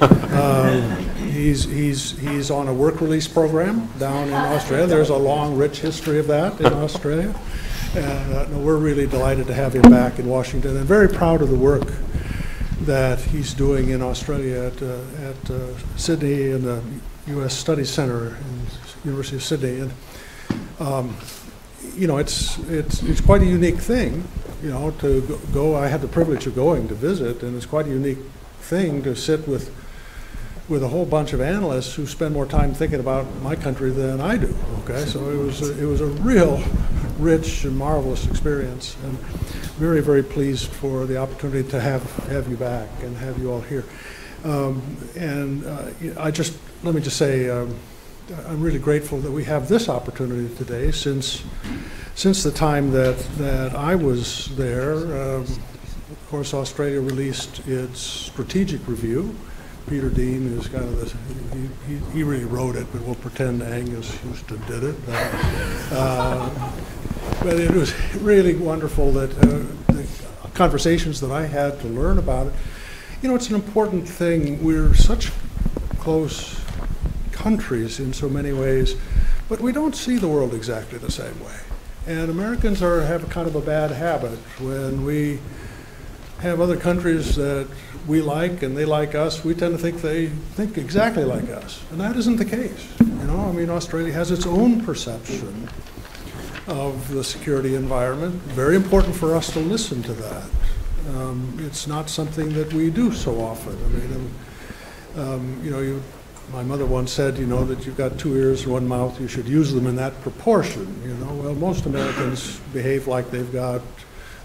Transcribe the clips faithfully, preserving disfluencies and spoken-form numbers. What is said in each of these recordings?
Uh, he's, he's, he's on a work release program down in Australia. There's a long, rich history of that in Australia. And uh, no, we're really delighted to have him back in Washington, and very proud of the work that he's doing in Australia at, uh, at uh, Sydney and the U S Studies Centre in University of Sydney. And um, you know, it's, it's, it's quite a unique thing, you know, to go, go, I had the privilege of going to visit, and it's quite a unique thing to sit with, with a whole bunch of analysts who spend more time thinking about my country than I do, okay? So it was a, it was a real rich and marvelous experience, and very, very pleased for the opportunity to have, have you back and have you all here. Um, and uh, I just, let me just say, um, I'm really grateful that we have this opportunity today, since since the time that, that I was there. Um, of course, Australia released its strategic review. Peter Dean is kind of the, he, he, he really wrote it, but we'll pretend Angus Houston did it. Uh, but it was really wonderful that uh, the conversations that I had to learn about it. You know, it's an important thing. We're such close countries in so many ways, but we don't see the world exactly the same way. And Americans are, have a kind of a bad habit when we have other countries that we like and they like us, we tend to think they think exactly like us. And that isn't the case, you know? I mean, Australia has its own perception of the security environment. Very important for us to listen to that. Um, it's not something that we do so often. I mean, um, you know, you my mother once said, you know, that you've got two ears and one mouth, you should use them in that proportion, you know. Well, most Americans behave like they've got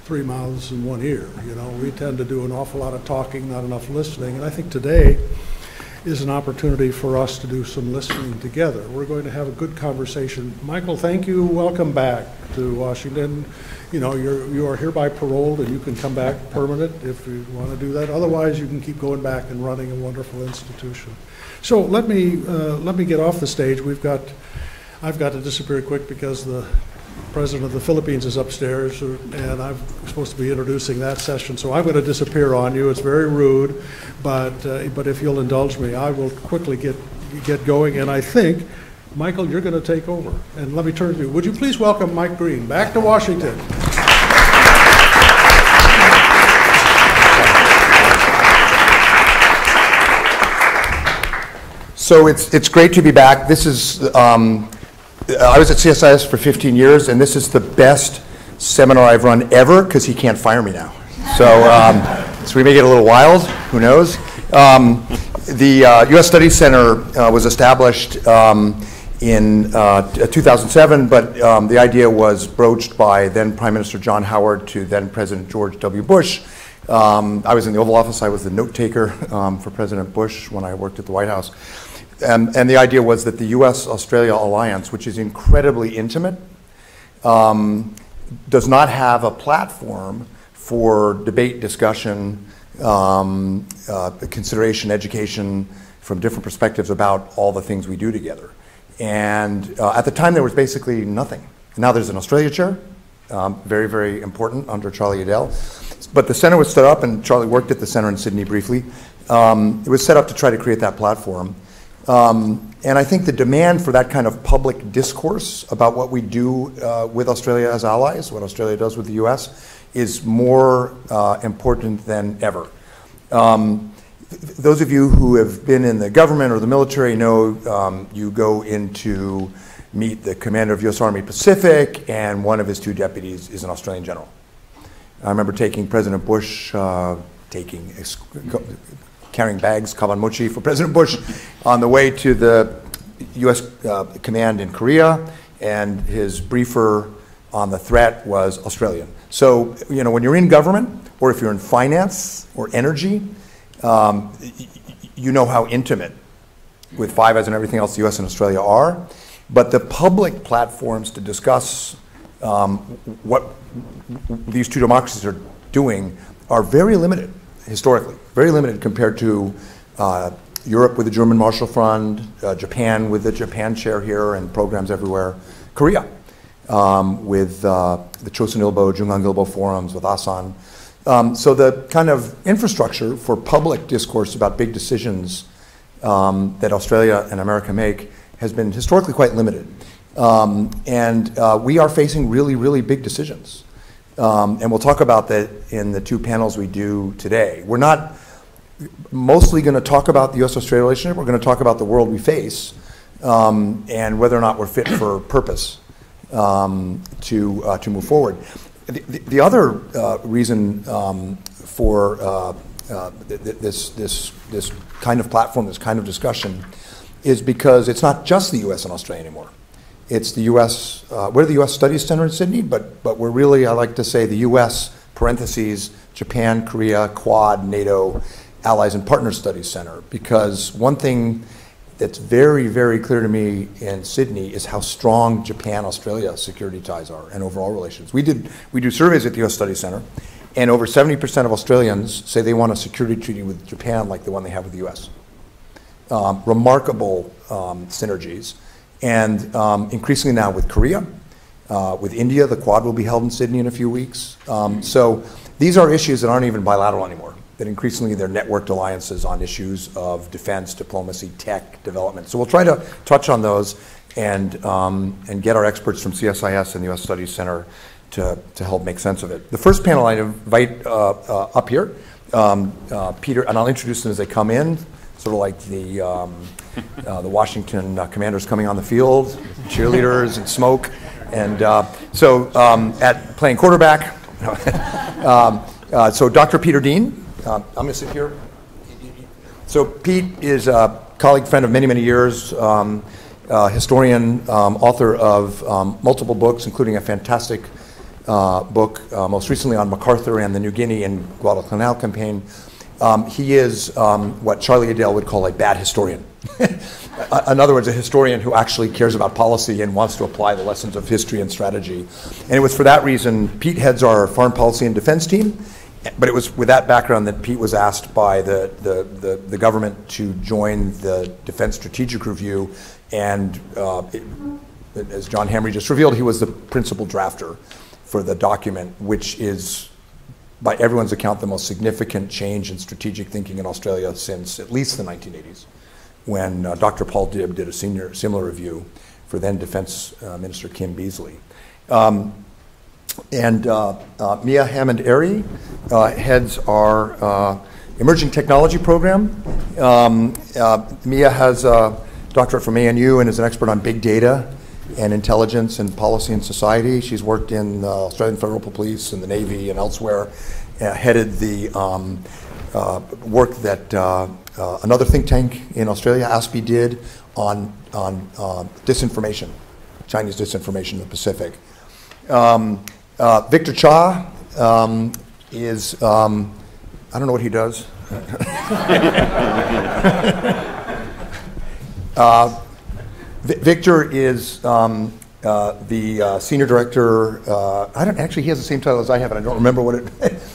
three mouths and one ear, you know. We tend to do an awful lot of talking, not enough listening, and I think today is an opportunity for us to do some listening together. We're going to have a good conversation. Michael, thank you. Welcome back to Washington. You know, you're, you are hereby paroled, and you can come back permanent if you want to do that. Otherwise, you can keep going back and running a wonderful institution. So let me uh, let me get off the stage. We've got, I've got to disappear quick because the president of the Philippines is upstairs, and I'm supposed to be introducing that session. So I'm going to disappear on you. It's very rude, but uh, but if you'll indulge me, I will quickly get get going. And I think, Michael, you're going to take over. And let me turn to you. Would you please welcome Mike Green back to Washington? So it's, it's great to be back. This is, um, I was at C S I S for fifteen years, and this is the best seminar I've run ever, because he can't fire me now. So, um, so we may get a little wild, who knows. Um, the uh, U S Studies Center uh, was established um, in uh, two thousand seven, but um, the idea was broached by then Prime Minister John Howard to then President George W. Bush. Um, I was in the Oval Office, I was the note taker um, for President Bush when I worked at the White House. And, and the idea was that the U S Australia alliance, which is incredibly intimate, um, does not have a platform for debate, discussion, um, uh, consideration, education from different perspectives about all the things we do together. And uh, at the time, there was basically nothing. Now there's an Australia chair, um, very, very important under Charlie Adele. But the center was set up, and Charlie worked at the center in Sydney briefly. Um, it was set up to try to create that platform. Um, and I think the demand for that kind of public discourse about what we do uh, with Australia as allies, what Australia does with the U S, is more uh, important than ever. Um, th those of you who have been in the government or the military know um, you go in to meet the commander of U S Army Pacific, and one of his two deputies is an Australian general. I remember taking President Bush, uh, taking, carrying bags, kabanmochi for President Bush on the way to the U S Uh, command in Korea, and his briefer on the threat was Australian. So, you know, when you're in government, or if you're in finance or energy, um, you know how intimate with Five Eyes and everything else the U S and Australia are. But the public platforms to discuss um, what these two democracies are doing are very limited historically, very limited compared to uh, Europe with the German Marshall Fund, uh, Japan with the Japan chair here and programs everywhere, Korea um, with uh, the Chosin Ilbo, Jungang Ilbo forums, with ASEAN. Um, so the kind of infrastructure for public discourse about big decisions um, that Australia and America make has been historically quite limited. Um, and uh, we are facing really, really big decisions. Um, and we'll talk about that in the two panels we do today. We're not mostly going to talk about the U S Australia relationship. We're going to talk about the world we face um, and whether or not we're fit for purpose um, to, uh, to move forward. The, the other uh, reason um, for uh, uh, th th this, this, this kind of platform, this kind of discussion, is because it's not just the U S and Australia anymore. It's the U S, uh, we're the U S Studies Centre in Sydney, but, but we're really, I like to say, the U S, parentheses, Japan, Korea, Quad, NATO, Allies and Partners Studies Centre. Because one thing that's very, very clear to me in Sydney is how strong Japan-Australia security ties are and overall relations. We, did, we do surveys at the U S Studies Centre, and over seventy percent of Australians say they want a security treaty with Japan like the one they have with the U S. Um, remarkable um, synergies. And um, increasingly now with Korea, uh, with India, the Quad will be held in Sydney in a few weeks. Um, so these are issues that aren't even bilateral anymore, that increasingly they're networked alliances on issues of defense, diplomacy, tech, development. So we'll try to touch on those and, um, and get our experts from C S I S and the U S Studies Center to, to help make sense of it. The first panel I invite uh, uh, up here, um, uh, Peter, and I'll introduce them as they come in. Sort of like the, um, uh, the Washington uh, Commanders coming on the field, cheerleaders and smoke. And uh, so um, at playing quarterback, um, uh, so Doctor Peter Dean, uh, I'm going to sit here. So Pete is a colleague, friend of many, many years, um, uh, historian, um, author of um, multiple books, including a fantastic uh, book, uh, most recently on MacArthur and the New Guinea and Guadalcanal campaign. Um, he is um, what Charlie Adele would call a bad historian. In other words, a historian who actually cares about policy and wants to apply the lessons of history and strategy. And it was for that reason, Pete heads our foreign policy and defense team, but it was with that background that Pete was asked by the, the, the, the government to join the Defense Strategic Review. And uh, it, as John Hamry just revealed, he was the principal drafter for the document, which is, by everyone's account, the most significant change in strategic thinking in Australia since at least the nineteen eighties, when uh, Doctor Paul Dibb did a senior, similar review for then Defense uh, Minister Kim Beazley. Um, and uh, uh, Mia Hammond-Airy uh, heads our uh, emerging technology program. Um, uh, Mia has a doctorate from A N U and is an expert on big data and intelligence and policy and society. She's worked in the Australian Federal Police and the Navy and elsewhere, uh, headed the um, uh, work that uh, uh, another think tank in Australia, A S P E, did on, on uh, disinformation, Chinese disinformation in the Pacific. Um, uh, Victor Cha um, is, um, I don't know what he does. uh, Victor is um, uh, the uh, senior director, uh, I don't, actually he has the same title as I have, and I don't remember what it,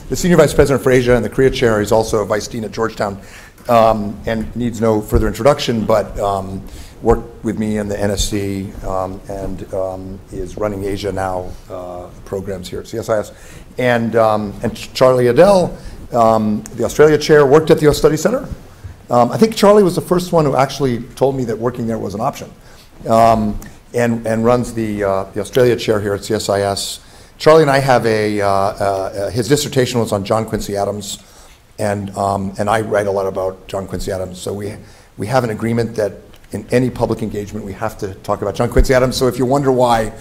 the senior vice president for Asia and the Korea chair. He's also a vice dean at Georgetown um, and needs no further introduction, but um, worked with me in the N S C um, and um, is running Asia Now uh, programs here at C S I S. And, um, and Charlie Adele, um, the Australia chair, worked at the U S Studies Centre. Um, I think Charlie was the first one who actually told me that working there was an option. Um, and, and runs the, uh, the Australia chair here at C S I S. Charlie and I have a, uh, uh, his dissertation was on John Quincy Adams, and, um, and I write a lot about John Quincy Adams, so we, we have an agreement that in any public engagement we have to talk about John Quincy Adams. So if you wonder why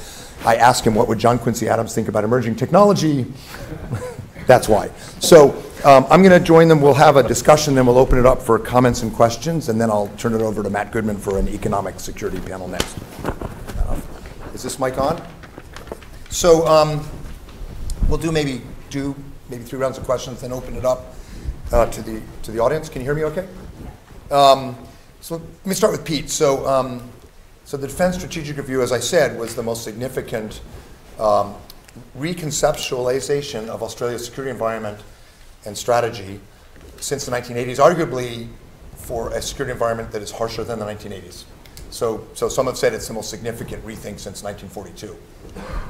I ask him what would John Quincy Adams think about emerging technology, that's why. So um, I'm going to join them, we'll have a discussion, then we'll open it up for comments and questions, and then I'll turn it over to Matt Goodman for an economic security panel next. Uh, is this mic on? So um, we'll do maybe two, maybe three rounds of questions, then open it up uh, to the to the audience. Can you hear me okay? Um, so let me start with Pete. So, um, so the Defense Strategic Review, as I said, was the most significant um, reconceptualization of Australia's security environment and strategy since the nineteen eighties, arguably for a security environment that is harsher than the nineteen eighties. So, so some have said it's the most significant rethink since nineteen forty-two.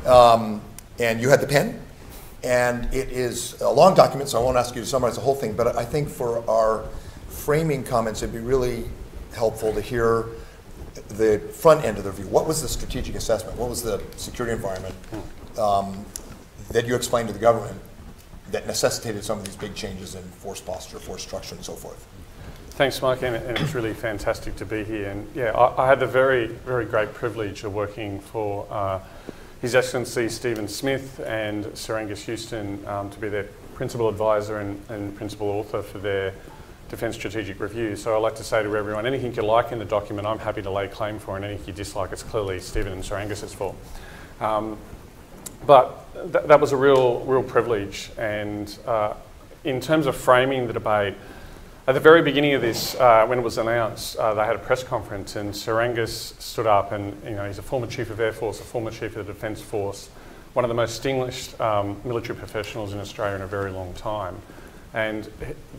Um, and you had the pen, And it is a long document, so I won't ask you to summarize the whole thing, but I think for our framing comments, it'd be really helpful to hear the front end of the review. What was the strategic assessment? What was the security environment um, that you explained to the government that necessitated some of these big changes in force posture, force structure, and so forth? Thanks, Mike, and, and it's really fantastic to be here. And yeah, I, I had the very, very great privilege of working for uh, His Excellency Stephen Smith and Sir Angus Houston um, to be their principal advisor and, and principal author for their Defence Strategic Review. So I like to say to everyone, anything you like in the document, I'm happy to lay claim for, and anything you dislike, it's clearly Stephen and Sir Angus's fault. Um, but th that was a real, real privilege. And uh, in terms of framing the debate, at the very beginning of this, uh, when it was announced, uh, they had a press conference, and Sir Angus stood up, and you know, he's a former Chief of Air Force, a former Chief of the Defence Force, one of the most distinguished um, military professionals in Australia in a very long time. And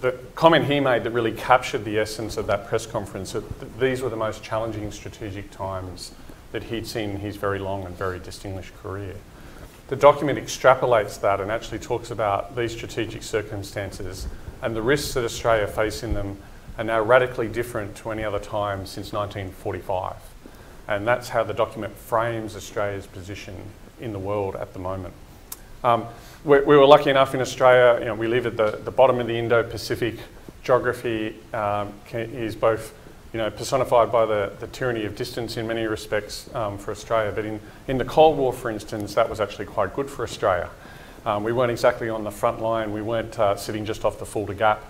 the comment he made that really captured the essence of that press conference, that th these were the most challenging strategic times that he'd seen in his very long and very distinguished career. The document extrapolates that and actually talks about these strategic circumstances and the risks that Australia face in them are now radically different to any other time since nineteen forty-five. And that's how the document frames Australia's position in the world at the moment. Um, we, we were lucky enough in Australia, you know, we live at the, the bottom of the Indo-Pacific. Geography um, can, is both you know, personified by the, the tyranny of distance in many respects um, for Australia. But in, in the Cold War, for instance, that was actually quite good for Australia. Um, we weren't exactly on the front line. We weren't uh, sitting just off the Fulda Gap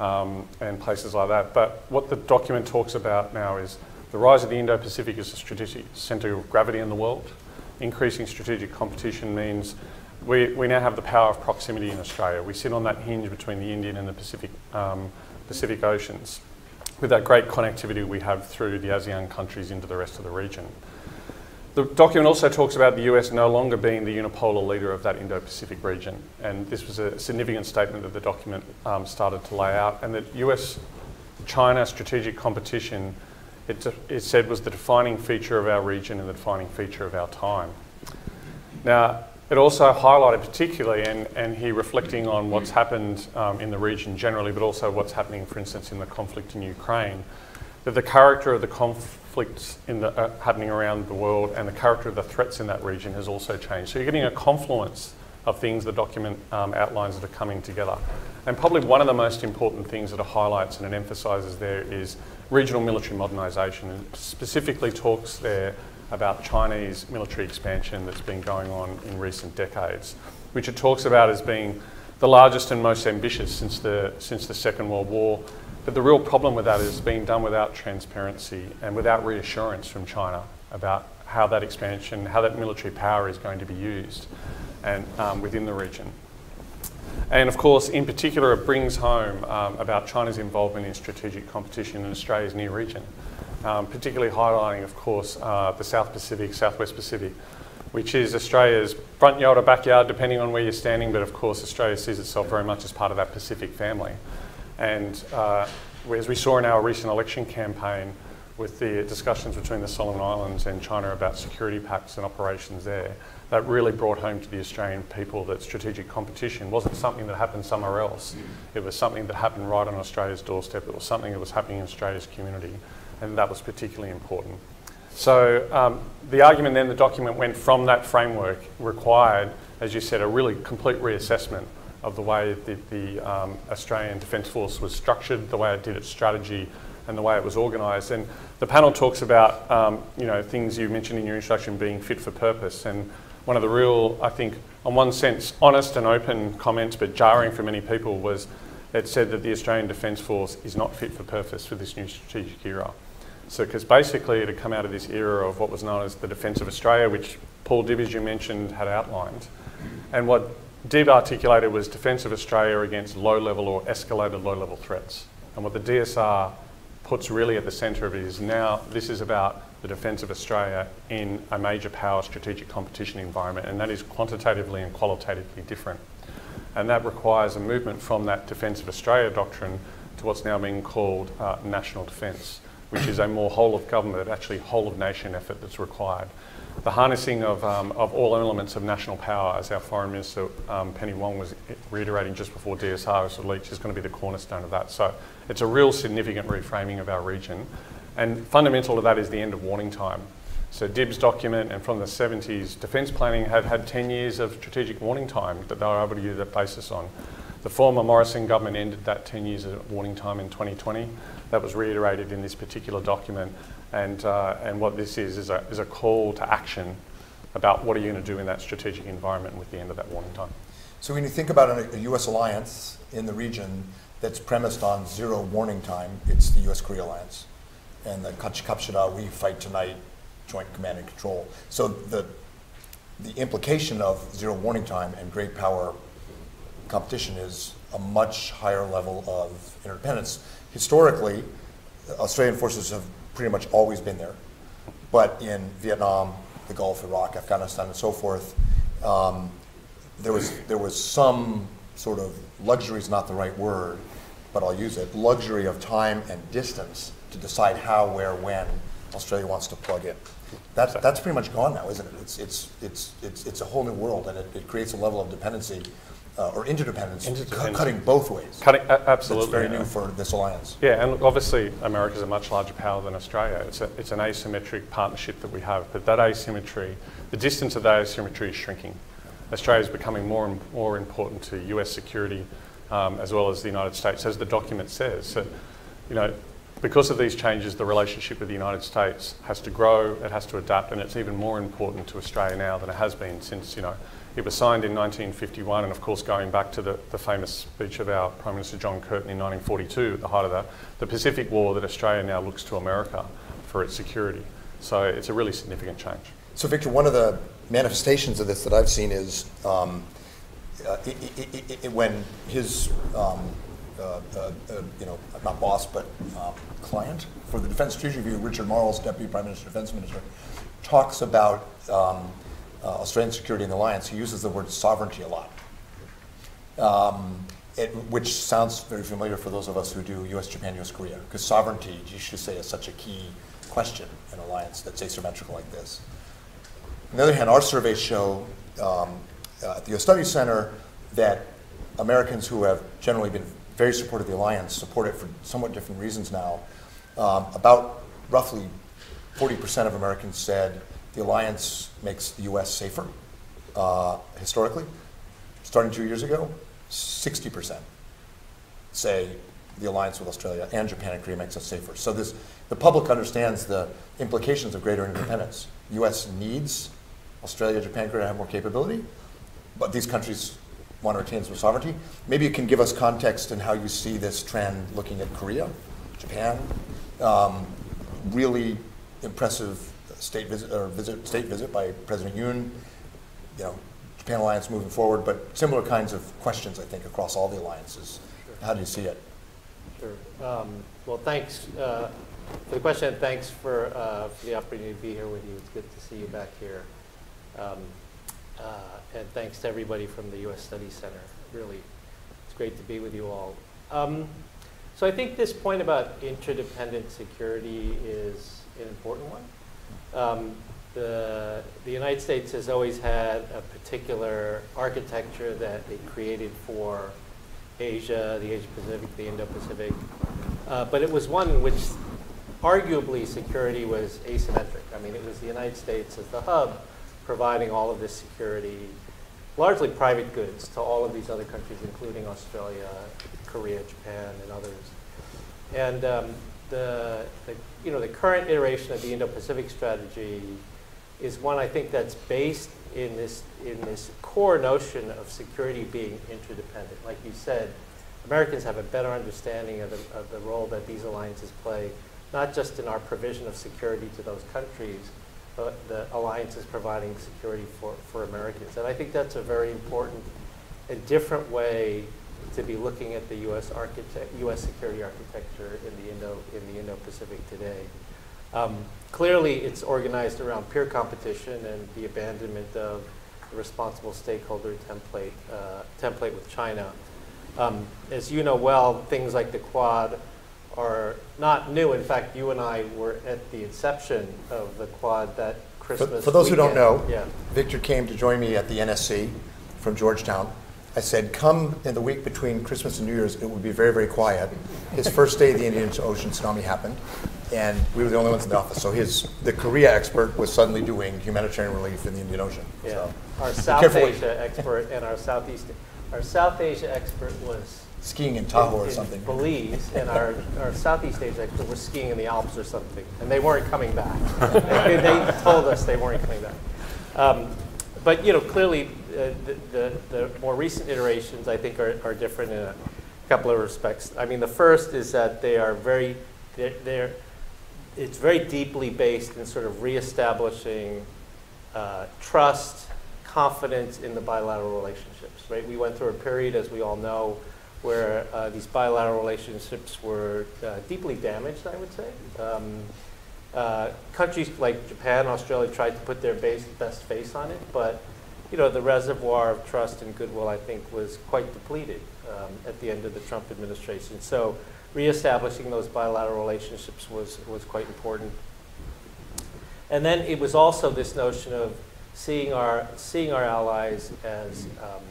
um, and places like that. But what the document talks about now is the rise of the Indo-Pacific as a strategic centre of gravity in the world. Increasing strategic competition means We, we now have the power of proximity in Australia. We sit on that hinge between the Indian and the Pacific, um, Pacific Oceans, with that great connectivity we have through the ASEAN countries into the rest of the region. The document also talks about the U S no longer being the unipolar leader of that Indo-Pacific region. And this was a significant statement that the document um, started to lay out. And the U S China strategic competition, it, it said, was the defining feature of our region and the defining feature of our time. Now, it also highlighted particularly, and, and he reflecting on what's happened um, in the region generally, but also what's happening, for instance, in the conflict in Ukraine, that the character of the conflicts in the, uh, happening around the world and the character of the threats in that region has also changed. So you're getting a confluence of things the document um, outlines that are coming together. And probably one of the most important things that it highlights and it emphasises there is regional military modernisation, and specifically talks there about Chinese military expansion that's been going on in recent decades, which it talks about as being the largest and most ambitious since the, since the Second World War. But the real problem with that is it's been done without transparency and without reassurance from China about how that expansion, how that military power is going to be used and um, within the region. And of course, in particular, it brings home um, about China's involvement in strategic competition in Australia's near region. Um, particularly highlighting, of course, uh, the South Pacific, Southwest Pacific, which is Australia's front yard or backyard, depending on where you're standing. But of course, Australia sees itself very much as part of that Pacific family. And uh, as we saw in our recent election campaign with the discussions between the Solomon Islands and China about security pacts and operations there, that really brought home to the Australian people that strategic competition wasn't something that happened somewhere else. It was something that happened right on Australia's doorstep. It was something that was happening in Australia's community. And that was particularly important. So um, the argument then, the document went from that framework, required, as you said, a really complete reassessment of the way that the um, Australian Defence Force was structured, the way it did its strategy, and the way it was organised. And the panel talks about um, you know, things you mentioned in your introduction being fit for purpose. And one of the real, I think, in one sense, honest and open comments, but jarring for many people, was it said that the Australian Defence Force is not fit for purpose for this new strategic era. So, because basically it had come out of this era of what was known as the Defence of Australia, which Paul Dibb, as you mentioned, had outlined. And what Dibb articulated was Defence of Australia against low-level or escalated low-level threats. And what the D S R puts really at the centre of it is now this is about the Defence of Australia in a major power strategic competition environment, and that is quantitatively and qualitatively different. And that requires a movement from that Defence of Australia doctrine to what's now being called uh, national defence, which is a more whole of government, actually whole of nation effort that's required. the harnessing of, um, of all elements of national power, as our Foreign Minister um, Penny Wong was reiterating just before D S R was released, is going to be the cornerstone of that. So it's a real significant reframing of our region. And fundamental to that is the end of warning time. So Dibb's document and from the seventies, defence planning had had ten years of strategic warning time that they were able to use that basis on. The former Morrison government ended that ten years of warning time in twenty twenty. That was reiterated in this particular document. And, uh, and what this is, is a, is a call to action about what are you going to do in that strategic environment with the end of that warning time. So when you think about an, a U S alliance in the region that's premised on zero warning time, it's the U S Korea alliance. And the Kapchida, we fight tonight, joint command and control. So the, the implication of zero warning time and great power competition is a much higher level of interdependence. Historically, Australian forces have pretty much always been there. But in Vietnam, the Gulf, Iraq, Afghanistan, and so forth, um, there was there was some sort of, luxury is not the right word, but I'll use it, luxury of time and distance to decide how, where, when Australia wants to plug in. That, that's pretty much gone now, isn't it? It's, it's, it's, it's, it's a whole new world, and it, it creates a level of dependency Uh, or interdependence, interdependence. Cutting both ways. Cutting, uh, absolutely. That's very yeah. new for this alliance. Yeah, and look, obviously America's a much larger power than Australia. It's, a, it's an asymmetric partnership that we have, but that asymmetry, the distance of that asymmetry is shrinking. Australia's becoming more and more important to U S security um, as well as the United States, as the document says. So, you know, because of these changes, the relationship with the United States has to grow, it has to adapt, and it's even more important to Australia now than it has been since, you know, it was signed in nineteen fifty-one, and of course going back to the, the famous speech of our Prime Minister John Curtin in nineteen forty-two, at the height of the, the Pacific War, that Australia now looks to America for its security. So it's a really significant change. So Victor, one of the manifestations of this that I've seen is um, uh, it, it, it, it, when his, um, uh, uh, uh, you know, not boss, but uh, client for the Defence Strategy Review, Richard Marles, Deputy Prime Minister, Defence Minister, talks about um, Uh, Australian security and the alliance, he uses the word sovereignty a lot, um, it, which sounds very familiar for those of us who do U S, Japan, U S, Korea, because sovereignty, you should say, is such a key question in an alliance that's asymmetrical like this. On the other hand, our surveys show um, uh, at the U S Studies Centre that Americans who have generally been very supportive of the alliance support it for somewhat different reasons now. Um, about roughly forty percent of Americans said the alliance makes the U S safer, uh, historically. Starting two years ago, sixty percent say the alliance with Australia and Japan and Korea makes us safer. So this, the public understands the implications of greater independence. U S needs Australia, Japan, Korea to have more capability, but these countries want to retain some sovereignty. Maybe you can give us context in how you see this trend looking at Korea, Japan, um, really impressive State visit or visit state visit by President Yoon, you know, Japan alliance moving forward, but similar kinds of questions I think across all the alliances. Sure. How do you see it? Sure. Um, well, thanks uh, for the question. And thanks for, uh, for the opportunity to be here with you. It's good to see you back here, um, uh, and thanks to everybody from the U S Studies Center. Really, it's great to be with you all. Um, so I think this point about interdependent security is an important one. Um, the, the United States has always had a particular architecture that they created for Asia, the Asia-Pacific, the Indo-Pacific. Uh, but it was one in which arguably security was asymmetric. I mean, it was the United States as the hub providing all of this security, largely private goods, to all of these other countries, including Australia, Korea, Japan, and others. And um, The, the, you know, the current iteration of the Indo-Pacific strategy is one I think that's based in this, in this core notion of security being interdependent. Like you said, Americans have a better understanding of the, of the role that these alliances play, not just in our provision of security to those countries, but the alliances providing security for, for Americans. And I think that's a very important and different way to be looking at the U S architect, U S security architecture in the Indo in the Indo-Pacific today. Um, clearly, it's organized around peer competition and the abandonment of the responsible stakeholder template uh, template with China. Um, as you know well, things like the Quad are not new. In fact, you and I were at the inception of the Quad that Christmas. For, for those weekend. who don't know, yeah. Victor came to join me at the N S C from Georgetown. I said, come in the week between Christmas and New Year's, it would be very, very quiet. His first day, the Indian Ocean tsunami happened, and we were the only ones in the office. So his, the Korea expert was suddenly doing humanitarian relief in the Indian Ocean. Yeah. So, our South Asia expert and our Southeast, our South Asia expert was skiing in Tahoe in, or something. In Belize, and our, our Southeast Asia expert was skiing in the Alps or something, and they weren't coming back. they, they told us they weren't coming back. Um, but you know, clearly, Uh, the, the, the more recent iterations, I think, are, are different in a couple of respects. I mean, the first is that they are very, they're, they're, it's very deeply based in sort of reestablishing uh, trust, confidence in the bilateral relationships, right? We went through a period, as we all know, where uh, these bilateral relationships were uh, deeply damaged, I would say. Um, uh, countries like Japan, Australia tried to put their base, best face on it, but you know, the reservoir of trust and goodwill, I think, was quite depleted um, at the end of the Trump administration. So reestablishing those bilateral relationships was, was quite important. And then it was also this notion of seeing our, seeing our allies as, um,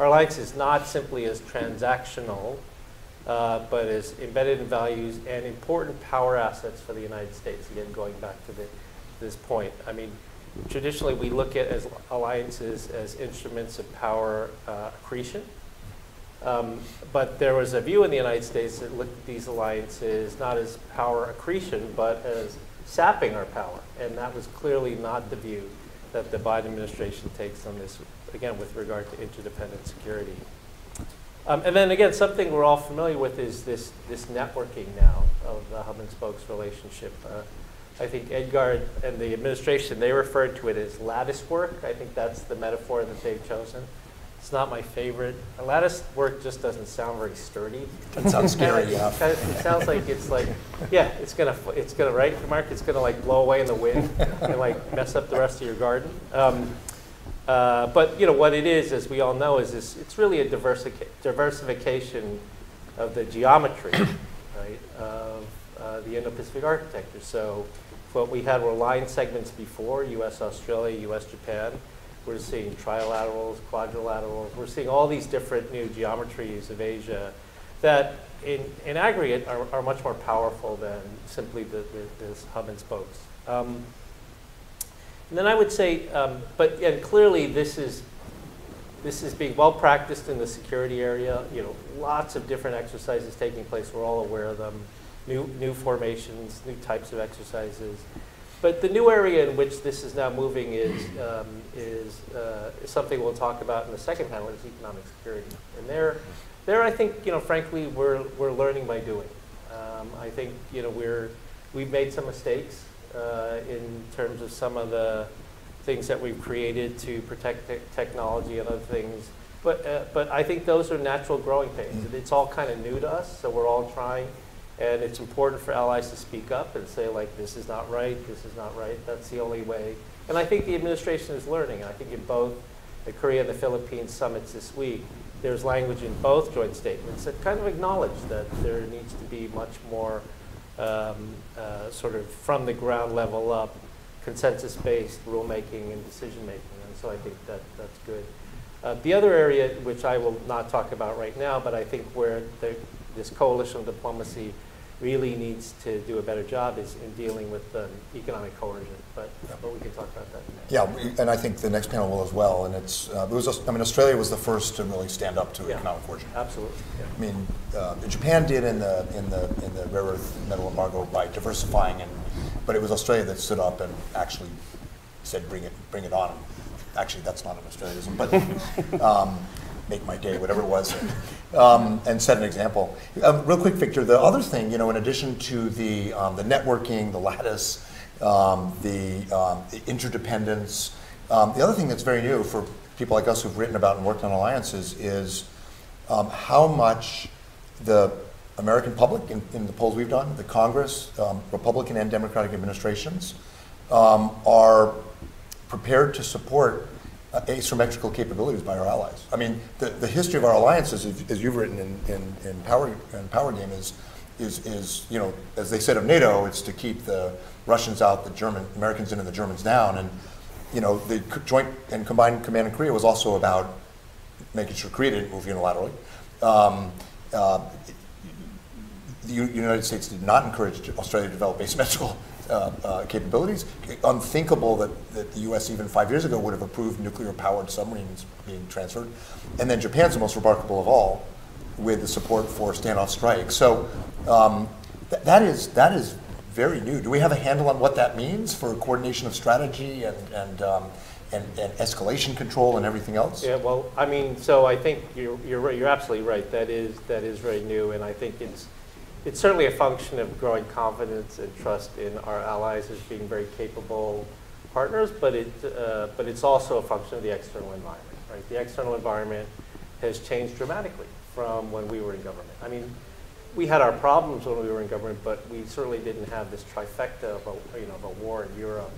our alliances not simply as transactional, uh, but as embedded in values and important power assets for the United States. Again, going back to the, this point, I mean, traditionally, we look at as alliances as instruments of power uh, accretion. Um, but there was a view in the United States that looked at these alliances not as power accretion, but as sapping our power. And that was clearly not the view that the Biden administration takes on this, again, with regard to interdependent security. Um, and then again, something we're all familiar with is this, this networking now of the hub and spokes relationship. Uh, I think Edgar and the administration, they referred to it as lattice work. I think that's the metaphor that they've chosen. It's not my favorite. A lattice work just doesn't sound very sturdy. That sounds scary, yeah. It, it sounds like it's like, yeah, it's gonna, it's gonna, right, Mark? It's gonna like blow away in the wind and like mess up the rest of your garden. Um, uh, but you know what it is, as we all know, is this, it's really a diversica diversification of the geometry, right, of uh, the Indo-Pacific architecture. So what we had were line segments before, U S Australia, U S Japan. We're seeing trilaterals, quadrilaterals. We're seeing all these different new geometries of Asia that in, in aggregate are, are much more powerful than simply the, the, this hub and spokes. Um, and then I would say, um, but and clearly this is, this is being well practiced in the security area. You know, lots of different exercises taking place. We're all aware of them. New, new formations, new types of exercises. But the new area in which this is now moving is, um, is, uh, is something we'll talk about in the second panel, is economic security. And there, there I think, you know, frankly, we're, we're learning by doing. Um, I think, you know, we're, we've made some mistakes uh, in terms of some of the things that we've created to protect te technology and other things. But, uh, but I think those are natural growing pains. It's all kind of new to us, so we're all trying. And it's important for allies to speak up and say, like, this is not right, this is not right, that's the only way. And I think the administration is learning. I think in both the Korea and the Philippines summits this week, there's language in both joint statements that kind of acknowledge that there needs to be much more um, uh, sort of from the ground level up, consensus-based rulemaking and decision-making. And so I think that that's good. Uh, the other area, which I will not talk about right now, but I think where the, this coalition of diplomacy really needs to do a better job is in dealing with um, economic coercion, but, but we can talk about that next. Yeah, we, and I think the next panel will as well. And it's, uh, it was just, I mean, Australia was the first to really stand up to yeah, economic coercion. Absolutely. Yeah. I mean, uh, Japan did in the in the in the rare earth metal embargo by diversifying, and but it was Australia that stood up and actually said, bring it, bring it on. Actually, that's not an Australianism, but. Um, make my day, whatever it was, um, and set an example. Um, real quick, Victor, the other thing, you know, in addition to the, um, the networking, the lattice, um, the, um, the interdependence, um, the other thing that's very new for people like us who've written about and worked on alliances is um, how much the American public, in, in the polls we've done, the Congress, um, Republican and Democratic administrations, um, are prepared to support asymmetrical capabilities by our allies. I mean, the, the history of our alliances, as you've written in, in, in, Power, in Power Game, is is, is, you know, as they said of NATO, it's to keep the Russians out, the German, Americans in, and the Germans down. And, you know, the joint and combined command in Korea was also about making sure Korea didn't move unilaterally. Um, uh, the U United States did not encourage Australia to develop asymmetrical uh, uh, capabilities. Unthinkable that, that the U S even five years ago would have approved nuclear-powered submarines being transferred. And then Japan's the most remarkable of all, with the support for standoff strikes. So um, th that is that is very new. Do we have a handle on what that means for coordination of strategy and and um, and, and escalation control and everything else? Yeah. Well, I mean, so I think you're you're right, you're absolutely right. That is that is very new, and I think it's it's certainly a function of growing confidence and trust in our allies as being very capable partners. But it uh, but it's also a function of the external environment. Right. The external environment has changed dramatically from when we were in government. I mean, we had our problems when we were in government, but we certainly didn't have this trifecta of a, you know, of a war in Europe.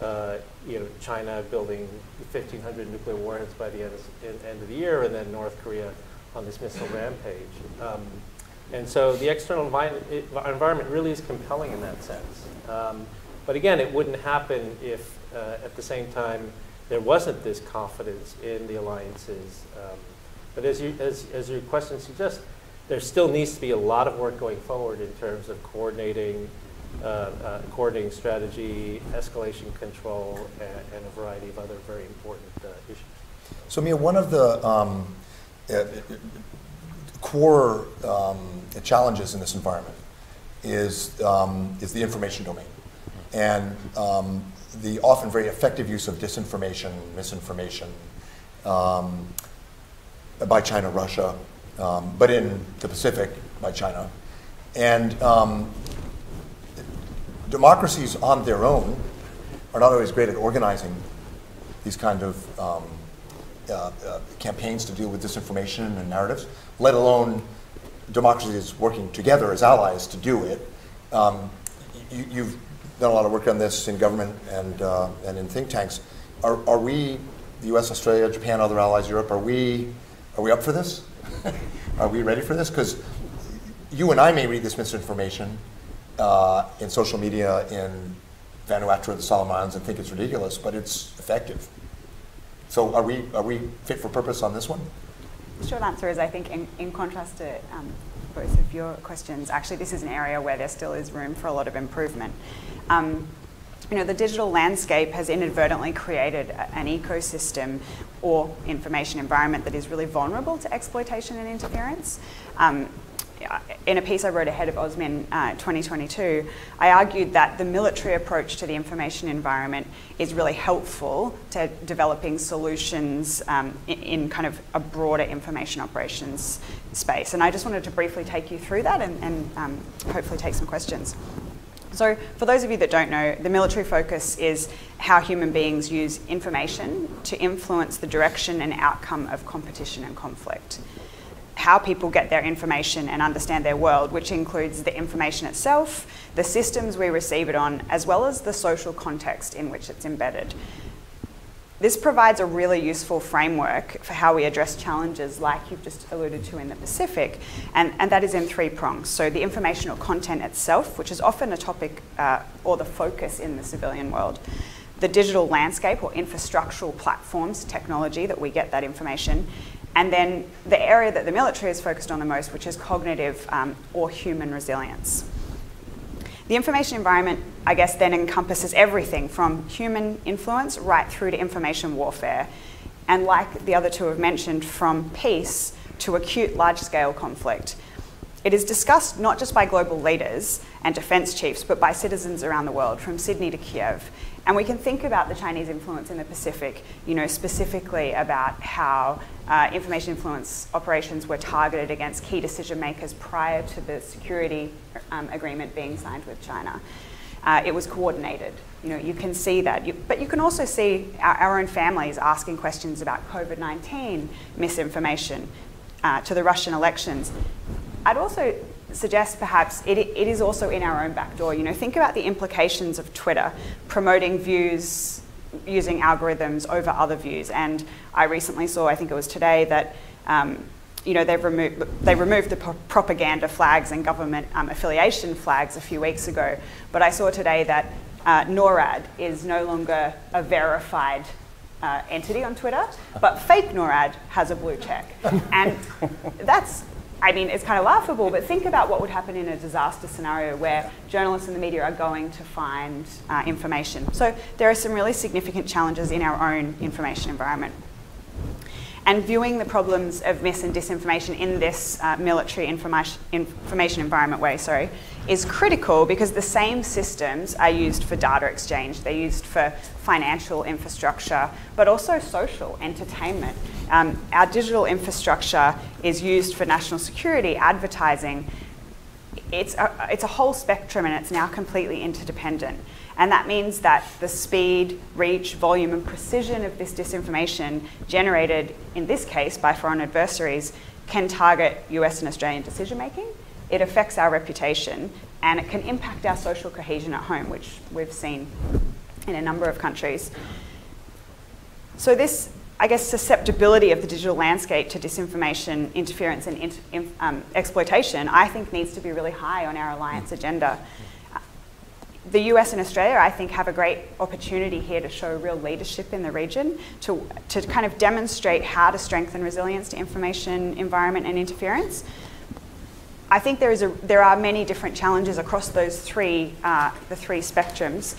Uh, you know, China building fifteen hundred nuclear warheads by the end of, end of the year, and then North Korea on this missile rampage. Um, and so the external envi environment really is compelling in that sense. Um, but again, it wouldn't happen if, uh, at the same time, there wasn't this confidence in the alliances. Um, But as, you, as, as your question suggests, there still needs to be a lot of work going forward in terms of coordinating, uh, uh, coordinating strategy, escalation control, and, and a variety of other very important uh, issues. So, Mia, one of the um, uh, core um, challenges in this environment is um, is the information domain, and um, the often very effective use of disinformation, misinformation. Um, by China, Russia, um, but in the Pacific, by China. And um, democracies on their own are not always great at organizing these kind of um, uh, uh, campaigns to deal with disinformation and narratives, let alone democracies working together as allies to do it. Um, you, you've done a lot of work on this in government and, uh, and in think tanks. Are, are we, the U S, Australia, Japan, other allies, Europe, are we Are we up for this? Are we ready for this? Because you and I may read this misinformation uh, in social media in Vanuatu or the Solomons and think it's ridiculous, but it's effective. So are we are we fit for purpose on this one? The short answer is, I think, in, in contrast to um, both of your questions, actually this is an area where there still is room for a lot of improvement. Um, You know, the digital landscape has inadvertently created an ecosystem or information environment that is really vulnerable to exploitation and interference. Um, in a piece I wrote ahead of OSMIN uh, twenty twenty-two, I argued that the military approach to the information environment is really helpful to developing solutions um, in, in kind of a broader information operations space. And I just wanted to briefly take you through that and, and um, hopefully take some questions. So for those of you that don't know, the military focus is how human beings use information to influence the direction and outcome of competition and conflict. How people get their information and understand their world, which includes the information itself, the systems we receive it on, as well as the social context in which it's embedded. This provides a really useful framework for how we address challenges like you've just alluded to in the Pacific, and, and that is in three prongs. So the informational content itself, which is often a topic uh, or the focus in the civilian world, the digital landscape or infrastructural platforms, technology that we get that information, and then the area that the military is focused on the most, which is cognitive um, or human resilience. The information environment, I guess, then encompasses everything from human influence right through to information warfare, and like the other two have mentioned, from peace to acute large-scale conflict. It is discussed not just by global leaders and defense chiefs, but by citizens around the world, from Sydney to Kiev. And we can think about the Chinese influence in the Pacific, you know, specifically about how uh, information influence operations were targeted against key decision makers prior to the security um, agreement being signed with China. Uh, it was coordinated. You know, you can see that. You, but you can also see our, our own families asking questions about COVID nineteen misinformation uh, to the Russian elections. I'd also suggest perhaps it, it is also in our own back door. You know, think about the implications of Twitter promoting views using algorithms over other views. And I recently saw, I think it was today, that um, you know, they've removed, they removed the pro propaganda flags and government um, affiliation flags a few weeks ago. But I saw today that uh, NORAD is no longer a verified uh, entity on Twitter, but fake NORAD has a blue check. And that's, I mean, it's kind of laughable, but think about what would happen in a disaster scenario where journalists and the media are going to find uh, information. So there are some really significant challenges in our own information environment. And viewing the problems of mis and disinformation in this uh, military information, information environment way, sorry, is critical because the same systems are used for data exchange, they're used for financial infrastructure, but also social, entertainment. Um, our digital infrastructure is used for national security, advertising. It's a, it's a whole spectrum and it's now completely interdependent. And that means that the speed, reach, volume and precision of this disinformation generated, in this case, by foreign adversaries can target U S and Australian decision making. It affects our reputation and it can impact our social cohesion at home, which we've seen in a number of countries. So this, I guess, susceptibility of the digital landscape to disinformation, interference and in, in, um, exploitation, I think needs to be really high on our alliance agenda. Uh, the U S and Australia, I think, have a great opportunity here to show real leadership in the region, to, to kind of demonstrate how to strengthen resilience to information, environment and interference. I think there, is a, there are many different challenges across those three, uh, the three spectrums.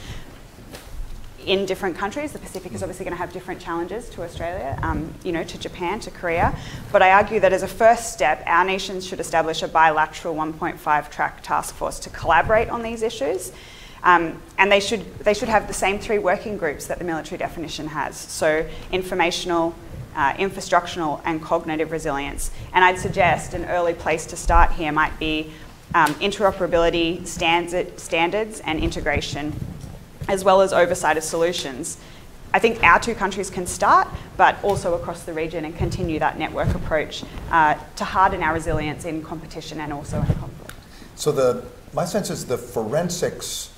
In different countries, the Pacific is obviously going to have different challenges to Australia, um, you know, to Japan, to Korea. But I argue that as a first step, our nations should establish a bilateral one point five track task force to collaborate on these issues. Um, and they should, they should have the same three working groups that the military definition has. So informational, uh, infrastructural and cognitive resilience. And I'd suggest an early place to start here might be um, interoperability, standard, standards and integration, as well as oversight of solutions. I think our two countries can start, but also across the region and continue that network approach uh, to harden our resilience in competition and also in conflict. So the, my sense is the forensics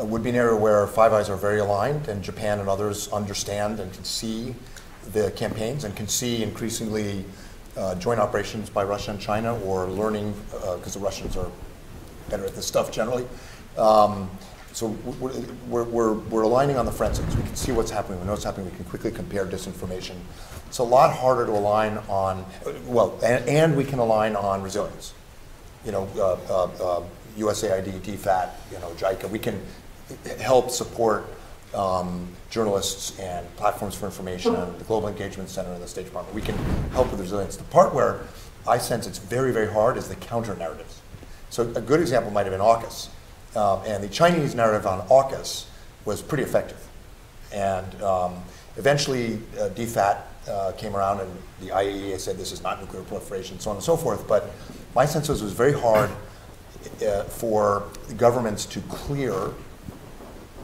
uh, would be an area where Five Eyes are very aligned and Japan and others understand and can see the campaigns and can see increasingly uh, joint operations by Russia and China or learning, because uh, the Russians are better at this stuff generally. Um, So we're, we're, we're aligning on the forensics. We can see what's happening. We know what's happening. We can quickly compare disinformation. It's a lot harder to align on, well, and, and we can align on resilience. You know, uh, uh, uh, U S A I D, D FAT, you know, JICA. We can help support um, journalists and platforms for information, the Global Engagement Center and the State Department. We can help with resilience. The part where I sense it's very, very hard is the counter-narratives. So a good example might have been AUKUS. Um, and the Chinese narrative on AUKUS was pretty effective. And um, eventually uh, D FAT uh, came around and the I A E A said this is not nuclear proliferation, so on and so forth. But my sense was it was very hard uh, for governments to clear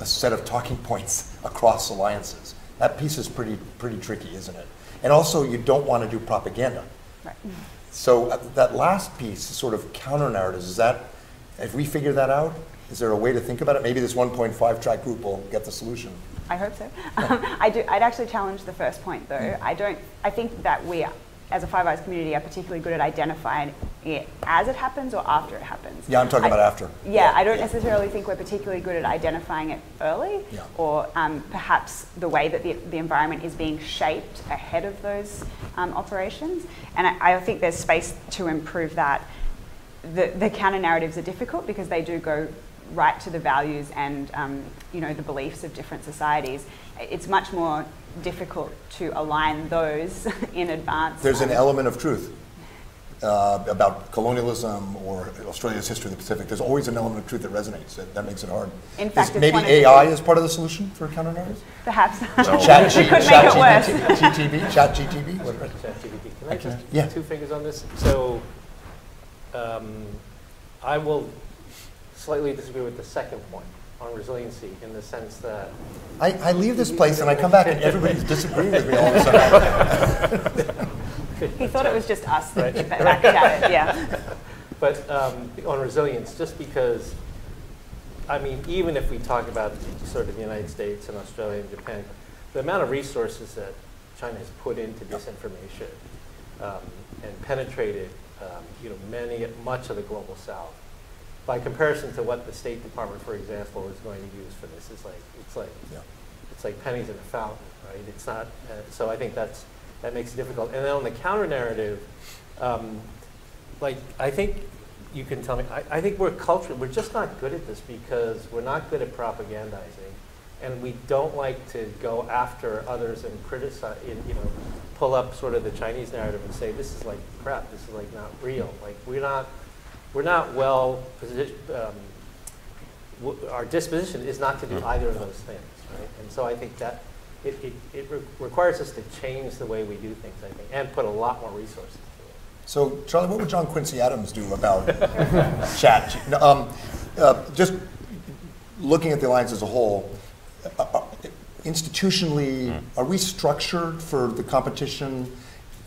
a set of talking points across alliances. That piece is pretty, pretty tricky, isn't it? And also you don't want to do propaganda. Right. So uh, that last piece, sort of counter-narratives, is that, if we figure that out, is there a way to think about it? Maybe this one point five track group will get the solution. I hope so. um, I do, I'd actually challenge the first point, though. Mm. I don't. I think that we, as a Five Eyes community, are particularly good at identifying it as it happens or after it happens. Yeah, I'm talking I, about after. Yeah, yeah. I don't yeah. necessarily think we're particularly good at identifying it early, yeah. or um, perhaps the way that the, the environment is being shaped ahead of those um, operations. And I, I think there's space to improve that. The, the counter-narratives are difficult because they do go right to the values and um, you know, the beliefs of different societies. It's much more difficult to align those in advance. There's an element of truth uh, about colonialism or Australia's history in the Pacific. There's always an element of truth that resonates. That, that makes it hard. In fact, is maybe A I is part of the solution for counter-narratives? Perhaps. No. Chat G T B, Chat G T B. Can I just yeah. two fingers on this? So. Um, I will slightly disagree with the second point on resiliency in the sense that... I, I leave this place and I come back and everybody's disagreeing with me all of a sudden. He thought it was just us that right. back at it, yeah. But um, on resilience, just because, I mean, even if we talk about sort of the United States and Australia and Japan, the amount of resources that China has put into disinformation um, and penetrated um, you know, many, much of the global south. By comparison to what the State Department, for example, is going to use for this, it's like it's like yeah. it's like pennies in a fountain, right? It's not. Uh, so I think that's that makes it difficult. And then on the counter narrative, um, like I think you can tell me. I, I think we're culturally we're just not good at this because we're not good at propagandizing, and we don't like to go after others and criticize. You know, pull up sort of the Chinese narrative and say this is like crap. This is like not real. Like we're not. We're not well positioned. Um, w our disposition is not to do either of those things, right? And so I think that it, it, it re requires us to change the way we do things, I think, and put a lot more resources into it. So, Charlie, what would John Quincy Adams do about chat? Um, uh, just looking at the alliance as a whole, uh, institutionally, mm. are we structured for the competition,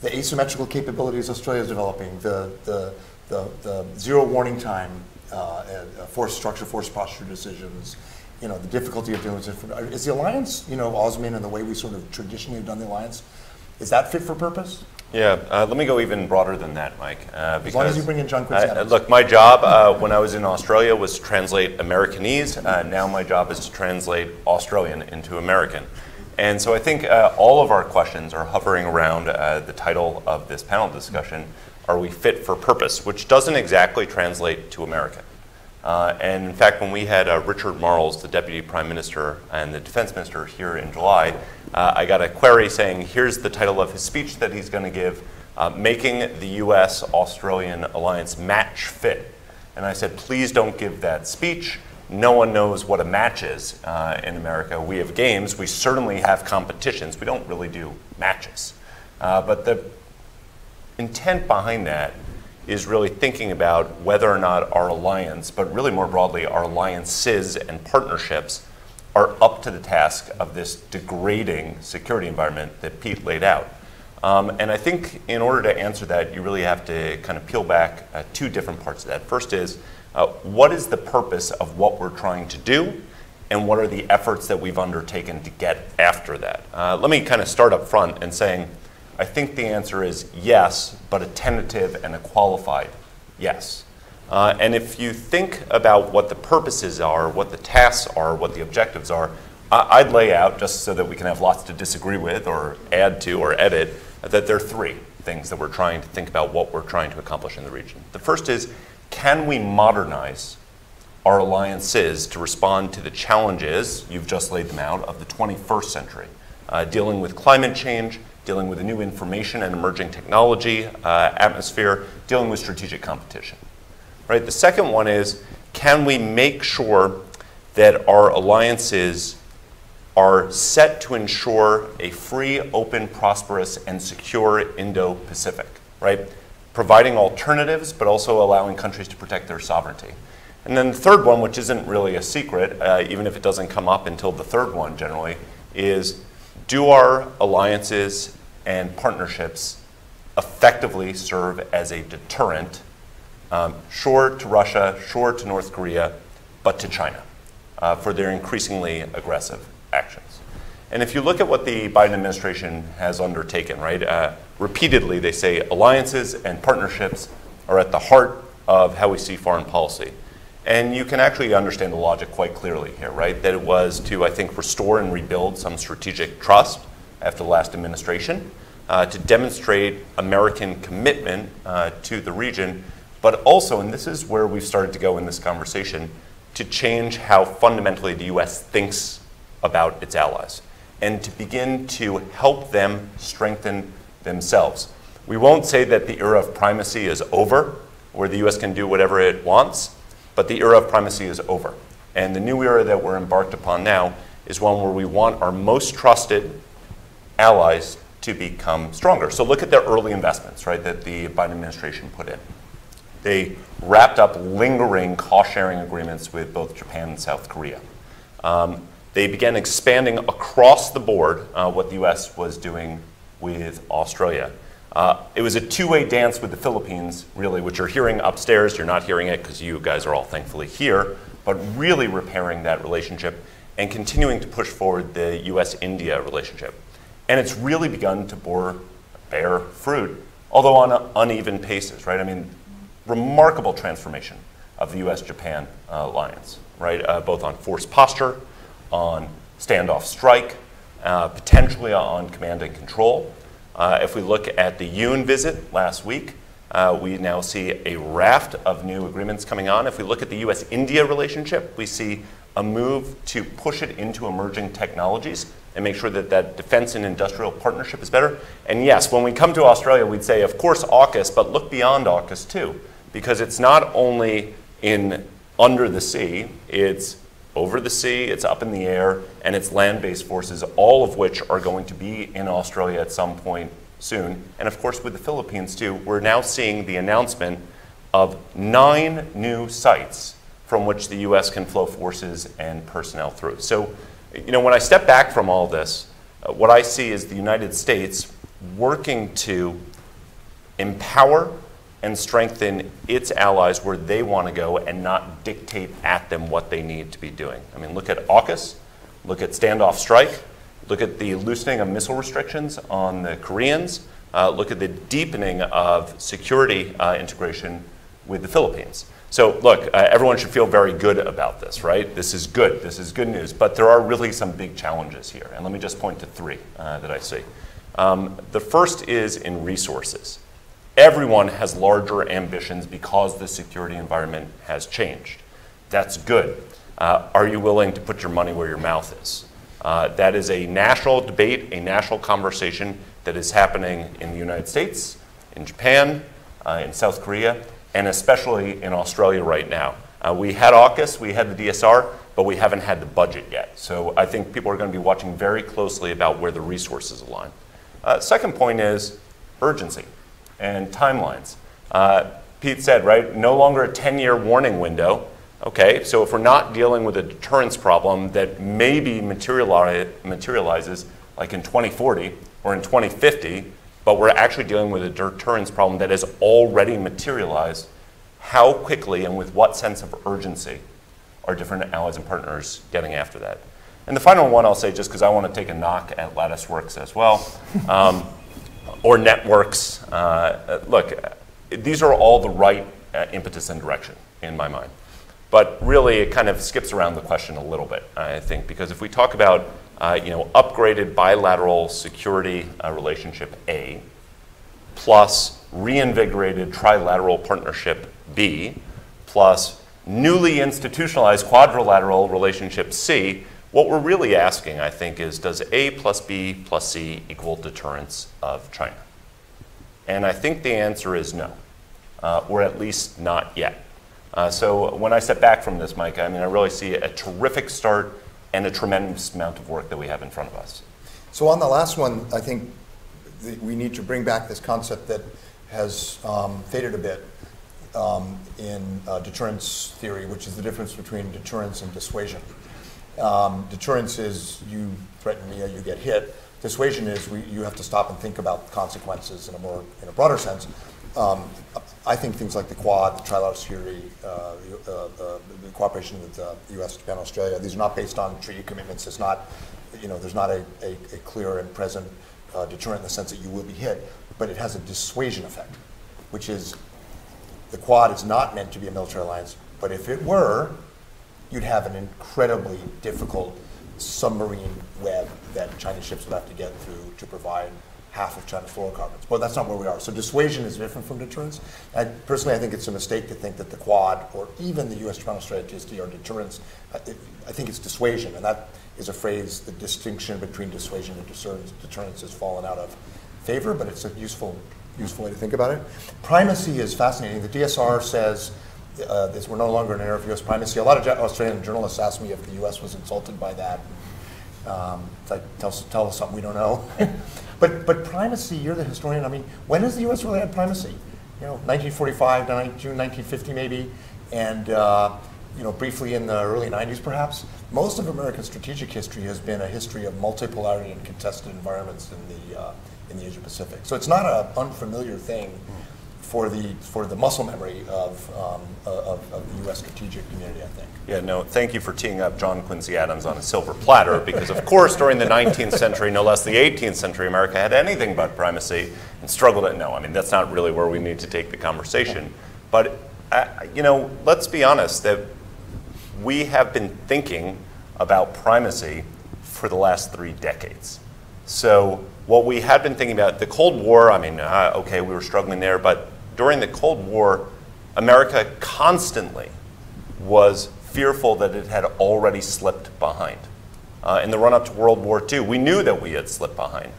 the asymmetrical capabilities Australia is developing, the the The, the zero warning time, uh, force structure, force posture decisions, you know, the difficulty of dealing with information. Is the alliance, you know, Osman and the way we sort of traditionally have done the alliance, is that fit for purpose? Yeah, uh, let me go even broader than that, Mike. Uh, as long as you bring in John Quincy Adams. Look, my job uh, when I was in Australia was to translate Americanese. Uh, now my job is to translate Australian into American. And so I think uh, all of our questions are hovering around uh, the title of this panel discussion. Are we fit for purpose, which doesn't exactly translate to American. Uh, and in fact, when we had uh, Richard Marles, the Deputy Prime Minister and the Defense Minister here in July, uh, I got a query saying, here's the title of his speech that he's going to give, uh, Making the U S Australian Alliance Match Fit. And I said, please don't give that speech. No one knows what a match is uh, in America. We have games. We certainly have competitions. We don't really do matches. Uh, but the intent behind that is really thinking about whether or not our alliance, but really more broadly, our alliances and partnerships are up to the task of this degrading security environment that Pete laid out. Um, and I think in order to answer that, you really have to kind of peel back uh, two different parts of that. First is, uh, what is the purpose of what we're trying to do, and what are the efforts that we've undertaken to get after that? Uh, let me kind of start up front and saying, I think the answer is yes, but a tentative and a qualified yes. Uh, and if you think about what the purposes are, what the tasks are, what the objectives are, I I'd lay out, just so that we can have lots to disagree with or add to or edit, that there are three things that we're trying to think about what we're trying to accomplish in the region. The first is, can we modernize our alliances to respond to the challenges, you've just laid them out, of the twenty-first century, uh, dealing with climate change, dealing with the new information and emerging technology uh, atmosphere, dealing with strategic competition. Right? The second one is, can we make sure that our alliances are set to ensure a free, open, prosperous, and secure Indo-Pacific, right? Providing alternatives, but also allowing countries to protect their sovereignty. And then the third one, which isn't really a secret, uh, even if it doesn't come up until the third one generally, is do our alliances and partnerships effectively serve as a deterrent, um, sure to Russia, sure to North Korea, but to China uh, for their increasingly aggressive actions? And if you look at what the Biden administration has undertaken, right, uh, repeatedly they say alliances and partnerships are at the heart of how we see foreign policy. And you can actually understand the logic quite clearly here, right? That it was to, I think, restore and rebuild some strategic trust after the last administration, uh, to demonstrate American commitment uh, to the region, but also, and this is where we've started to go in this conversation, to change how fundamentally the U S thinks about its allies and to begin to help them strengthen themselves. We won't say that the era of primacy is over, where the U S can do whatever it wants, but the era of primacy is over. And the new era that we're embarked upon now is one where we want our most trusted allies to become stronger. So look at their early investments, right, that the Biden administration put in. They wrapped up lingering cost-sharing agreements with both Japan and South Korea. Um, they began expanding across the board uh, what the U S was doing with Australia. Uh, it was a two-way dance with the Philippines, really, which you're hearing upstairs. You're not hearing it because you guys are all thankfully here, but really repairing that relationship and continuing to push forward the U S India relationship. And it's really begun to bore, bear fruit although on uneven paces, right? I mean, remarkable transformation of the U S Japan uh, alliance, right? Uh, both on force posture, on standoff strike, uh, potentially on command and control. Uh, if we look at the Yoon visit last week, uh, we now see a raft of new agreements coming on. If we look at the U S India relationship, we see a move to push it into emerging technologies and make sure that that defense and industrial partnership is better. And yes, when we come to Australia, we'd say, of course, AUKUS, but look beyond AUKUS too, because it's not only in under the sea, it's over the sea, it's up in the air, and it's land-based forces, all of which are going to be in Australia at some point soon. And of course, with the Philippines too, we're now seeing the announcement of nine new sites from which the U S can flow forces and personnel through. So, you know, when I step back from all this, uh, what I see is the United States working to empower and strengthen its allies where they want to go and not dictate at them what they need to be doing. I mean, look at AUKUS, look at standoff strike, look at the loosening of missile restrictions on the Koreans, uh, look at the deepening of security uh, integration with the Philippines. So look, uh, everyone should feel very good about this, right? This is good, this is good news, but there are really some big challenges here. And let me just point to three uh, that I see. Um, the first is in resources. Everyone has larger ambitions because the security environment has changed. That's good. Uh, are you willing to put your money where your mouth is? Uh, that is a national debate, a national conversation that is happening in the United States, in Japan, uh, in South Korea, and especially in Australia right now. Uh, we had AUKUS, we had the D S R, but we haven't had the budget yet. So I think people are going to be watching very closely about where the resources align. Uh, second point is urgency and timelines. Uh, Pete said, right, no longer a ten-year warning window. Okay, so if we're not dealing with a deterrence problem that maybe materiali- materializes like in twenty forty or in twenty fifty, but we're actually dealing with a deterrence problem that has already materialized, how quickly and with what sense of urgency are different allies and partners getting after that? And the final one I'll say, just because I want to take a knock at Latticeworks as well, um, or networks. Uh, look, these are all the right uh, impetus and direction in my mind. But really, it kind of skips around the question a little bit, I think, because if we talk about Uh, you know, upgraded bilateral security uh, relationship A, plus reinvigorated trilateral partnership B, plus newly institutionalized quadrilateral relationship C, what we're really asking, I think, is does A plus B plus C equal deterrence of China? And I think the answer is no, uh, or at least not yet. Uh, so when I step back from this, Mike, I mean, I really see a terrific start and a tremendous amount of work that we have in front of us. So on the last one, I think th- we need to bring back this concept that has um, faded a bit um, in uh, deterrence theory, which is the difference between deterrence and dissuasion. Um, deterrence is you threaten me or you get hit. Dissuasion is we, you have to stop and think about consequences in a more in a broader sense. Um, I think things like the Quad, the trilateral security, uh, uh, uh, the cooperation with the uh, U S, Japan, Australia, these are not based on treaty commitments. It's not, you know, there's not a, a, a clear and present uh, deterrent in the sense that you will be hit, but it has a dissuasion effect, which is the Quad is not meant to be a military alliance, but if it were, you'd have an incredibly difficult submarine web that Chinese ships would have to get through to provide half of China's fluorocarbons. But that's not where we are. So dissuasion is different from deterrence. And personally, I think it's a mistake to think that the Quad or even the U S Japan strategy are deterrence. I, it, I think it's dissuasion. And that is a phrase, the distinction between dissuasion and deterrence, deterrence has fallen out of favor, but it's a useful, useful way to think about it. Primacy is fascinating. The D S R says uh, this, we're no longer in an era of U S primacy. A lot of Australian journalists asked me if the U S was insulted by that. Um, like, tell, tell us something we don't know. But but primacy, you're the historian. I mean, when has the U S really had primacy? You know, nineteen forty-five, June nineteen fifty maybe, and uh, you know, briefly in the early nineties perhaps. Most of American strategic history has been a history of multipolarity and contested environments in the uh, in the Asia Pacific. So it's not an unfamiliar thing for the for the muscle memory of, um, of of the U S strategic community, I think. Yeah, no, thank you for teeing up John Quincy Adams on a silver platter, because of course during the nineteenth century, no less the eighteenth century, America had anything but primacy and struggled at no. I mean, that's not really where we need to take the conversation. But uh, you know, let's be honest that we have been thinking about primacy for the last three decades. So what we had been thinking about, the Cold War, I mean, uh, okay, we were struggling there, but during the Cold War, America constantly was fearful that it had already slipped behind. Uh, in the run-up to World War Two, we knew that we had slipped behind.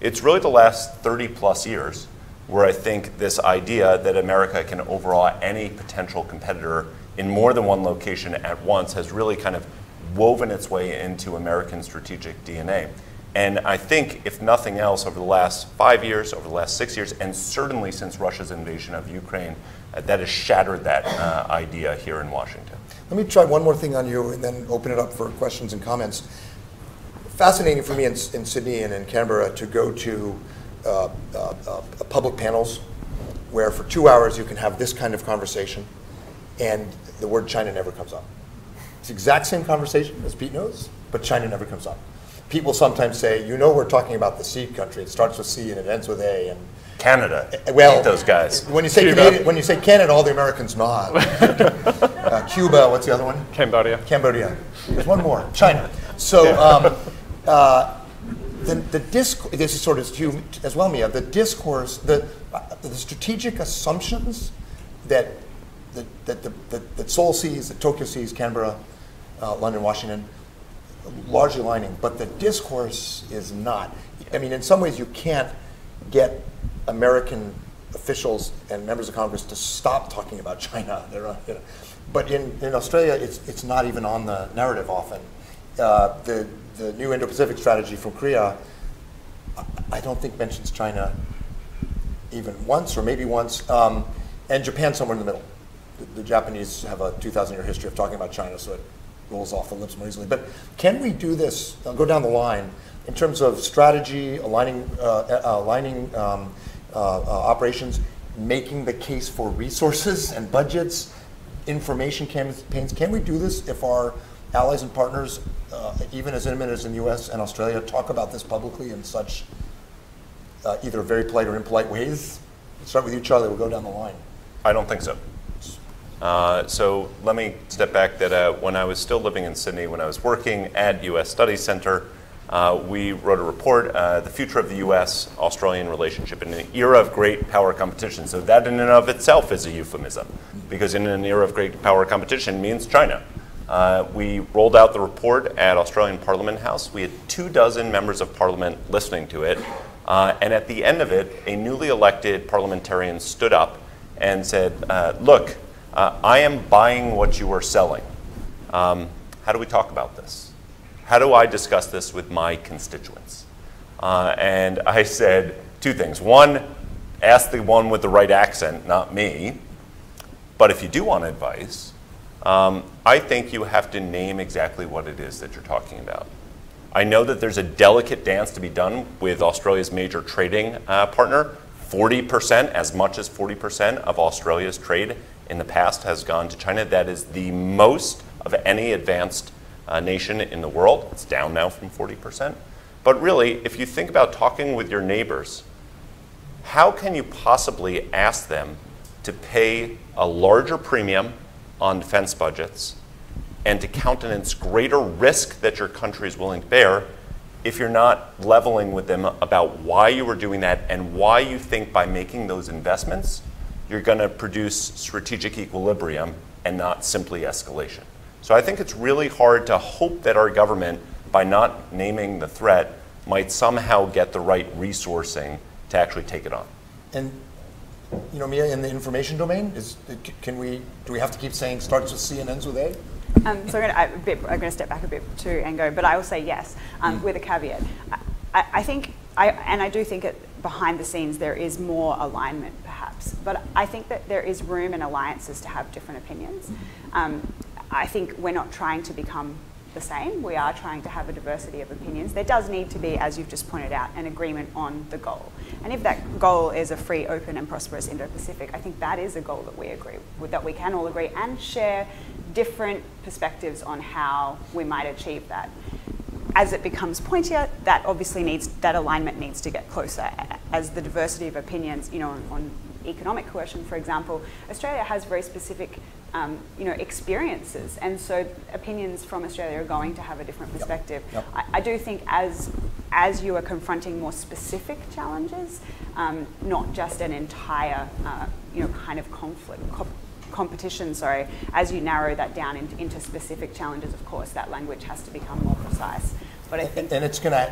It's really the last thirty plus years where I think this idea that America can overawe any potential competitor in more than one location at once has really kind of woven its way into American strategic D N A. And I think, if nothing else, over the last five years, over the last six years, and certainly since Russia's invasion of Ukraine, uh, that has shattered that uh, idea here in Washington. Let me try one more thing on you and then open it up for questions and comments. Fascinating for me in, in Sydney and in Canberra to go to uh, uh, uh, public panels where for two hours you can have this kind of conversation and the word China never comes up. It's the exact same conversation, as Pete knows, but China never comes up. People sometimes say, you know, we're talking about the C country. It starts with C and it ends with A. And Canada. Well, those guys. When you say Canada, when you say Canada, all the Americans nod. uh, Cuba. What's the other one? Cambodia. Cambodia. There's one more. China. So yeah. um, uh, the the disc. This is sort of you as well, Mia. The discourse. The uh, the strategic assumptions that that that the that, that Seoul sees, that Tokyo sees, Canberra, uh, London, Washington. Largely aligning, but the discourse is not. I mean, in some ways, you can't get American officials and members of Congress to stop talking about China. They're, you know. But in, in Australia, it's it's not even on the narrative often. Uh, the the new Indo-Pacific strategy from Korea, I, I don't think mentions China even once, or maybe once, um, and Japan somewhere in the middle. The, the Japanese have a two thousand year history of talking about China, so it rolls off the lips more easily. But can we do this, I'll go down the line, in terms of strategy, aligning, uh, aligning um, uh, uh, operations, making the case for resources and budgets, information campaigns? Can we do this if our allies and partners, uh, even as intimate as in the U S and Australia, talk about this publicly in such uh, either very polite or impolite ways? Let's start with you, Charlie. We'll go down the line. I don't think so. Uh, so let me step back that uh, when I was still living in Sydney, when I was working at U S Studies Centre, uh, we wrote a report, uh, The Future of the U S Australian Relationship in an Era of Great Power Competition. So that in and of itself is a euphemism, because in an era of great power competition means China. Uh, we rolled out the report at Australian Parliament House. We had two dozen members of Parliament listening to it. Uh, and at the end of it, a newly elected parliamentarian stood up and said, uh, look, Uh, I am buying what you are selling. Um, how do we talk about this? How do I discuss this with my constituents? Uh, and I said two things. One, ask the one with the right accent, not me. But if you do want advice, um, I think you have to name exactly what it is that you're talking about. I know that there's a delicate dance to be done with Australia's major trading uh, partner. forty percent, as much as forty percent of Australia's trade in the past has gone to China. That is the most of any advanced uh, nation in the world. It's down now from forty percent. But really, if you think about talking with your neighbors, how can you possibly ask them to pay a larger premium on defense budgets and to countenance greater risk that your country is willing to bear if you're not leveling with them about why you were doing that and why you think by making those investments you're going to produce strategic equilibrium and not simply escalation. So I think it's really hard to hope that our government, by not naming the threat, might somehow get the right resourcing to actually take it on. And you know, Mia, in the information domain, is can we do we have to keep saying starts with C and ends with A? Um, so I'm going, to, a bit, I'm going to step back a bit too and go, but I will say yes, um, with a caveat. I, I think, I, and I do think it, behind the scenes there is more alignment perhaps, but I think that there is room in alliances to have different opinions. Um, I think we're not trying to become the same. We are trying to have a diversity of opinions. There does need to be, as you've just pointed out, an agreement on the goal. And if that goal is a free, open and prosperous Indo-Pacific, I think that is a goal that we agree with, that we can all agree and share different perspectives on how we might achieve that. As it becomes pointier, that obviously needs, that alignment needs to get closer. As the diversity of opinions, you know, on, on economic coercion, for example, Australia has very specific Um, you know, experiences, and so opinions from Australia are going to have a different perspective. Yep. Yep. I, I do think as as you are confronting more specific challenges, um, not just an entire uh, you know kind of conflict co competition. Sorry, as you narrow that down in, into specific challenges, of course, that language has to become more precise. But I think, and, and it's going to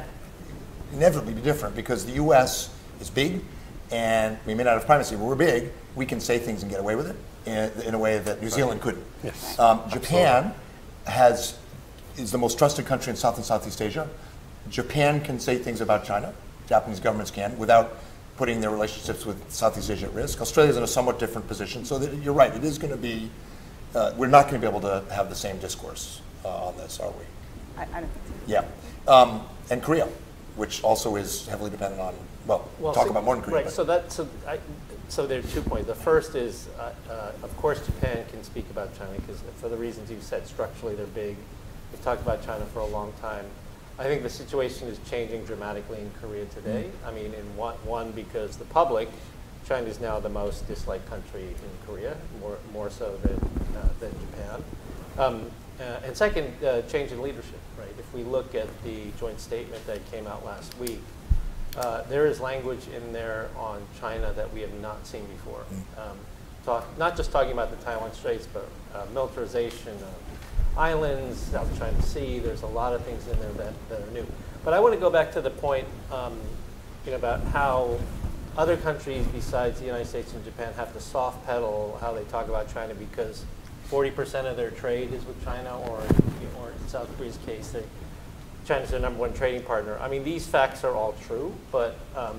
inevitably be different because the U S is big, and we may not have primacy, but we're big. We can say things and get away with it. In, in a way that New Zealand couldn't. Yes. Um, Japan has, is the most trusted country in South and Southeast Asia. Japan can say things about China, Japanese governments can, without putting their relationships with Southeast Asia at risk. Australia's in a somewhat different position, so that, you're right, it is going to be, uh, we're not going to be able to have the same discourse uh, on this, are we? I, I don't think so. Yeah. Um, and Korea, which also is heavily dependent on, well, well talk so, about more in Korea. Right, but. so that, so I, So there are two points. The first is, uh, uh, of course, Japan can speak about China because for the reasons you've said, structurally they're big. We've talked about China for a long time. I think the situation is changing dramatically in Korea today. Mm-hmm. I mean, in one, one because the public, China is now the most disliked country in Korea, more more so than uh, than Japan. Um, uh, and second, uh, change in leadership. Right. If we look at the joint statement that came out last week. Uh, there is language in there on China that we have not seen before. Um, talk, not just talking about the Taiwan Straits, but uh, militarization of islands, South China Sea. There's a lot of things in there that, that are new. But I want to go back to the point um, you know, about how other countries besides the United States and Japan have to soft pedal how they talk about China because forty percent of their trade is with China, or, or in South Korea's case, they China's their number one trading partner. I mean, these facts are all true, but um,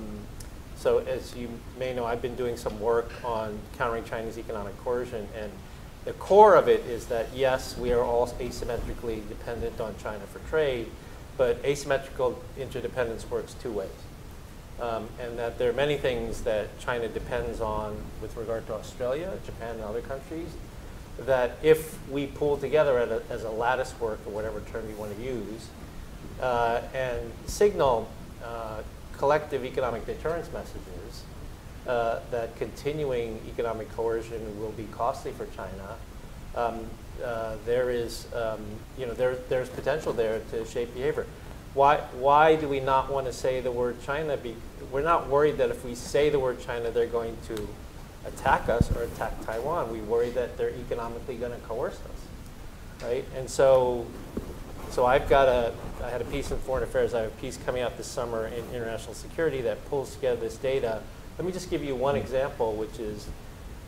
so as you may know, I've been doing some work on countering China's economic coercion, and the core of it is that, yes, we are all asymmetrically dependent on China for trade, but asymmetrical interdependence works two ways, um, and that there are many things that China depends on with regard to Australia, Japan, and other countries, that if we pull together at a, as a lattice work, or whatever term you want to use, Uh, and signal uh, collective economic deterrence messages uh, that continuing economic coercion will be costly for China. Um, uh, there is, um, you know, there, there's potential there to shape behavior. Why, why do we not want to say the word China? Be, we're not worried that if we say the word China, they're going to attack us or attack Taiwan. We worry that they're economically going to coerce us, right? And so. So I've got a, I had a piece in Foreign Affairs, I have a piece coming out this summer in international security that pulls together this data. Let me just give you one example, which is,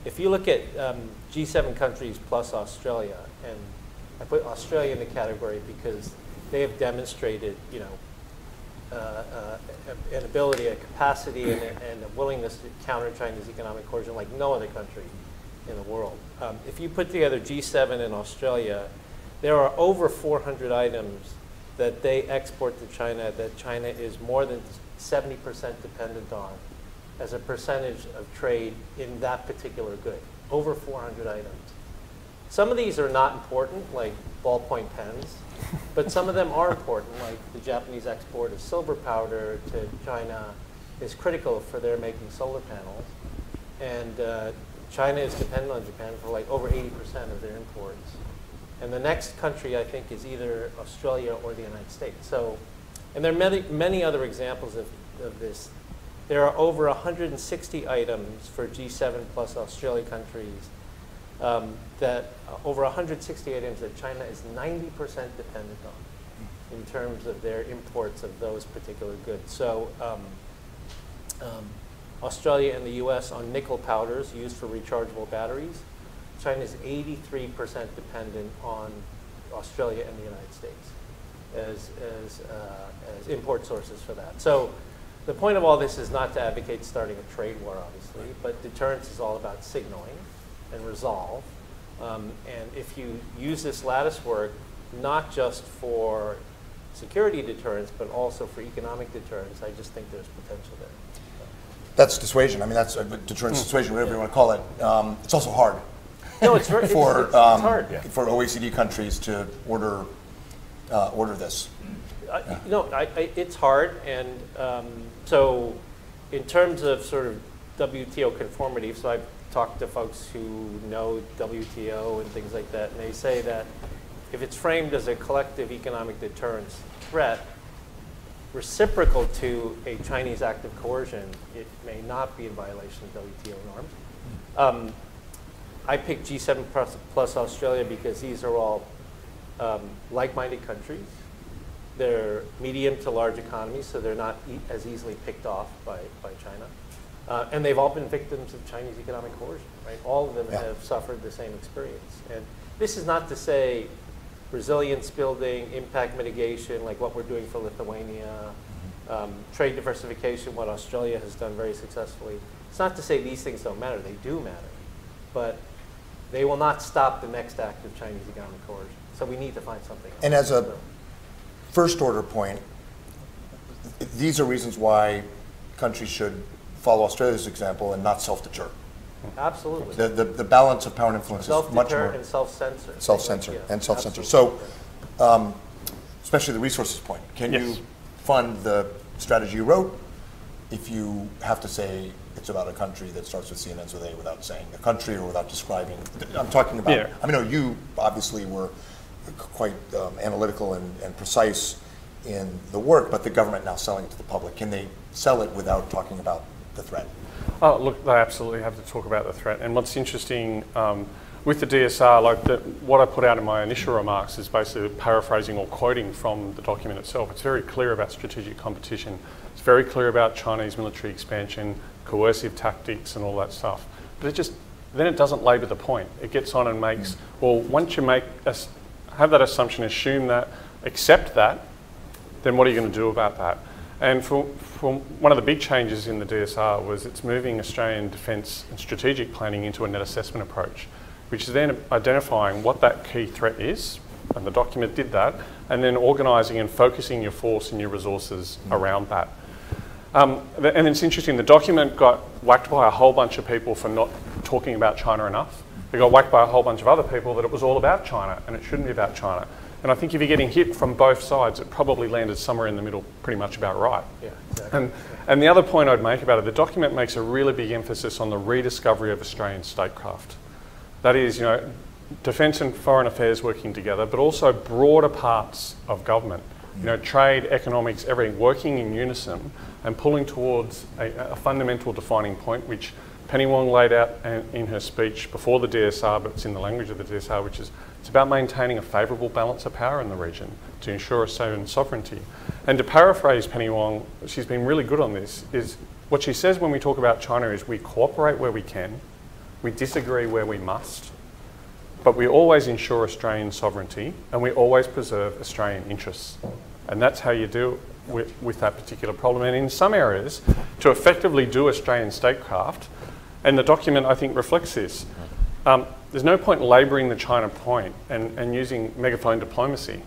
if you look at um, G seven countries plus Australia, and I put Australia in the category because they have demonstrated, you know, uh, uh, an ability, a capacity, and a, and a willingness to counter China's economic coercion like no other country in the world. Um, if you put together G seven and Australia, there are over four hundred items that they export to China that China is more than seventy percent dependent on as a percentage of trade in that particular good. Over four hundred items. Some of these are not important, like ballpoint pens, but some of them are important, like the Japanese export of silver powder to China is critical for their making solar panels. And uh, China is dependent on Japan for like over eighty percent of their imports. And the next country, I think, is either Australia or the United States. So, and there are many, many other examples of, of this. There are over one hundred sixty items for G seven plus Australia countries, um, that uh, over one hundred sixty items that China is ninety percent dependent on in terms of their imports of those particular goods. So um, um, Australia and the U S on nickel powders used for rechargeable batteries, China is eighty-three percent dependent on Australia and the United States as, as, uh, as import sources for that. So the point of all this is not to advocate starting a trade war, obviously, but deterrence is all about signaling and resolve. Um, and if you use this lattice work, not just for security deterrence, but also for economic deterrence. I just think there's potential there. That's dissuasion. I mean, that's uh, deterrence, mm. dissuasion, whatever yeah. you want to call it. Um, it's also hard. No, it's very for it's, it's, um, it's hard yeah. for O E C D countries to order uh, order this. I, yeah. No, I, I, it's hard, and um, so in terms of sort of W T O conformity, so I've talked to folks who know W T O and things like that, and they say that if it's framed as a collective economic deterrence threat, reciprocal to a Chinese act of coercion, it may not be in violation of W T O norms. Um, I picked G seven plus, plus Australia because these are all um, like-minded countries. They're medium to large economies, so they're not e as easily picked off by, by China. Uh, and they've all been victims of Chinese economic coercion, right? All of them yeah. have suffered the same experience. And this is not to say resilience building, impact mitigation, like what we're doing for Lithuania, um, trade diversification, what Australia has done very successfully. It's not to say these things don't matter. They do matter. But they will not stop the next act of Chinese economic coercion. So we need to find something else. And as a first order point, these are reasons why countries should follow Australia's example and not self-deter. Absolutely. The, the, the balance of power and influence is much more and self-censor. Self-censor yeah, and self-censor. So, um, especially the resources point. Can yes. you fund the strategy you wrote if you have to say it's about a country that starts with C and ends with A without saying the country or without describing? I'm talking about. Yeah. I mean, no, you obviously were quite um, analytical and, and precise in the work, but the government now selling it to the public. Can they sell it without talking about the threat? Oh, look, they absolutely have to talk about the threat. And what's interesting um, with the D S R, like the, what I put out in my initial remarks is basically paraphrasing or quoting from the document itself. It's very clear about strategic competition. It's very clear about Chinese military expansion, coercive tactics and all that stuff. But it just, then it doesn't labour the point. It gets on and makes, mm-hmm. well, once you make, us have that assumption, assume that, accept that, then what are you going to do about that? And for, for one of the big changes in the D S R was it's moving Australian defence and strategic planning into a net assessment approach, which is then identifying what that key threat is, and the document did that, and then organising and focusing your force and your resources mm-hmm. around that. Um, and it's interesting, the document got whacked by a whole bunch of people for not talking about China enough. It got whacked by a whole bunch of other people that it was all about China, and it shouldn't be about China. And I think if you're getting hit from both sides, it probably landed somewhere in the middle pretty much about right. Yeah, exactly. And, and the other point I'd make about it, the document makes a really big emphasis on the rediscovery of Australian statecraft. That is, you know, defence and foreign affairs working together, but also broader parts of government. You know, trade, economics, everything working in unison and pulling towards a, a fundamental defining point, which Penny Wong laid out in her speech before the D S R, but it's in the language of the D S R, which is it's about maintaining a favourable balance of power in the region to ensure Australian sovereignty. And to paraphrase Penny Wong, she's been really good on this, is what she says when we talk about China is we cooperate where we can, we disagree where we must, but we always ensure Australian sovereignty and we always preserve Australian interests. And that's how you deal with, with that particular problem. And in some areas, to effectively do Australian statecraft, and the document, I think, reflects this. Um, there's no point labouring the China point and, and using megaphone diplomacy.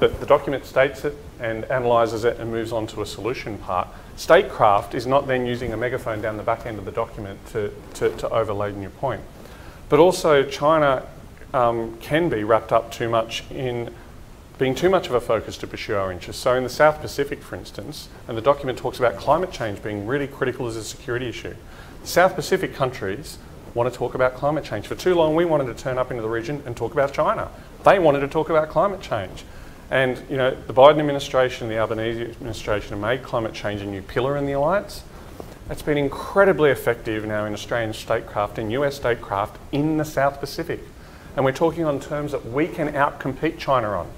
The, the document states it and analyses it and moves on to a solution part. Statecraft is not then using a megaphone down the back end of the document to, to, to overlay your point. But also China um, can be wrapped up too much in being too much of a focus to pursue our interests. So in the South Pacific, for instance, and the document talks about climate change being really critical as a security issue. South Pacific countries want to talk about climate change. For too long, we wanted to turn up into the region and talk about China. They wanted to talk about climate change. And, you know, the Biden administration, the Albanese administration have made climate change a new pillar in the alliance. It's been incredibly effective now in Australian statecraft and U S statecraft in the South Pacific. And we're talking on terms that we can outcompete China on,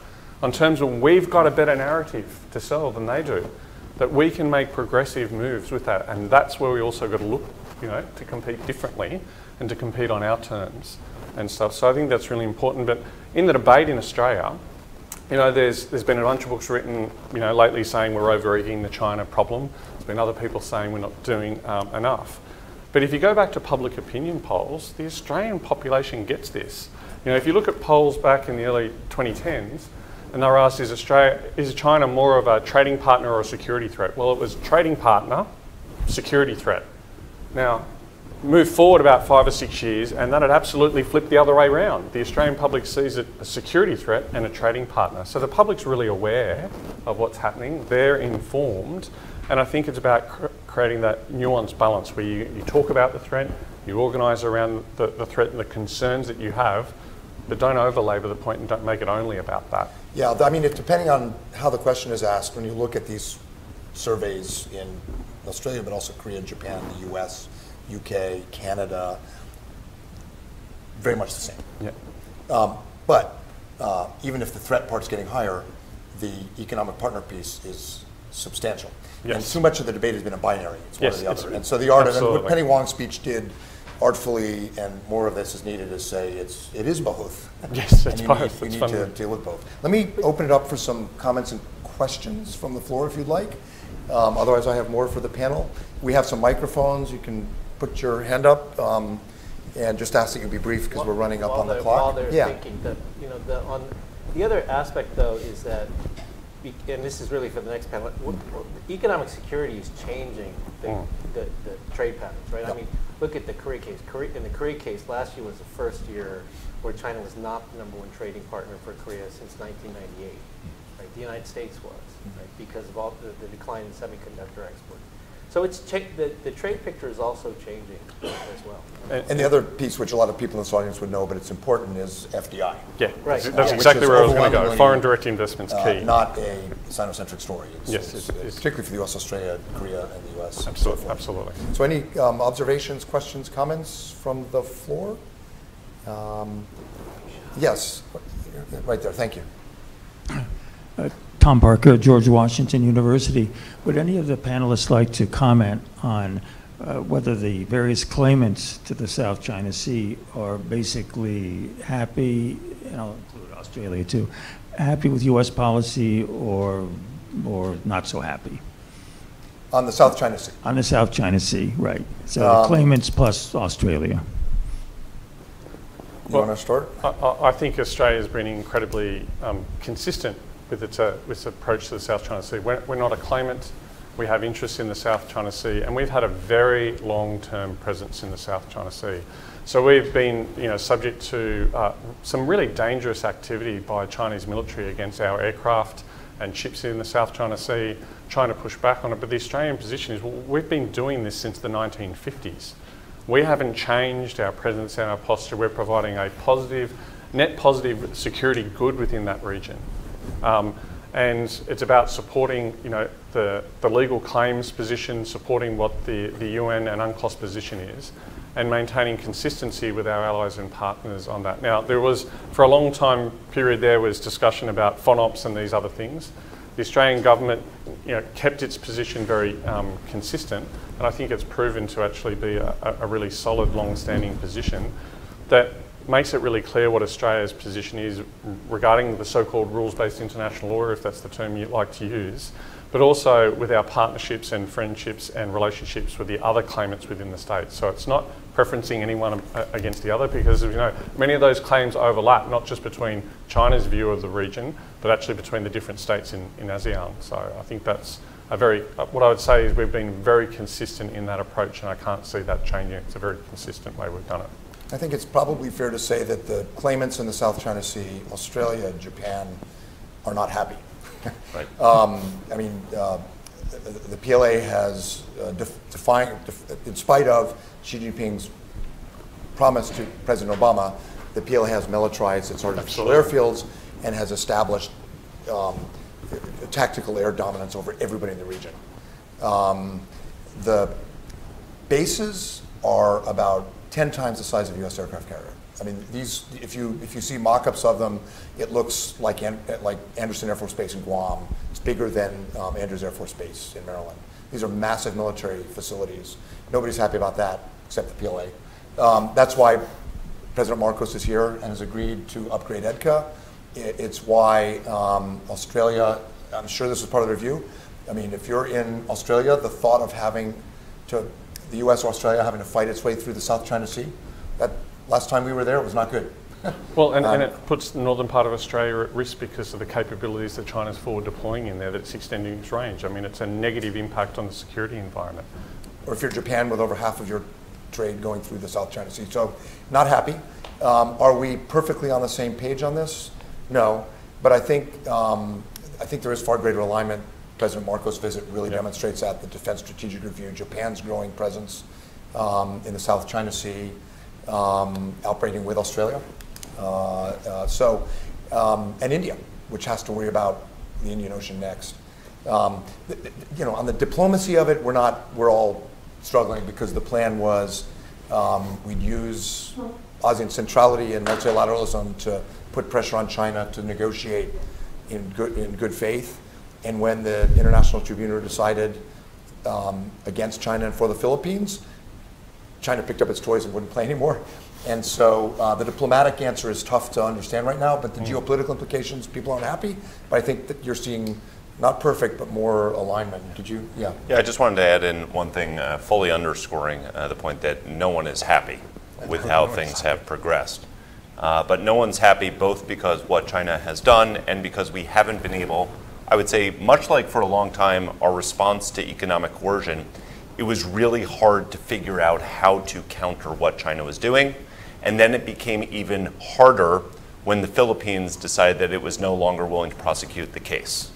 on terms where we've got a better narrative to sell than they do, that we can make progressive moves with that. And that's where we also got to look, you know, to compete differently and to compete on our terms and stuff. So I think that's really important. But in the debate in Australia, you know, there's there's been a bunch of books written, you know, lately saying we're overeating the China problem. There's been other people saying we're not doing um, enough. But if you go back to public opinion polls, the Australian population gets this. You know, if you look at polls back in the early twenty tens, and they were asked, is, Australia, is China more of a trading partner or a security threat? Well, it was trading partner, security threat. Now, move forward about five or six years, and then it absolutely flipped the other way around. The Australian public sees it a security threat and a trading partner. So the public's really aware of what's happening. They're informed. And I think it's about cr creating that nuanced balance where you, you talk about the threat, you organise around the, the threat and the concerns that you have, but don't over-labour the point and don't make it only about that. Yeah, I mean, if, depending on how the question is asked, when you look at these surveys in Australia, but also Korea, Japan, the U S, U K, Canada, very much the same. Yeah. Um, but uh, even if the threat part's getting higher, the economic partner piece is substantial. Yes. And too much of the debate has been a binary. It's yes, one or the other. And so the art absolutely. of, and what Penny Wong's speech did artfully, and more of this is needed, is say it's, it is both. Yes, it's both. We need, we need to deal with both. Let me open it up for some comments and questions from the floor if you'd like. Um, otherwise, I have more for the panel. We have some microphones. You can put your hand up um, and just ask that you be brief because we're running up on the clock. While they're yeah. thinking that, you know, the, on, the other aspect, though, is that, and this is really for the next panel, economic security is changing the, mm. the, the trade patterns, right? Yep. I mean, look at the Korea case. Korea, in the Korea case, last year was the first year where China was not the number one trading partner for Korea since nineteen ninety-eight. Right? The United States was, right? Because of all the, the decline in semiconductor exports. So it's the, the trade picture is also changing as well. And, and the other piece, which a lot of people in this audience would know, but it's important, is F D I. Yeah, right. That's, that's uh, exactly where I was going to go. Foreign direct investment's uh, key. Not a Sinocentric story. It's, yes, it's, it's, it's, particularly for the U S, Australia, Korea, and the U S. Absolutely, so absolutely. So, any um, observations, questions, comments from the floor? Um, yes, right there. Thank you. Uh, Tom Parker, George Washington University. Would any of the panelists like to comment on uh, whether the various claimants to the South China Sea are basically happy, and I'll include Australia too, happy with U S policy or, or not so happy? On the South China Sea? On the South China Sea, right. So um, the claimants plus Australia. You well, want to start? I, I think Australia's been incredibly um, consistent with its, uh, with its approach to the South China Sea. We're, we're not a claimant. We have interests in the South China Sea, and we've had a very long-term presence in the South China Sea. So we've been, you know, subject to uh, some really dangerous activity by Chinese military against our aircraft and ships in the South China Sea, trying to push back on it. But the Australian position is, well, we've been doing this since the nineteen fifties. We haven't changed our presence and our posture. We're providing a positive, net positive security good within that region. Um, and it's about supporting, you know, the, the legal claims position, supporting what the, the U N and UNCLOS position is, and maintaining consistency with our allies and partners on that. Now, there was, for a long time period there was discussion about FONOPS and these other things. The Australian government, you know, kept its position very um, consistent, and I think it's proven to actually be a, a really solid, long-standing position that makes it really clear what Australia's position is regarding the so-called rules-based international order, if that's the term you like to use, but also with our partnerships and friendships and relationships with the other claimants within the state. So it's not preferencing anyone against the other, because, you know, many of those claims overlap, not just between China's view of the region, but actually between the different states in, in ASEAN. So I think that's a very, what I would say is we've been very consistent in that approach, and I can't see that changing. It's a very consistent way we've done it. I think it's probably fair to say that the claimants in the South China Sea, Australia and Japan, are not happy. Right. um, I mean, uh, the, the P L A has uh, defined, def in spite of Xi Jinping's promise to President Obama, the P L A has militarized its artificial airfields and has established um, tactical air dominance over everybody in the region. Um, the bases are about ten times the size of a U S aircraft carrier. I mean, these, if you, if you see mock-ups of them, it looks like, An like Anderson Air Force Base in Guam. It's bigger than um, Andrews Air Force Base in Maryland. These are massive military facilities. Nobody's happy about that, except the P L A. Um, that's why President Marcos is here and has agreed to upgrade E D C A. It's why um, Australia, I'm sure this is part of the review. I mean, if you're in Australia, the thought of having to, the U S or Australia having to fight its way through the South China Sea, that last time we were there, it was not good. Well, and, um, and it puts the northern part of Australia at risk because of the capabilities that China's forward deploying in there, that's extending its range. I mean, it's a negative impact on the security environment. Or if you're Japan with over half of your trade going through the South China Sea. So, not happy. Um, are we perfectly on the same page on this? No. But I think, um, I think there is far greater alignment. President Marco's visit really yeah. demonstrates that. The Defense Strategic Review, Japan's growing presence um, in the South China Sea, um, operating with Australia. Uh, uh, so, um, and India, which has to worry about the Indian Ocean next. Um, th th you know, on the diplomacy of it, we're not, we're all struggling because the plan was um, we'd use ASEAN centrality and multilateralism to put pressure on China to negotiate in good, in good faith. And when the International Tribunal decided um, against China and for the Philippines, China picked up its toys and wouldn't play anymore. And so uh, the diplomatic answer is tough to understand right now, but the mm. geopolitical implications, people aren't happy. But I think that you're seeing not perfect, but more alignment. Did you? Yeah. Yeah, I just wanted to add in one thing, uh, fully underscoring uh, the point that no one is happy with how things have progressed. Uh, but no one's happy both because what China has done and because we haven't been able, I would say, much like for a long time, our response to economic coercion, it was really hard to figure out how to counter what China was doing. And then it became even harder when the Philippines decided that it was no longer willing to prosecute the case,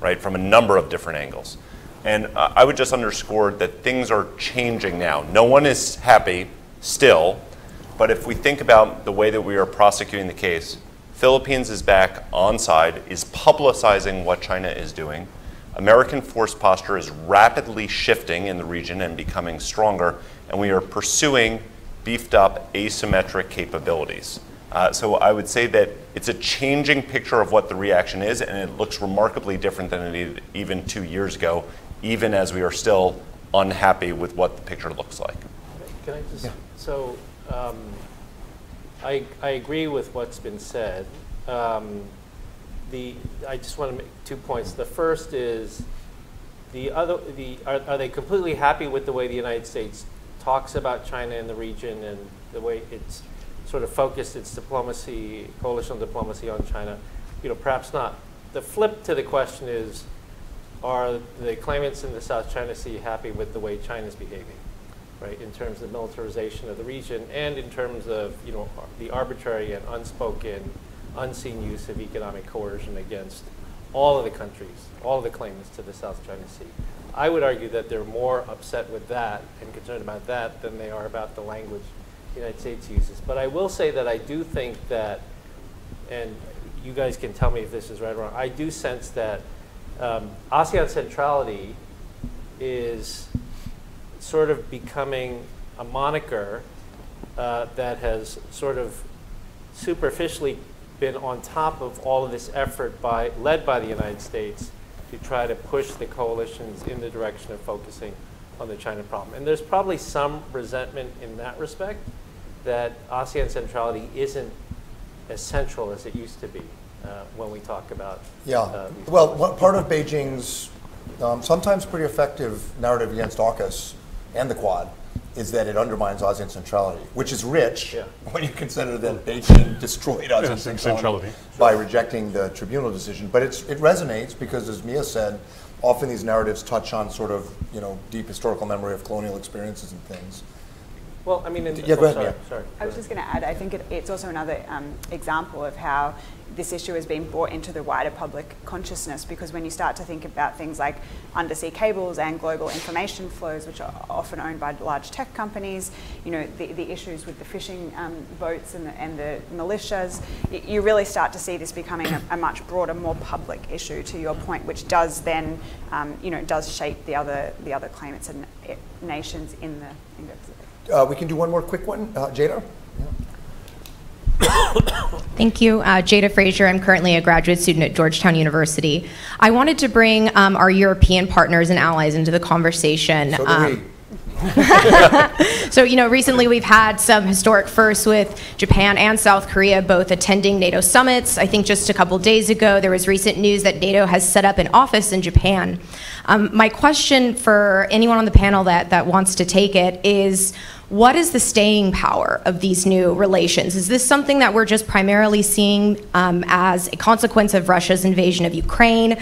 right, from a number of different angles. And uh, I would just underscore that things are changing now. No one is happy still, but if we think about the way that we are prosecuting the case, Philippines is back on side, is publicizing what China is doing. American force posture is rapidly shifting in the region and becoming stronger, and we are pursuing beefed up asymmetric capabilities. Uh, so I would say that it's a changing picture of what the reaction is, and it looks remarkably different than it did even two years ago, even as we are still unhappy with what the picture looks like. Can I just, yeah. so um, I, I agree with what's been said. Um, The, I just want to make two points. The first is, the other, the, are, are they completely happy with the way the United States talks about China in the region and the way it's sort of focused its diplomacy, coalitional diplomacy on China? You know, perhaps not. The flip to the question is, are the claimants in the South China Sea happy with the way China's behaving, right, in terms of militarization of the region and in terms of, you know, the arbitrary and unspoken, unseen use of economic coercion against all of the countries, all of the claimants to the South China Sea? I would argue that they're more upset with that and concerned about that than they are about the language the United States uses. But I will say that I do think that, and you guys can tell me if this is right or wrong, I do sense that um, ASEAN centrality is sort of becoming a moniker uh, that has sort of superficially been on top of all of this effort by, led by the United States to try to push the coalitions in the direction of focusing on the China problem. And there's probably some resentment in that respect that ASEAN centrality isn't as central as it used to be uh, when we talk about. Yeah. Uh, well, what part of Beijing's um, sometimes pretty effective narrative against AUKUS and the Quad is that it undermines ASEAN centrality, which is rich yeah. when you consider that Beijing destroyed ASEAN yeah, centrality, centrality by rejecting the tribunal decision. But it's, it resonates because, as Mia said, often these narratives touch on sort of, you know, deep historical memory of colonial experiences and things. Well, I mean, in yeah, oh, go ahead, sorry, Mia. Sorry. I was just going to add, I think it, it's also another um, example of how this issue has been brought into the wider public consciousness, because when you start to think about things like undersea cables and global information flows, which are often owned by large tech companies, you know, the, the issues with the fishing um, boats and the, and the militias, you really start to see this becoming a, a much broader, more public issue, to your point, which does then, um, you know, does shape the other, the other claimants and nations in the Indo-Pacific. Uh, we can do one more quick one. Uh, Jada? Yeah. Thank you. Uh, Jada Fraser. I'm currently a graduate student at Georgetown University. I wanted to bring um, our European partners and allies into the conversation. So do um, we. So, you know, recently we've had some historic firsts with Japan and South Korea both attending NATO summits. I think just a couple days ago there was recent news that NATO has set up an office in Japan. Um, my question for anyone on the panel that, that wants to take it is, What is the staying power of these new relations? Is this something that we're just primarily seeing um, as a consequence of Russia's invasion of Ukraine?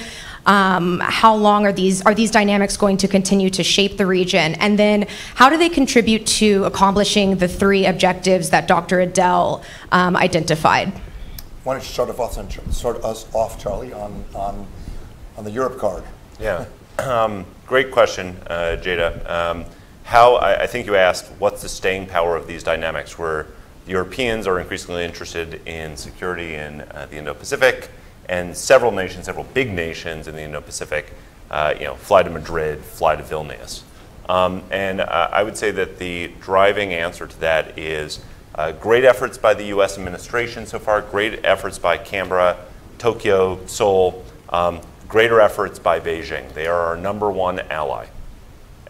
Um, how long are these, are these dynamics going to continue to shape the region? And then how do they contribute to accomplishing the three objectives that Doctor Adele um, identified? Why don't you start, off, start us off, Charlie, on, on, on the Europe card? Yeah, um, great question, uh, Jada. Um, How, I think you asked, what's the staying power of these dynamics, where Europeans are increasingly interested in security in uh, the Indo-Pacific, and several nations, several big nations in the Indo-Pacific, uh, you know, fly to Madrid, fly to Vilnius. Um, and uh, I would say that the driving answer to that is uh, great efforts by the U S administration so far, great efforts by Canberra, Tokyo, Seoul, um, greater efforts by Beijing. They are our number one ally.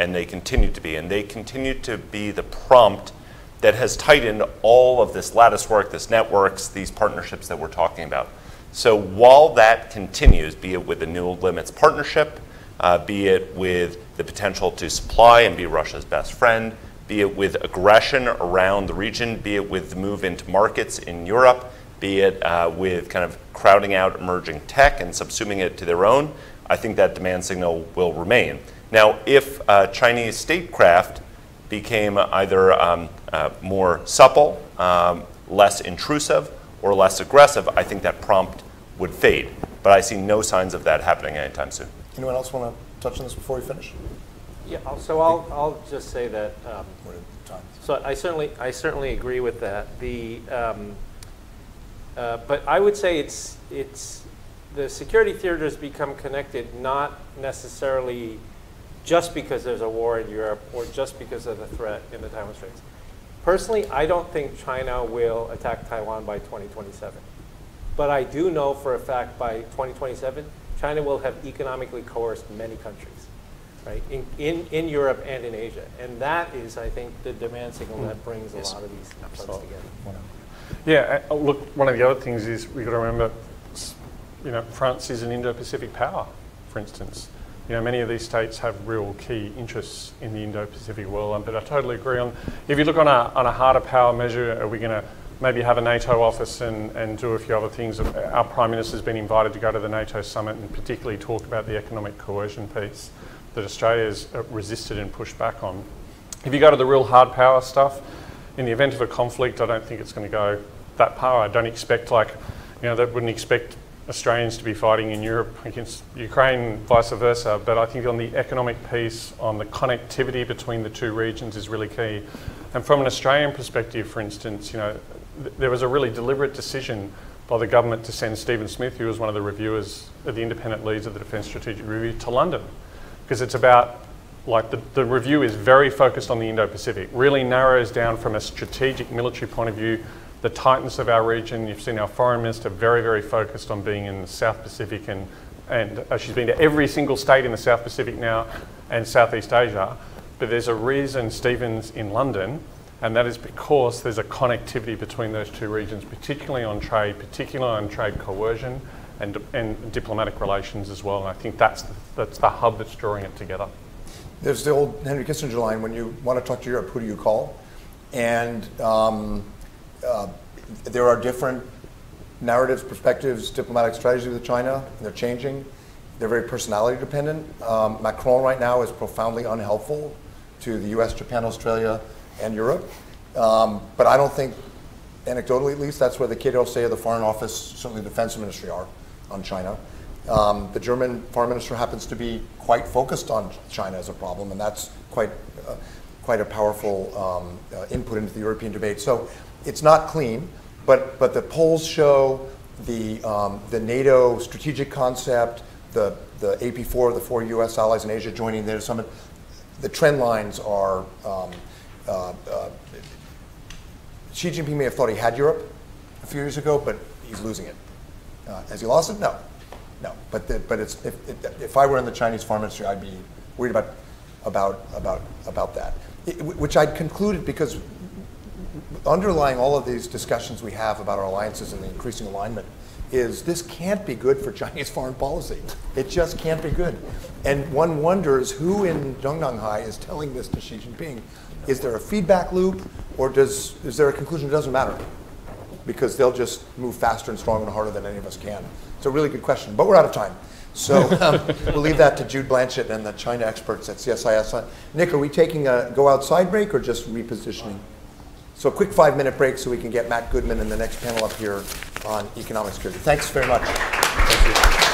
And they continue to be, and they continue to be the prompt that has tightened all of this lattice work, this networks, these partnerships that we're talking about. So while that continues, be it with the New Limits Partnership, uh, be it with the potential to supply and be Russia's best friend, be it with aggression around the region, be it with the move into markets in Europe, be it uh, with kind of crowding out emerging tech and subsuming it to their own, I think that demand signal will remain. Now, if uh, Chinese statecraft became either um, uh, more supple, um, less intrusive, or less aggressive, I think that prompt would fade. But I see no signs of that happening anytime soon. Anyone else want to touch on this before we finish? Yeah. I'll, so I'll I'll just say that. Um, so I certainly I certainly agree with that. The um, uh, but I would say it's it's the security theaters become connected, not necessarily just because there's a war in Europe or just because of the threat in the Taiwan Straits. Personally, I don't think China will attack Taiwan by twenty twenty-seven. But I do know for a fact by twenty twenty-seven, China will have economically coerced many countries, right, in, in, in Europe and in Asia. And that is, I think, the demand signal mm. that brings yes. a lot of these parts together. Yeah, uh, look, one of the other things is we've got to remember, you know, France is an Indo-Pacific power, for instance. You know, many of these states have real key interests in the Indo-Pacific world, but I totally agree on, if you look on a, on a harder power measure, are we going to maybe have a NATO office and, and do a few other things? Our Prime Minister's been invited to go to the NATO summit and particularly talk about the economic coercion piece that Australia's resisted and pushed back on. If you go to the real hard power stuff, in the event of a conflict, I don't think it's going to go that far. I don't expect, like, you know, that wouldn't expect Australians to be fighting in Europe against Ukraine, vice versa, but I think on the economic piece, on the connectivity between the two regions is really key. And from an Australian perspective, for instance, you know, th there was a really deliberate decision by the government to send Stephen Smith, who was one of the reviewers, of the independent leads of the Defence Strategic Review, to London, because it's about, like, the, the review is very focused on the Indo-Pacific, really narrows down from a strategic military point of view the tightness of our region. You've seen our foreign minister very, very focused on being in the South Pacific, and, and uh, she's been to every single state in the South Pacific now and Southeast Asia. But there's a reason Stephen's in London, and that is because there's a connectivity between those two regions, particularly on trade, particularly on trade coercion and, and diplomatic relations as well. And I think that's the, that's the hub that's drawing it together. There's the old Henry Kissinger line, when you want to talk to Europe, who do you call? And um, Uh, there are different narratives, perspectives, diplomatic strategies with China, and they're changing. They're very personality dependent. Um, Macron right now is profoundly unhelpful to the U S, Japan, Australia, and Europe. Um, but I don't think, anecdotally at least, that's where the kiddos say of the Foreign Office, certainly the Defense Ministry, are on China. Um, the German Foreign Minister happens to be quite focused on China as a problem, and that's quite, uh, quite a powerful um, uh, input into the European debate. So, it's not clean, but, but the polls show the, um, the NATO strategic concept, the, the A P four, the four U S allies in Asia joining the NATO summit, the trend lines are, um, uh, uh, Xi Jinping may have thought he had Europe a few years ago, but he's losing it. Uh, has he lost it? No, no. But, the, but it's, if, if I were in the Chinese foreign ministry, I'd be worried about, about, about, about that, it, which I'd concluded because underlying all of these discussions we have about our alliances and the increasing alignment is this can't be good for Chinese foreign policy. It just can't be good. And one wonders who in Zhongnanhai is telling this to Xi Jinping. Is there a feedback loop, or does, is there a conclusion that doesn't matter? Because they'll just move faster and stronger and harder than any of us can. It's a really good question, but we're out of time. So um, we'll leave that to Jude Blanchett and the China experts at C S I S. Nick, are we taking a go outside break or just repositioning? So a quick five minute break so we can get Matt Goodman and the next panel up here on economic security. Thanks very much. Thank you.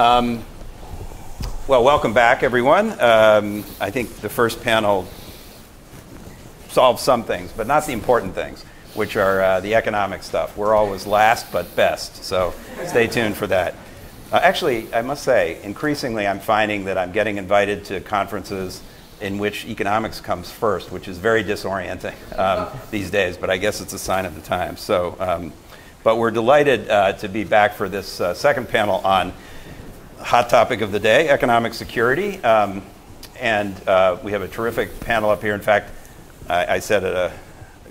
Um, well, welcome back, everyone. Um, I think the first panel solved some things, but not the important things, which are uh, the economic stuff. We're always last but best, so stay tuned for that. Uh, actually, I must say, increasingly I'm finding that I'm getting invited to conferences in which economics comes first, which is very disorienting um, these days, but I guess it's a sign of the time. So, um, but we're delighted uh, to be back for this uh, second panel on hot topic of the day, economic security. Um, and uh, we have a terrific panel up here. In fact, I, I said at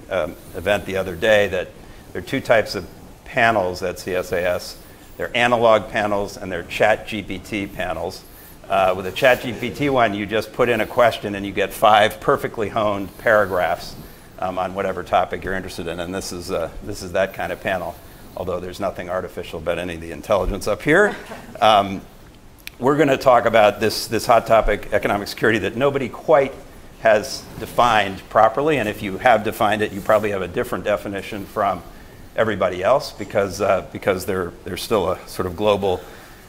a um, event the other day that there are two types of panels at C S I S. They're analog panels and they're Chat G P T panels. Uh, with a Chat G P T one, you just put in a question and you get five perfectly honed paragraphs um, on whatever topic you're interested in. And this is, uh, this is that kind of panel, although there's nothing artificial about any of the intelligence up here. Um, we're going to talk about this, this hot topic, economic security, that nobody quite has defined properly. And if you have defined it, you probably have a different definition from everybody else, because uh, because there there's still a sort of global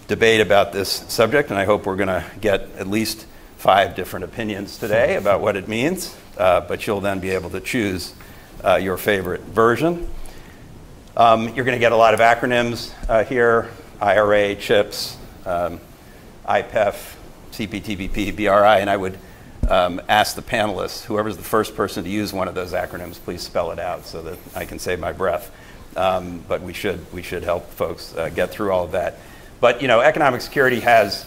debate about this subject, and I hope we're going to get at least five different opinions today about what it means. Uh, but you'll then be able to choose uh, your favorite version. Um, you're going to get a lot of acronyms uh, here: I R A, CHIPS, um, I P E F, C P T P P, B R I, and I would Um, ask the panelists, whoever's the first person to use one of those acronyms, please spell it out so that I can save my breath. Um, but we should, we should help folks uh, get through all of that. But, you know, economic security has,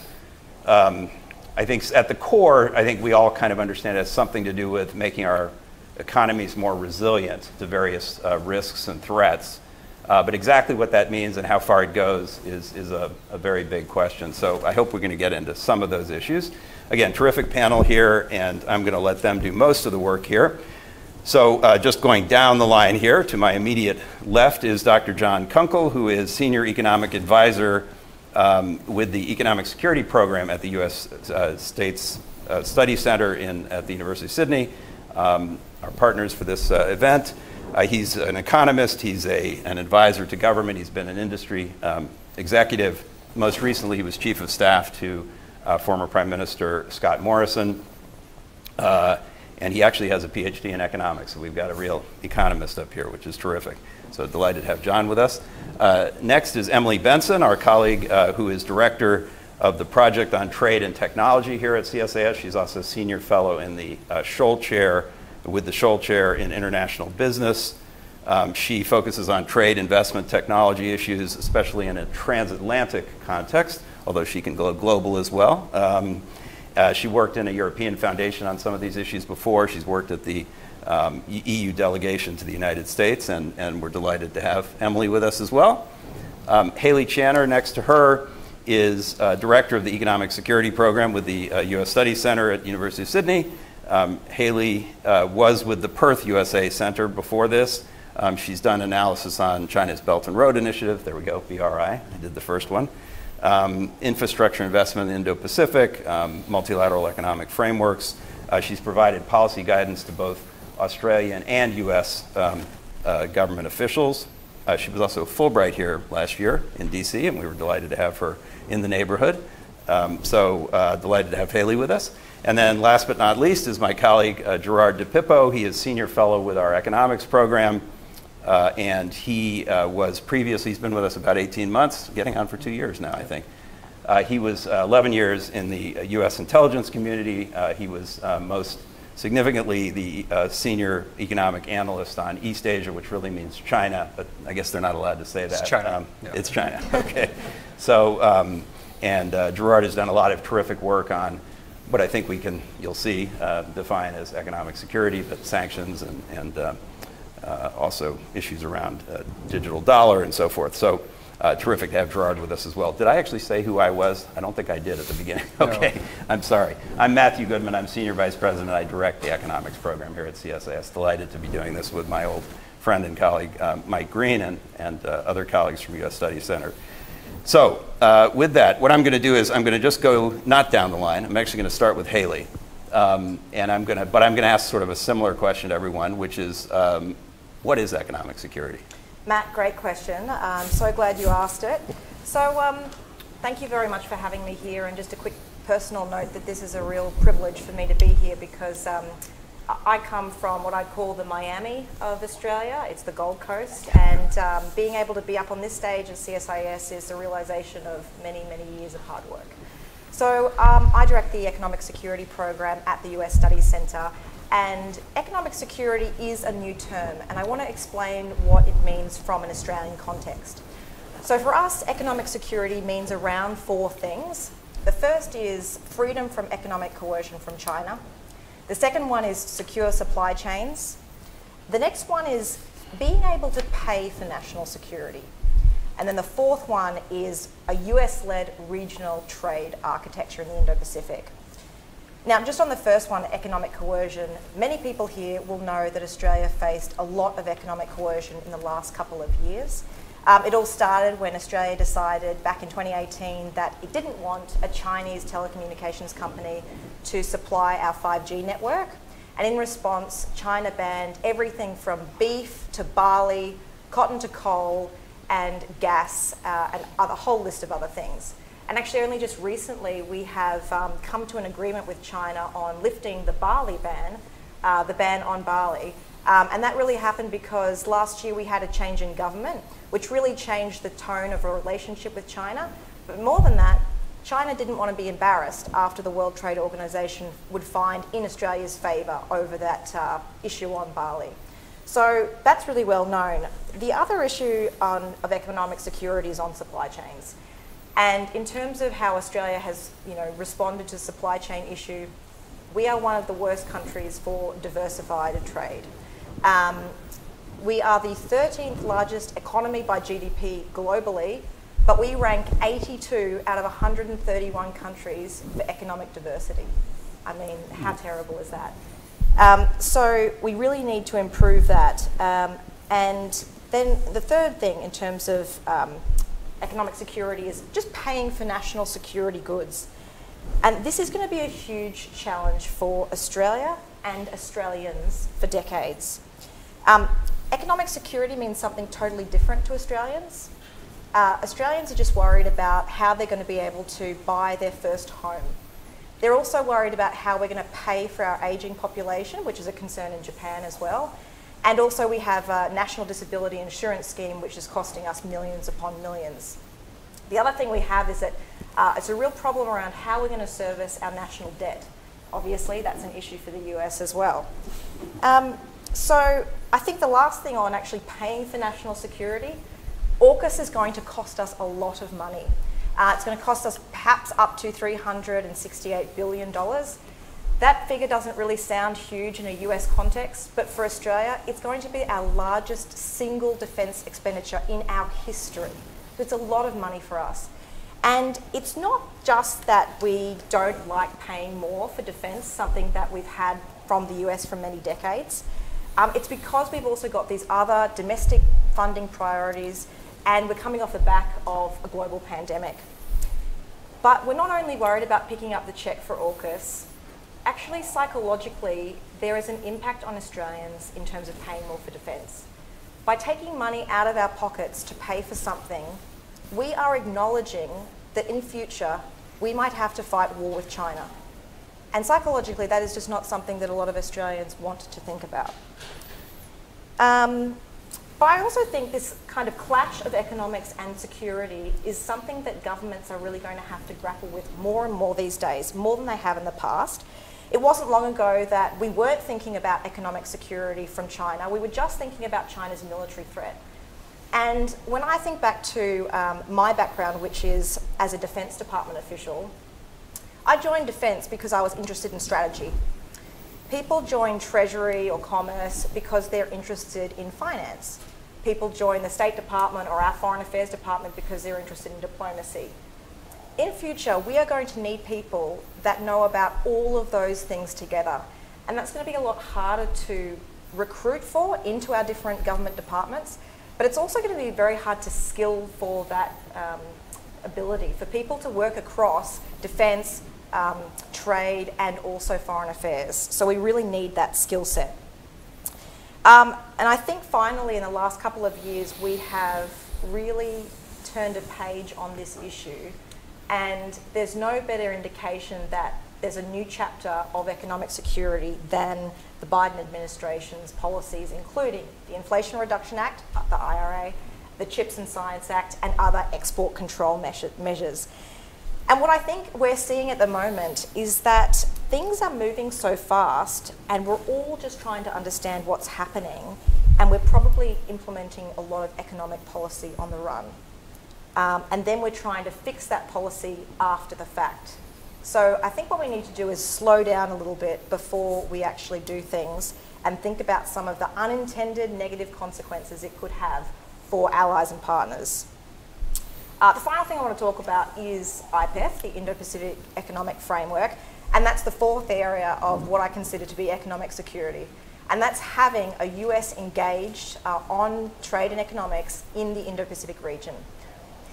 um, I think at the core, I think we all kind of understand it has something to do with making our economies more resilient to various uh, risks and threats. Uh, but exactly what that means and how far it goes is, is a, a very big question. So I hope we're going to get into some of those issues. Again, terrific panel here, and I'm going to let them do most of the work here. So uh, just going down the line here, to my immediate left is Doctor John Kunkel, who is Senior Economic Advisor um, with the Economic Security Program at the U S Uh, States uh, Studies Centre in, at the University of Sydney, um, our partners for this uh, event. Uh, he's an economist, he's a, an advisor to government, he's been an industry um, executive. Most recently, he was chief of staff to uh, former Prime Minister Scott Morrison. Uh, and he actually has a P H D in economics, so we've got a real economist up here, which is terrific. So delighted to have John with us. Uh, next is Emily Benson, our colleague uh, who is director of the Project on Trade and Technology here at C S I S. She's also a senior fellow in the uh, Scholl Chair with the Scholl Chair in International Business. Um, she focuses on trade, investment, technology issues, especially in a transatlantic context, although she can go global as well. Um, uh, she worked in a European foundation on some of these issues before. She's worked at the um, E U delegation to the United States, and, and we're delighted to have Emily with us as well. Um, Haley Channer, next to her, is uh, director of the Economic Security Program with the uh, U S Studies Centre at University of Sydney. Um, Haley uh, was with the Perth U S A Center before this. Um, she's done analysis on China's Belt and Road Initiative. There we go, B R I, I did the first one. Um, infrastructure investment in Indo-Pacific, um, multilateral economic frameworks. Uh, she's provided policy guidance to both Australian and U S um, uh, government officials. Uh, she was also Fulbright here last year in D C, and we were delighted to have her in the neighborhood. Um, so uh, delighted to have Haley with us. And then last but not least is my colleague, uh, Gerard De Pippo. He is senior fellow with our economics program. Uh, and he uh, was previously, he's been with us about eighteen months, getting on for two years now, I think. Uh, he was uh, eleven years in the U S intelligence community. Uh, he was uh, most significantly the uh, senior economic analyst on East Asia, which really means China, but I guess they're not allowed to say that. It's China. Um, yeah. It's China, okay. So, um, and uh, Gerard has done a lot of terrific work on what I think we can, you'll see, uh, define as economic security, but sanctions and, and uh, uh, also issues around uh, digital dollar and so forth. So uh, terrific to have Gerard with us as well. Did I actually say who I was? I don't think I did at the beginning. Okay, no. I'm sorry. I'm Matthew Goodman. I'm Senior Vice President. I direct the economics program here at C S I S. Delighted to be doing this with my old friend and colleague, uh, Mike Green, and, and uh, other colleagues from U S Studies Center. So uh, with that, what I'm going to do is I'm going to just go not down the line. I'm actually going to start with Haley, um, and I'm going to, but I'm going to ask sort of a similar question to everyone, which is, um, what is economic security? Matt, great question. I'm so glad you asked it. So um, Thank you very much for having me here, and just a quick personal note that this is a real privilege for me to be here because um, I come from what I call the Miami of Australia. It's the Gold Coast, and um, being able to be up on this stage at C S I S is the realisation of many, many years of hard work. So um, I direct the Economic Security Program at the U S Studies Centre, and economic security is a new term, and I want to explain what it means from an Australian context. So for us, economic security means around four things. The first is freedom from economic coercion from China. The second one is secure supply chains. The next one is being able to pay for national security. And then the fourth one is a U S-led regional trade architecture in the Indo-Pacific. Now, just on the first one, economic coercion, many people here will know that Australia faced a lot of economic coercion in the last couple of years. Um, it all started when Australia decided back in twenty eighteen that it didn't want a Chinese telecommunications company to supply our five G network. And in response, China banned everything from beef to barley, cotton to coal, and gas, uh, and a whole list of other things. And actually only just recently we have um, come to an agreement with China on lifting the barley ban, uh, the ban on barley. Um, and that really happened because last year we had a change in government, which really changed the tone of our relationship with China. But more than that, China didn't want to be embarrassed after the World Trade Organization would find in Australia's favour over that uh, issue on barley. So that's really well known. The other issue on, of economic security is on supply chains. And in terms of how Australia has, you know, responded to the supply chain issue, we are one of the worst countries for diversified trade. Um, we are the thirteenth largest economy by G D P globally, but we rank eighty-two out of one hundred thirty-one countries for economic diversity. I mean, how terrible is that? Um, so we really need to improve that. Um, and then the third thing in terms of um, economic security is just paying for national security goods. And this is going to be a huge challenge for Australia and Australians for decades. Um, economic security means something totally different to Australians. Uh, Australians are just worried about how they're going to be able to buy their first home. They're also worried about how we're going to pay for our ageing population, which is a concern in Japan as well. And also we have a national disability insurance scheme, which is costing us millions upon millions. The other thing we have is that uh, it's a real problem around how we're going to service our national debt. Obviously, that's an issue for the U S as well. Um, so I think the last thing on actually paying for national security, AUKUS is going to cost us a lot of money. Uh, it's going to cost us perhaps up to three hundred sixty-eight billion dollars. That figure doesn't really sound huge in a U S context, but for Australia, it's going to be our largest single defence expenditure in our history. It's a lot of money for us. And it's not just that we don't like paying more for defence, something that we've had from the U S for many decades. Um, it's because we've also got these other domestic funding priorities, and we're coming off the back of a global pandemic. But we're not only worried about picking up the cheque for AUKUS, actually psychologically there is an impact on Australians in terms of paying more for defence. By taking money out of our pockets to pay for something, we are acknowledging that in future we might have to fight war with China. And psychologically that is just not something that a lot of Australians want to think about. Um, But I also think this kind of clash of economics and security is something that governments are really going to have to grapple with more and more these days, more than they have in the past. It wasn't long ago that we weren't thinking about economic security from China. We were just thinking about China's military threat. And when I think back to um, my background, which is as a Defence Department official, I joined Defence because I was interested in strategy. People join Treasury or Commerce because they're interested in finance. People join the State Department or our Foreign Affairs Department because they're interested in diplomacy. In future, we are going to need people that know about all of those things together. And that's going to be a lot harder to recruit for into our different government departments, but it's also going to be very hard to skill for that um, ability, for people to work across defence, Um, trade, and also foreign affairs. So we really need that skill set. Um, and I think finally in the last couple of years we have really turned a page on this issue And there's no better indication that there's a new chapter of economic security than the Biden administration's policies, including the Inflation Reduction Act, the I R A, the CHIPS and Science Act, and other export control measure measures. And what I think we're seeing at the moment is that things are moving so fast and we're all just trying to understand what's happening, and we're probably implementing a lot of economic policy on the run. Um, and then we're trying to fix that policy after the fact. So I think what we need to do is slow down a little bit before we actually do things and think about some of the unintended negative consequences it could have for allies and partners. Uh, the final thing I want to talk about is I P E F, the Indo-Pacific Economic Framework, and that's the fourth area of what I consider to be economic security. And that's having a U S engaged uh, on trade and economics in the Indo-Pacific region.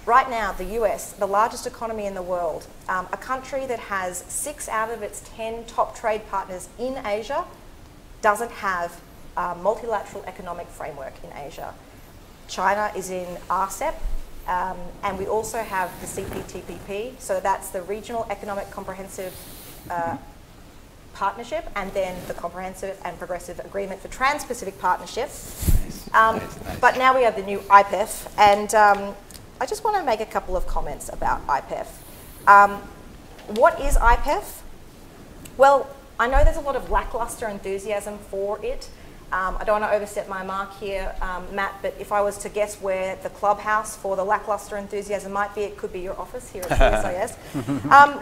Right now, the U S, the largest economy in the world, um, a country that has six out of its ten top trade partners in Asia, doesn't have a multilateral economic framework in Asia. China is in R C E P, um, and we also have the C P T P P, so that's the Regional Economic Comprehensive uh, Partnership, and then the Comprehensive and Progressive Agreement for Trans-Pacific Partnership. Nice, um, nice, nice. But now we have the new I P E F, and um, I just want to make a couple of comments about I P E F. Um, what is I P E F? Well, I know there's a lot of lackluster enthusiasm for it. Um, I don't want to overstep my mark here, um, Matt, but if I was to guess where the clubhouse for the lackluster enthusiasm might be, it could be your office here at C S I S. Um,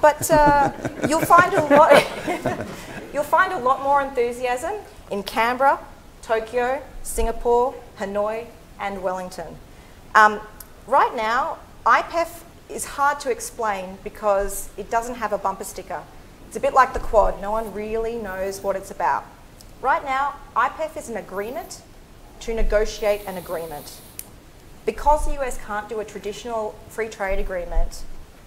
but uh, you'll find a lot you'll find a lot more enthusiasm in Canberra, Tokyo, Singapore, Hanoi, and Wellington. Um, Right now, I P E F is hard to explain because it doesn't have a bumper sticker. It's a bit like the Quad. No one really knows what it's about. Right now, I P E F is an agreement to negotiate an agreement. Because the U S can't do a traditional free trade agreement,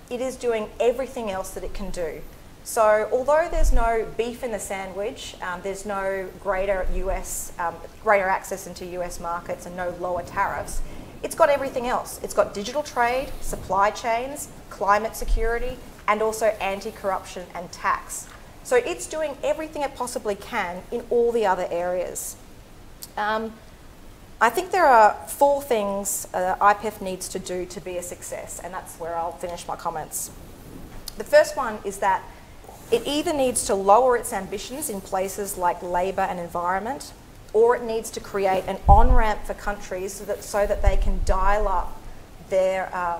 it is doing everything else that it can do. So although there's no beef in the sandwich, um, there's no greater U S, um, greater access into U S markets and no lower tariffs, it's got everything else. It's got digital trade, supply chains, climate security, and also anti-corruption and tax. So it's doing everything it possibly can in all the other areas. Um, I think there are four things uh, I P E F needs to do to be a success, and that's where I'll finish my comments. The first one is that it either needs to lower its ambitions in places like labour and environment, or it needs to create an on-ramp for countries so that, so that they can dial up their uh,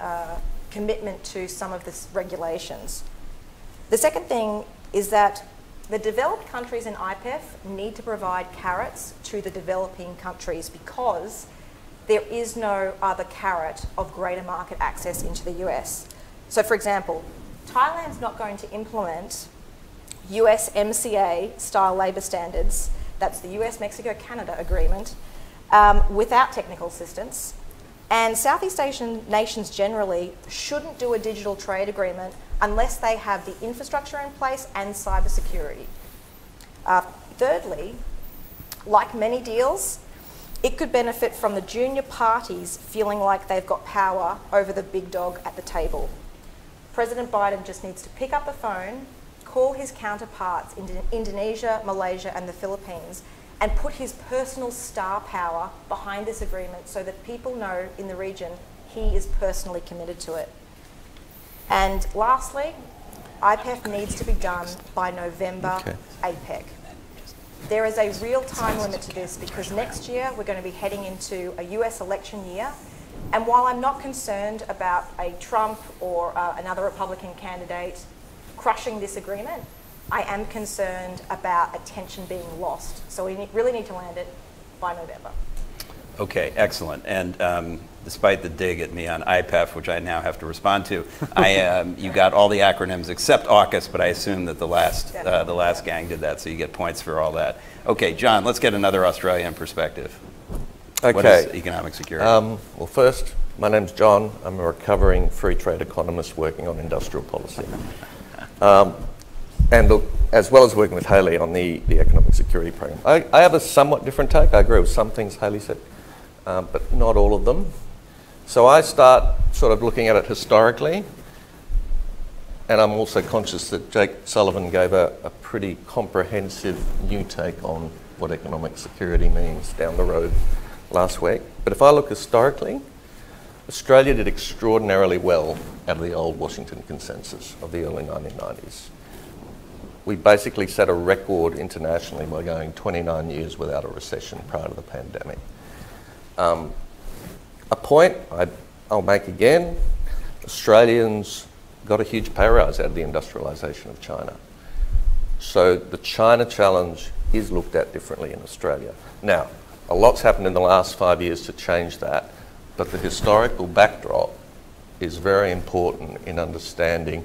uh, commitment to some of the regulations. The second thing is that the developed countries in I P E F need to provide carrots to the developing countries because there is no other carrot of greater market access into the U S. So for example, Thailand's not going to implement U S M C A style labour standards, that's the U S Mexico Canada agreement, um, without technical assistance. And Southeast Asian nations generally shouldn't do a digital trade agreement unless they have the infrastructure in place and cybersecurity. Uh, thirdly, like many deals, it could benefit from the junior parties feeling like they've got power over the big dog at the table. President Biden just needs to pick up the phone, call his counterparts in Indonesia, Malaysia, and the Philippines, and put his personal star power behind this agreement so that people know in the region he is personally committed to it. And lastly, I P E F needs to be done by November okay. APEC. There is a real time limit to this because next year we're going to be heading into a U S election year. And while I'm not concerned about a Trump or uh, another Republican candidate crushing this agreement, I am concerned about attention being lost. So we ne really need to land it by November. Okay, excellent. And um, despite the dig at me on I P E F, which I now have to respond to, I, um, you got all the acronyms except AUKUS, but I assume that the last, uh, the last gang did that, so you get points for all that. Okay, John, let's get another Australian perspective. Okay. What is economic security? Um, well, first, my name's John. I'm a recovering free trade economist working on industrial policy. Um, and look, as well as working with Haley on the, the economic security program, I, I have a somewhat different take. I agree with some things Haley said, um, but not all of them. So I start sort of looking at it historically, and I'm also conscious that Jake Sullivan gave a, a pretty comprehensive new take on what economic security means down the road last week. But if I look historically, Australia did extraordinarily well out of the old Washington consensus of the early nineteen nineties. We basically set a record internationally by going twenty-nine years without a recession prior to the pandemic. Um, A point I, I'll make again, Australians got a huge pay rise out of the industrialisation of China. So the China challenge is looked at differently in Australia. Now, a lot's happened in the last five years to change that, but the historical backdrop is very important in understanding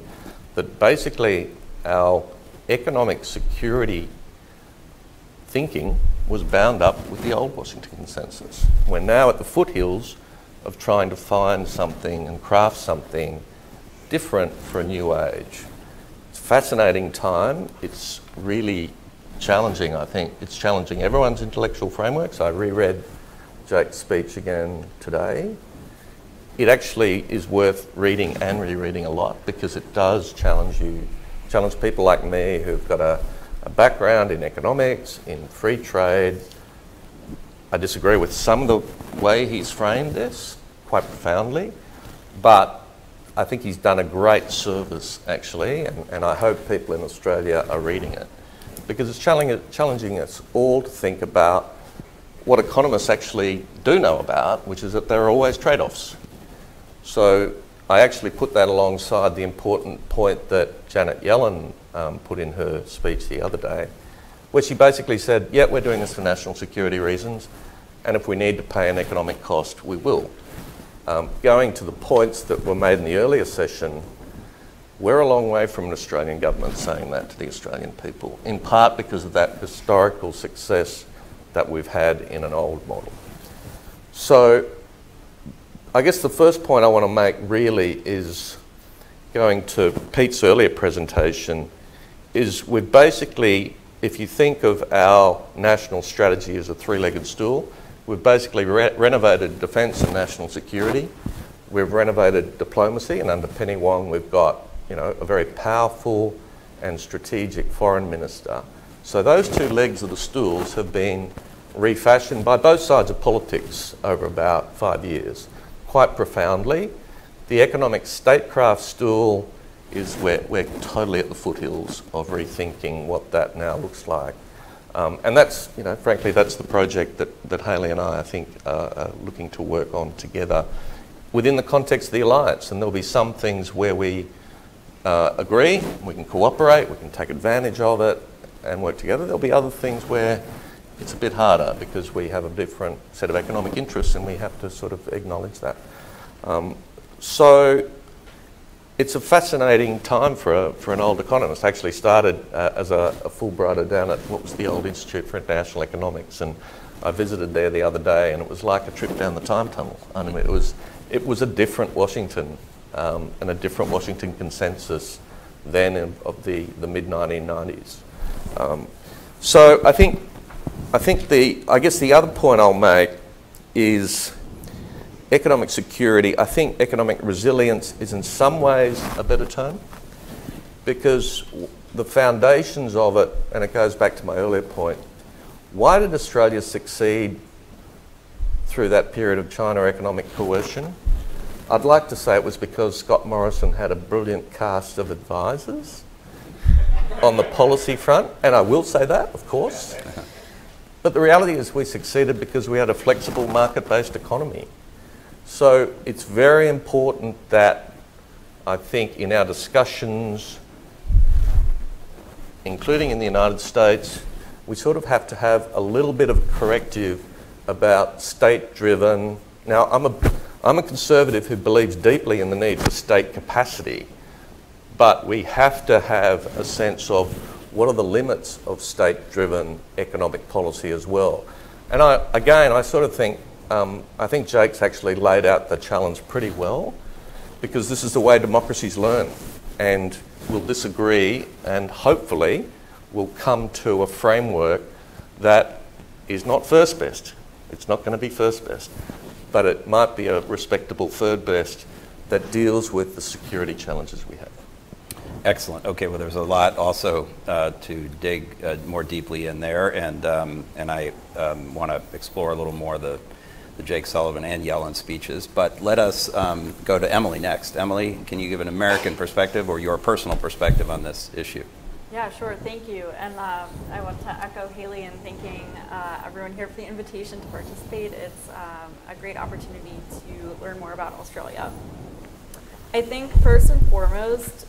that basically our economic security thinking was bound up with the old Washington consensus. We're now at the foothills of trying to find something and craft something different for a new age. It's a fascinating time. It's really challenging, I think. It's challenging everyone's intellectual frameworks. I reread Jake's speech again today. It actually is worth reading and rereading a lot because it does challenge you, challenge people like me who've got a, a background in economics, in free trade. I disagree with some of the way he's framed this quite profoundly, but I think he's done a great service actually, and, and I hope people in Australia are reading it because it's challenging us all to think about what economists actually do know about, which is that there are always trade-offs. So I actually put that alongside the important point that Janet Yellen um, put in her speech the other day, where she basically said, yeah, we're doing this for national security reasons, and if we need to pay an economic cost, we will. Um, going to the points that were made in the earlier session, we're a long way from an Australian government saying that to the Australian people, in part because of that historical success that we've had in an old model. So I guess the first point I want to make really is, going to Pete's earlier presentation, is we're basically, if you think of our national strategy as a three-legged stool, we've basically re renovated defence and national security. We've renovated diplomacy, and under Penny Wong, we've got, you know, a very powerful and strategic foreign minister. So those two legs of the stools have been refashioned by both sides of politics over about five years, quite profoundly. The economic statecraft stool is we're, we're totally at the foothills of rethinking what that now looks like. Um, and that's, you know, frankly, that's the project that, that Haley and I, I think, uh, are looking to work on together within the context of the Alliance. And there'll be some things where we uh, agree, we can cooperate, we can take advantage of it and work together. There'll be other things where it's a bit harder because we have a different set of economic interests and we have to sort of acknowledge that. Um, so... It's a fascinating time for, a, for an old economist. I actually started uh, as a, a Fulbrighter down at what was the old Institute for International Economics, and I visited there the other day, and it was like a trip down the time tunnel. I mean, it was, it was a different Washington um, and a different Washington consensus then in, of the, the mid nineteen nineties. Um, so I think, I think the, I guess the other point I'll make is economic security. I think economic resilience is in some ways a better term because the foundations of it, and it goes back to my earlier point, why did Australia succeed through that period of China economic coercion? I'd like to say it was because Scott Morrison had a brilliant cast of advisors on the policy front, and I will say that, of course. But the reality is we succeeded because we had a flexible market-based economy. So it's very important that, I think, in our discussions, including in the United States, we sort of have to have a little bit of corrective about state-driven. Now, I'm a, I'm a conservative who believes deeply in the need for state capacity, but we have to have a sense of what are the limits of state-driven economic policy as well. And I, again, I sort of think, Um, I think Jake's actually laid out the challenge pretty well because this is the way democracies learn, and we'll disagree and hopefully we'll come to a framework that is not first best. It's not going to be first best. but it might be a respectable third best that deals with the security challenges we have. Excellent. Okay, well, there's a lot also uh, to dig uh, more deeply in there, and um, and I um, want to explore a little more the, the Jake Sullivan and Yellen speeches, but let us um, go to Emily next. Emily, can you give an American perspective or your personal perspective on this issue? Yeah, sure. Thank you. And uh, I want to echo Haley in thanking uh, everyone here for the invitation to participate. It's um, a great opportunity to learn more about Australia. I think first and foremost,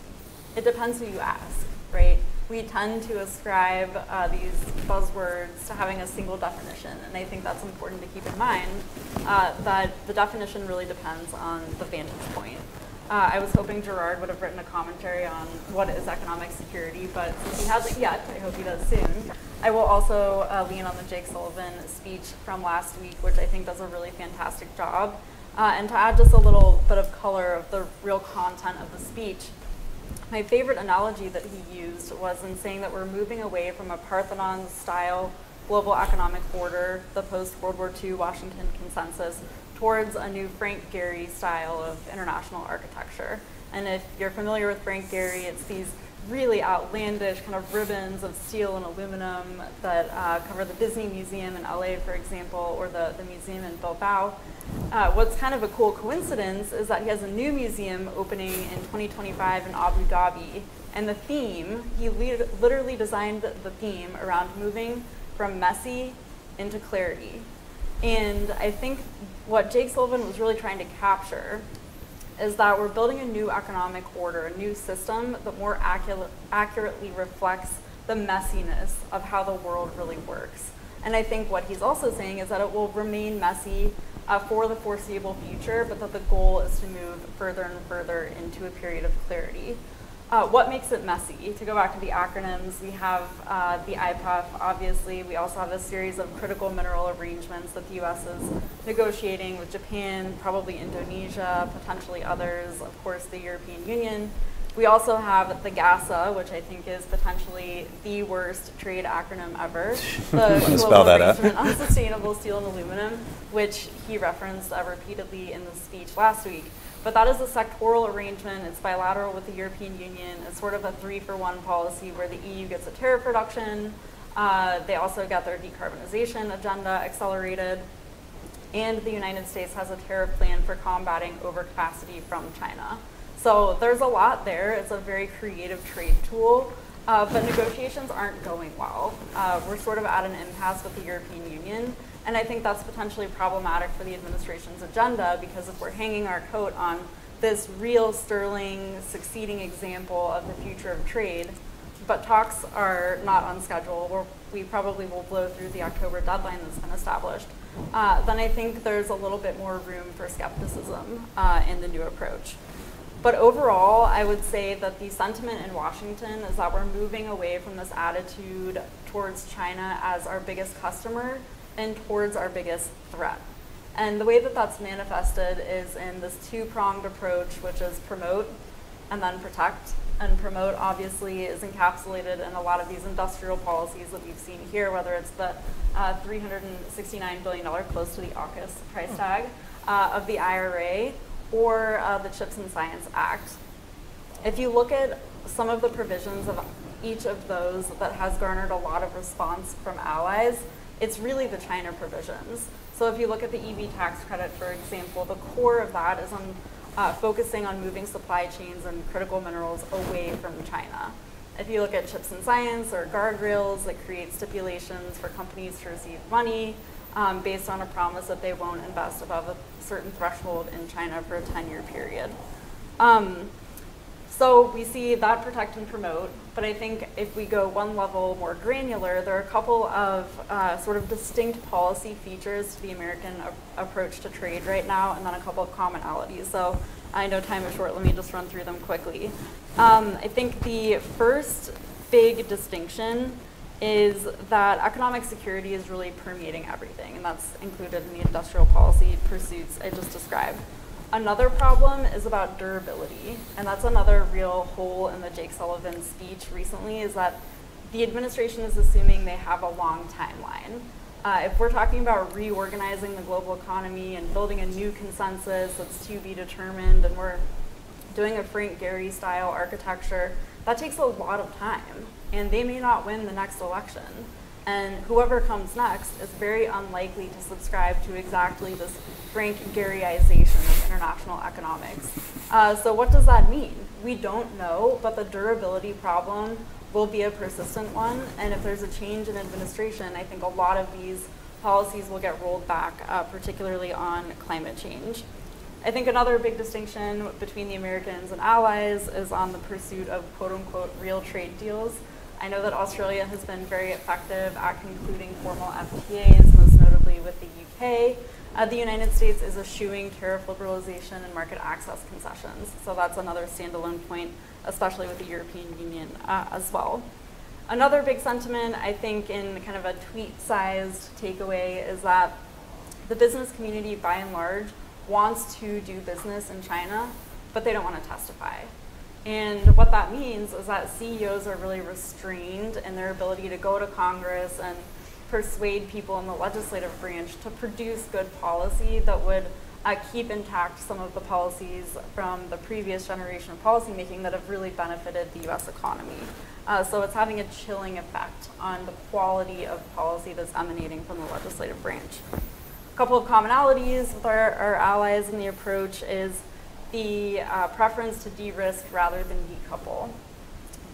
it depends who you ask, right? We tend to ascribe uh, these buzzwords to having a single definition, and I think that's important to keep in mind, uh, that the definition really depends on the vantage point. Uh, I was hoping Gerard would have written a commentary on what is economic security, but since he hasn't yet, I hope he does soon. I will also uh, lean on the Jake Sullivan speech from last week, which I think does a really fantastic job. Uh, and to add just a little bit of color of the real content of the speech, my favorite analogy that he used was in saying that we're moving away from a Parthenon-style global economic order, the post-World War Two Washington consensus, towards a new Frank Gehry style of international architecture. And if you're familiar with Frank Gehry, it's these really outlandish kind of ribbons of steel and aluminum that uh, cover the Disney Museum in L A, for example, or the, the museum in Bilbao. Uh, what's kind of a cool coincidence is that he has a new museum opening in twenty twenty-five in Abu Dhabi, and the theme, he le literally designed the theme around moving from messy into clarity. And I think what Jake Sullivan was really trying to capture is that we're building a new economic order, a new system that more accurate, accurately reflects the messiness of how the world really works. And I think what he's also saying is that it will remain messy uh, for the foreseeable future, but that the goal is to move further and further into a period of clarity. Uh, what makes it messy? To go back to the acronyms, we have uh, the I P E F, obviously. We also have a series of critical mineral arrangements that the U S is negotiating with Japan, probably Indonesia, potentially others, of course, the European Union. We also have the GASA, which I think is potentially the worst trade acronym ever. The Global Arrangement on Sustainable Steel and Aluminum, which he referenced uh, repeatedly in the speech last week. But that is a sectoral arrangement. It's bilateral with the European Union. It's sort of a three-for-one policy where the E U gets a tariff reduction. Uh, they also got their decarbonization agenda accelerated. And the United States has a tariff plan for combating overcapacity from China. So there's a lot there. It's a very creative trade tool. Uh, but negotiations aren't going well. Uh, we're sort of at an impasse with the European Union. And I think that's potentially problematic for the administration's agenda, because if we're hanging our coat on this real sterling succeeding example of the future of trade, but talks are not on schedule, we're, we probably will blow through the October deadline that's been established, uh, then I think there's a little bit more room for skepticism uh, in the new approach. But overall, I would say that the sentiment in Washington is that we're moving away from this attitude towards China as our biggest customer and towards our biggest threat. And the way that that's manifested is in this two-pronged approach, which is promote and then protect. And promote, obviously, is encapsulated in a lot of these industrial policies that we've seen here, whether it's the uh, three hundred sixty-nine billion dollars, close to the AUKUS price tag, uh, of the I R A, or uh, the CHIPS and Science Act. If you look at some of the provisions of each of those that has garnered a lot of response from allies, it's really the China provisions. So if you look at the E V tax credit, for example, the core of that is on uh, focusing on moving supply chains and critical minerals away from China. If you look at CHIPS and Science or guardrails, that create stipulations for companies to receive money um, based on a promise that they won't invest above a certain threshold in China for a ten-year period. Um, So we see that protect and promote, but I think if we go one level more granular, there are a couple of uh, sort of distinct policy features to the American approach to trade right now, and then a couple of commonalities. So I know time is short, let me just run through them quickly. Um, I think the first big distinction is that economic security is really permeating everything, and that's included in the industrial policy pursuits I just described. Another problem is about durability, and that's another real hole in the Jake Sullivan speech recently, is that the administration is assuming they have a long timeline. Uh, if we're talking about reorganizing the global economy and building a new consensus that's to be determined, and we're doing a Frank Gehry style architecture, that takes a lot of time, and they may not win the next election. And whoever comes next is very unlikely to subscribe to exactly this Frank Gehryization of international economics. Uh, so what does that mean? We don't know, but the durability problem will be a persistent one. And if there's a change in administration, I think a lot of these policies will get rolled back, uh, particularly on climate change. I think another big distinction between the Americans and allies is on the pursuit of quote-unquote real trade deals. I know that Australia has been very effective at concluding formal F T As, most notably with the U K. Uh, the United States is eschewing tariff liberalization and market access concessions, so that's another standalone point, especially with the European Union uh, as well. Another big sentiment, I think, in kind of a tweet-sized takeaway, is that the business community, by and large, wants to do business in China, but they don't want to testify. And what that means is that C E Os are really restrained in their ability to go to Congress and persuade people in the legislative branch to produce good policy that would uh, keep intact some of the policies from the previous generation of policymaking that have really benefited the U S economy. Uh, so it's having a chilling effect on the quality of policy that's emanating from the legislative branch. A couple of commonalities with our, our allies in the approach is the uh, preference to de-risk rather than decouple.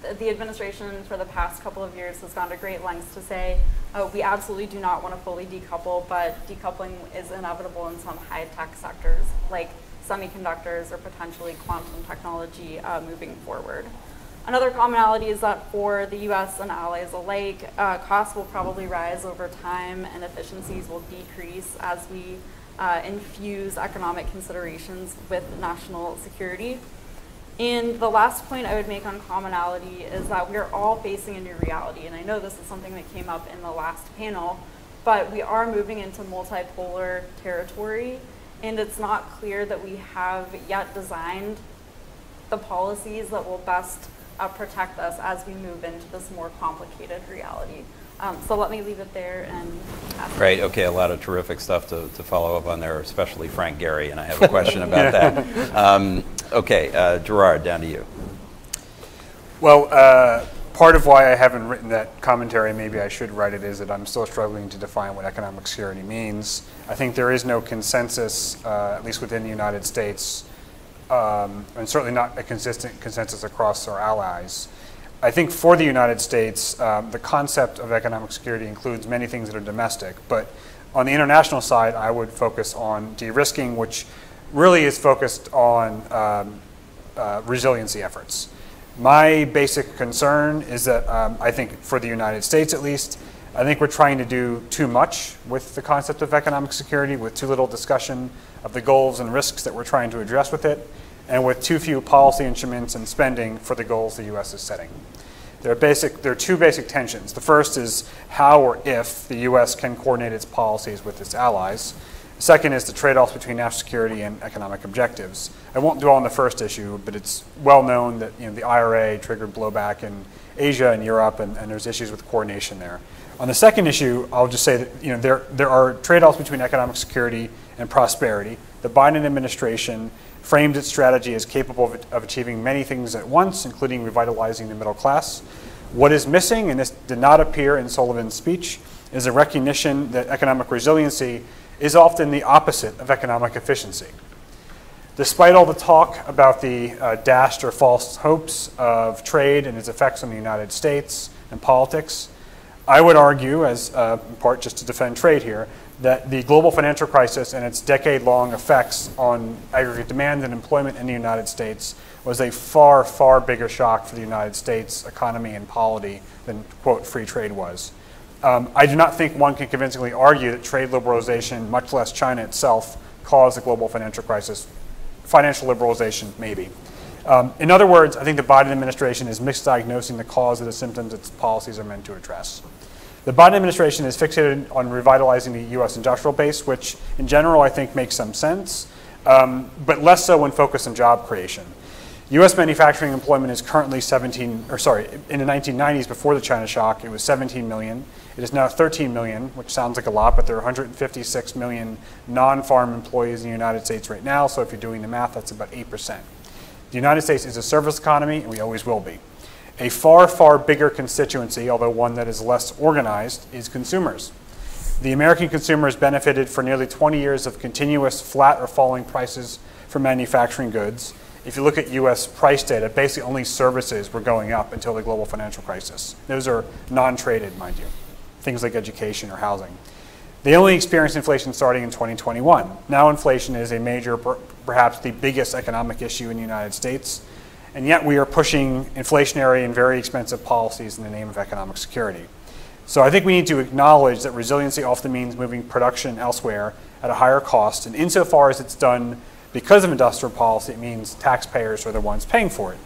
The, the administration for the past couple of years has gone to great lengths to say, uh, we absolutely do not want to fully decouple, but decoupling is inevitable in some high-tech sectors, like semiconductors or potentially quantum technology uh, moving forward. Another commonality is that for the U S and allies alike, uh, costs will probably rise over time and efficiencies will decrease as we uh, infuse economic considerations with national security. And the last point I would make on commonality is that we are all facing a new reality. And I know this is something that came up in the last panel, but we are moving into multipolar territory, and it's not clear that we have yet designed the policies that will best Uh, protect us as we move into this more complicated reality. Um, so let me leave it there and ask. Great, okay, a lot of terrific stuff to, to follow up on there, especially Frank Gehry, and I have a question about that. Um, okay, uh, Gerard, down to you. Well, uh, part of why I haven't written that commentary, maybe I should write it, is that I'm still struggling to define what economic security means. I think there is no consensus, uh, at least within the United States, Um, and certainly not a consistent consensus across our allies. I think for the United States, um, the concept of economic security includes many things that are domestic, but on the international side, I would focus on de-risking, which really is focused on um, uh, resiliency efforts. My basic concern is that um, I think for the United States at least, I think we're trying to do too much with the concept of economic security, with too little discussion of the goals and risks that we're trying to address with it, and with too few policy instruments and spending for the goals the U S is setting. There are, basic, there are two basic tensions. The first is how or if the U S can coordinate its policies with its allies. The second is the trade-offs between national security and economic objectives. I won't dwell on the first issue, but it's well known that you know, the I R A triggered blowback in Asia and Europe, and, and there's issues with coordination there. On the second issue, I'll just say that you know, there, there are trade-offs between economic security and prosperity. The Biden administration framed its strategy as capable of, of achieving many things at once, including revitalizing the middle class. What is missing, and this did not appear in Sullivan's speech, is a recognition that economic resiliency is often the opposite of economic efficiency. Despite all the talk about the uh, dashed or false hopes of trade and its effects on the United States and politics, I would argue, as uh, in part just to defend trade here, that the global financial crisis and its decade-long effects on aggregate demand and employment in the United States was a far, far bigger shock for the United States economy and polity than, quote, free trade was. Um, I do not think one can convincingly argue that trade liberalization, much less China itself, caused the global financial crisis. Financial liberalization, maybe. Um, in other words, I think the Biden administration is misdiagnosing the cause of the symptoms its policies are meant to address. The Biden administration is fixated on revitalizing the U S industrial base, which in general I think makes some sense, um, but less so when focused on job creation. U S manufacturing employment is currently seventeen, or sorry, in the nineteen nineties before the China shock, it was seventeen million. It is now thirteen million, which sounds like a lot, but there are one hundred fifty-six million non-farm employees in the United States right now, so if you're doing the math, that's about eight percent. The United States is a service economy, and we always will be. A far, far bigger constituency, although one that is less organized, is consumers. The American consumers benefited for nearly twenty years of continuous flat or falling prices for manufacturing goods. If you look at U S price data, basically only services were going up until the global financial crisis. Those are non-traded, mind you, things like education or housing. They only experienced inflation starting in twenty twenty-one. Now inflation is a major, perhaps the biggest economic issue in the United States, and yet we are pushing inflationary and very expensive policies in the name of economic security. So I think we need to acknowledge that resiliency often means moving production elsewhere at a higher cost, and insofar as it's done because of industrial policy, it means taxpayers are the ones paying for it.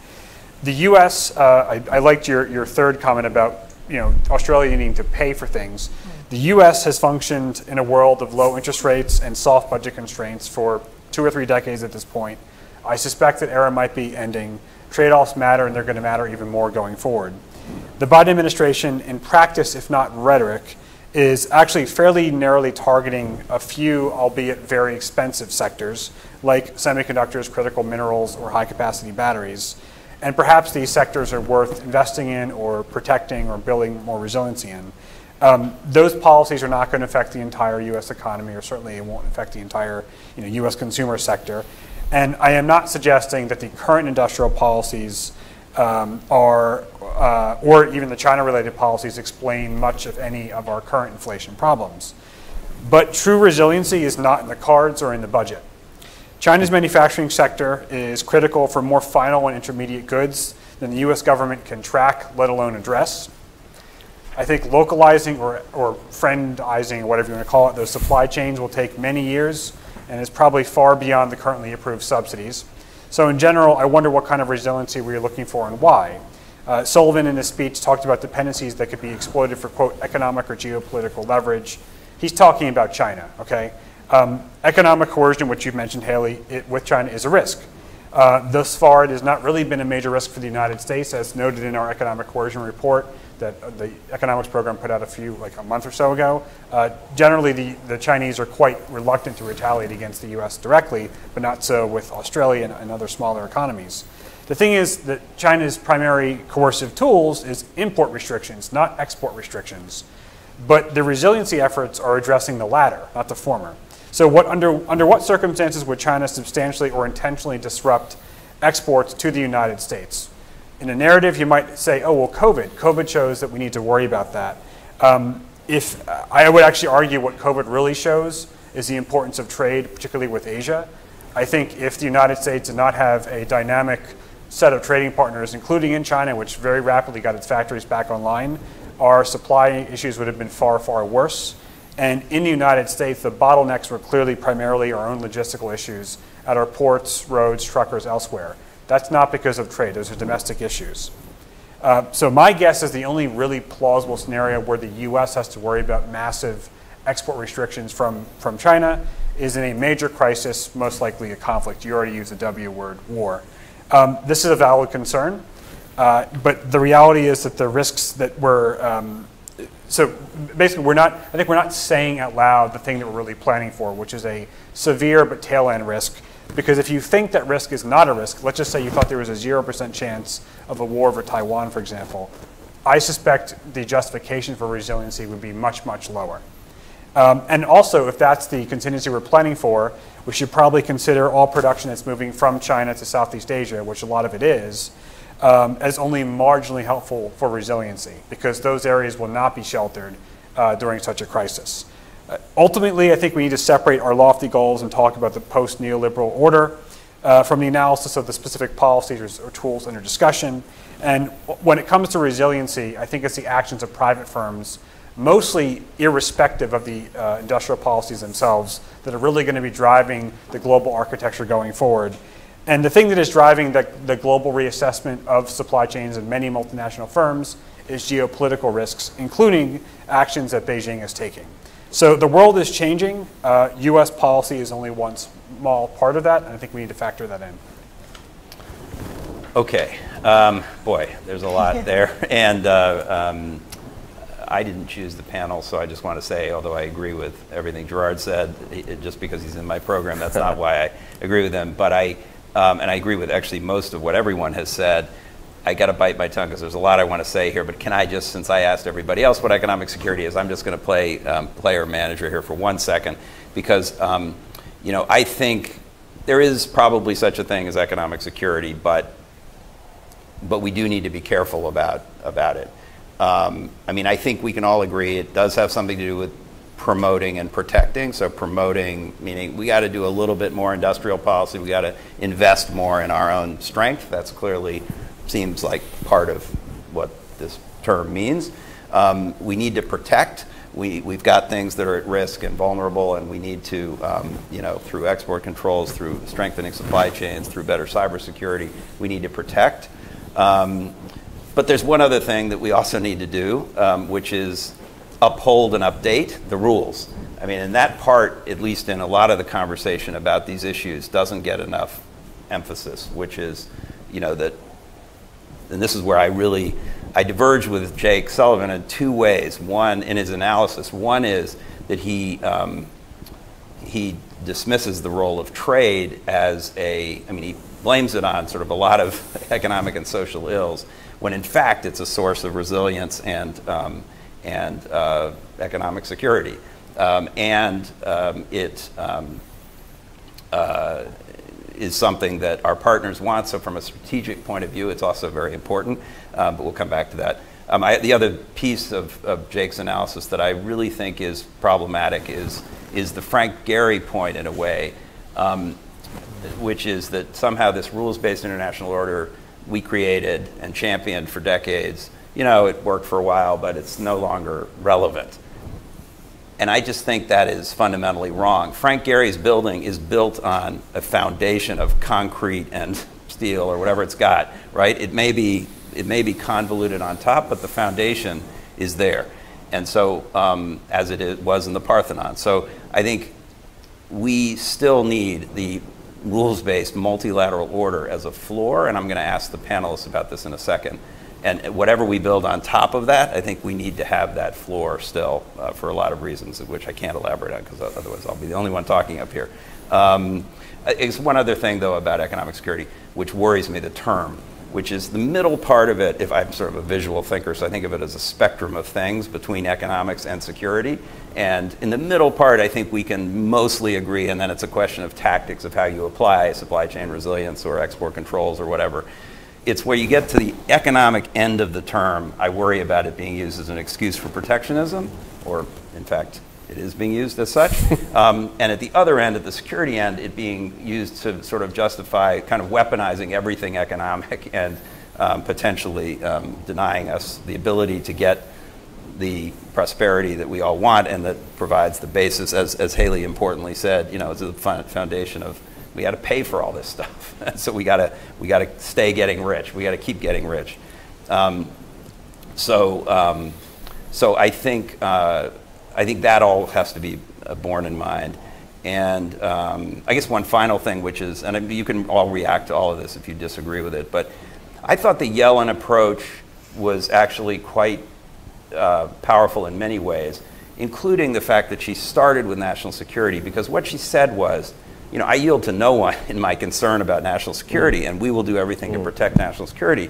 The U S, uh, I, I liked your, your third comment about, you know, Australia needing to pay for things. The U S has functioned in a world of low interest rates and soft budget constraints for two or three decades at this point. I suspect that era might be ending. Trade-offs matter, and they're going to matter even more going forward. The Biden administration, in practice, if not rhetoric, is actually fairly narrowly targeting a few, albeit very expensive sectors, like semiconductors, critical minerals, or high-capacity batteries. And perhaps these sectors are worth investing in or protecting or building more resiliency in. Um, those policies are not going to affect the entire U S economy, or certainly it won't affect the entire, you know, U S consumer sector. And I am not suggesting that the current industrial policies um, are, uh, or even the China-related policies, explain much, if any, of our current inflation problems. But true resiliency is not in the cards or in the budget. China's manufacturing sector is critical for more final and intermediate goods than the U S government can track, let alone address. I think localizing or, or friendizing, or whatever you want to call it, those supply chains will take many years and is probably far beyond the currently approved subsidies. So in general, I wonder what kind of resiliency we are looking for and why. Uh, Sullivan in his speech talked about dependencies that could be exploited for, quote, economic or geopolitical leverage. He's talking about China, okay? Um, economic coercion, which you've mentioned, Haley, it, with China is a risk. Uh, thus far, it has not really been a major risk for the United States, as noted in our economic coercion report that the economics program put out a few, like a month or so ago. Uh, generally, the, the Chinese are quite reluctant to retaliate against the U S directly, but not so with Australia and, and other smaller economies. The thing is that China's primary coercive tools is import restrictions, not export restrictions. But the resiliency efforts are addressing the latter, not the former. So what, under, under what circumstances would China substantially or intentionally disrupt exports to the United States? In a narrative, you might say, oh, well, COVID. COVID shows that we need to worry about that. Um, if uh, I would actually argue what COVID really shows is the importance of trade, particularly with Asia. I think if the United States did not have a dynamic set of trading partners, including in China, which very rapidly got its factories back online, our supply issues would have been far, far worse. And in the United States, the bottlenecks were clearly primarily our own logistical issues at our ports, roads, truckers, elsewhere. That's not because of trade. Those are domestic issues. Uh, so my guess is the only really plausible scenario where the U S has to worry about massive export restrictions from, from China is in a major crisis, most likely a conflict. You already used the W word, war. Um, this is a valid concern, uh, but the reality is that the risks that we're, um, so basically we're not, I think we're not saying out loud the thing that we're really planning for, which is a severe but tail end risk. Because if you think that risk is not a risk, let's just say you thought there was a zero percent chance of a war over Taiwan, for example, I suspect the justification for resiliency would be much, much lower. Um, and also, if that's the contingency we're planning for, we should probably consider all production that's moving from China to Southeast Asia, which a lot of it is, um, as only marginally helpful for resiliency, because those areas will not be sheltered uh, during such a crisis. Uh, ultimately, I think we need to separate our lofty goals and talk about the post-neoliberal order uh, from the analysis of the specific policies or, or tools under discussion. And when it comes to resiliency, I think it's the actions of private firms, mostly irrespective of the uh, industrial policies themselves, that are really going to be driving the global architecture going forward. And the thing that is driving the, the global reassessment of supply chains in many multinational firms is geopolitical risks, including actions that Beijing is taking. So the world is changing. Uh, U S policy is only one small part of that, and I think we need to factor that in. Okay, um, boy, there's a lot there. And uh, um, I didn't choose the panel, so I just want to say, although I agree with everything Gerard said, it, just because he's in my program, that's not why I agree with him. But I, um, and I agree with actually most of what everyone has said. I got to bite my tongue because there's a lot I want to say here, but can I just, since I asked everybody else what economic security is, I'm just going to play um, player manager here for one second, because um, you know, I think there is probably such a thing as economic security, but but we do need to be careful about about it. Um, I mean, I think we can all agree it does have something to do with promoting and protecting. So promoting, meaning we got to do a little bit more industrial policy. We got to invest more in our own strength. That's clearly seems like part of what this term means. Um, we need to protect. We, we've got things that are at risk and vulnerable, and we need to, um, you know, through export controls, through strengthening supply chains, through better cybersecurity, we need to protect. Um, But there's one other thing that we also need to do, um, which is uphold and update the rules. I mean, and that part, at least in a lot of the conversation about these issues, doesn't get enough emphasis, which is, you know, that, and this is where I really, I diverge with Jake Sullivan in two ways. One, in his analysis, one is that he, um, he dismisses the role of trade as a, I mean, he blames it on sort of a lot of economic and social ills, when in fact it's a source of resilience and, um, and uh, economic security. Um, and um, it um, uh, is something that our partners want. So from a strategic point of view, it's also very important, um, but we'll come back to that. Um, I, the other piece of, of Jake's analysis that I really think is problematic is, is the Frank Gehry point in a way, um, which is that somehow this rules-based international order we created and championed for decades, you know, it worked for a while, but it's no longer relevant. And I just think that is fundamentally wrong. Frank Gehry's building is built on a foundation of concrete and steel or whatever it's got, right? It may be, it may be convoluted on top, but the foundation is there. And so, um, as it was in the Parthenon. So I think we still need the rules-based multilateral order as a floor, and I'm going to ask the panelists about this in a second. And whatever we build on top of that, I think we need to have that floor still uh, for a lot of reasons, of which I can't elaborate on because otherwise I'll be the only one talking up here. Um, it's one other thing, though, about economic security, which worries me, the term, which is the middle part of it. If I'm sort of a visual thinker, so I think of it as a spectrum of things between economics and security. And in the middle part, I think we can mostly agree, and then it's a question of tactics of how you apply supply chain resilience or export controls or whatever. It's where you get to the economic end of the term, I worry about it being used as an excuse for protectionism, or in fact, it is being used as such. Um, and at the other end, at the security end, it being used to sort of justify kind of weaponizing everything economic and um, potentially um, denying us the ability to get the prosperity that we all want, and that provides the basis, as, as Haley importantly said, you know, it's the foundation of, we got to pay for all this stuff. So we got to we got to stay getting rich. We got to keep getting rich. Um, so um, so I think uh, I think that all has to be uh, borne in mind. And um, I guess one final thing, which is, and you can all react to all of this if you disagree with it, but I thought the Yellen approach was actually quite Uh, powerful in many ways, including the fact that she started with national security, because what she said was, you know, I yield to no one in my concern about national security, and we will do everything to protect national security.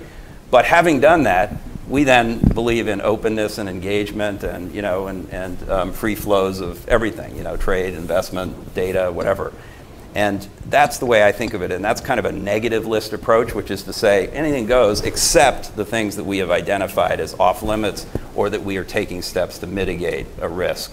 But having done that, we then believe in openness and engagement and, you know, and, and um, free flows of everything, you know, trade, investment, data, whatever. And that's the way I think of it, and that's kind of a negative list approach, which is to say anything goes except the things that we have identified as off limits or that we are taking steps to mitigate a risk.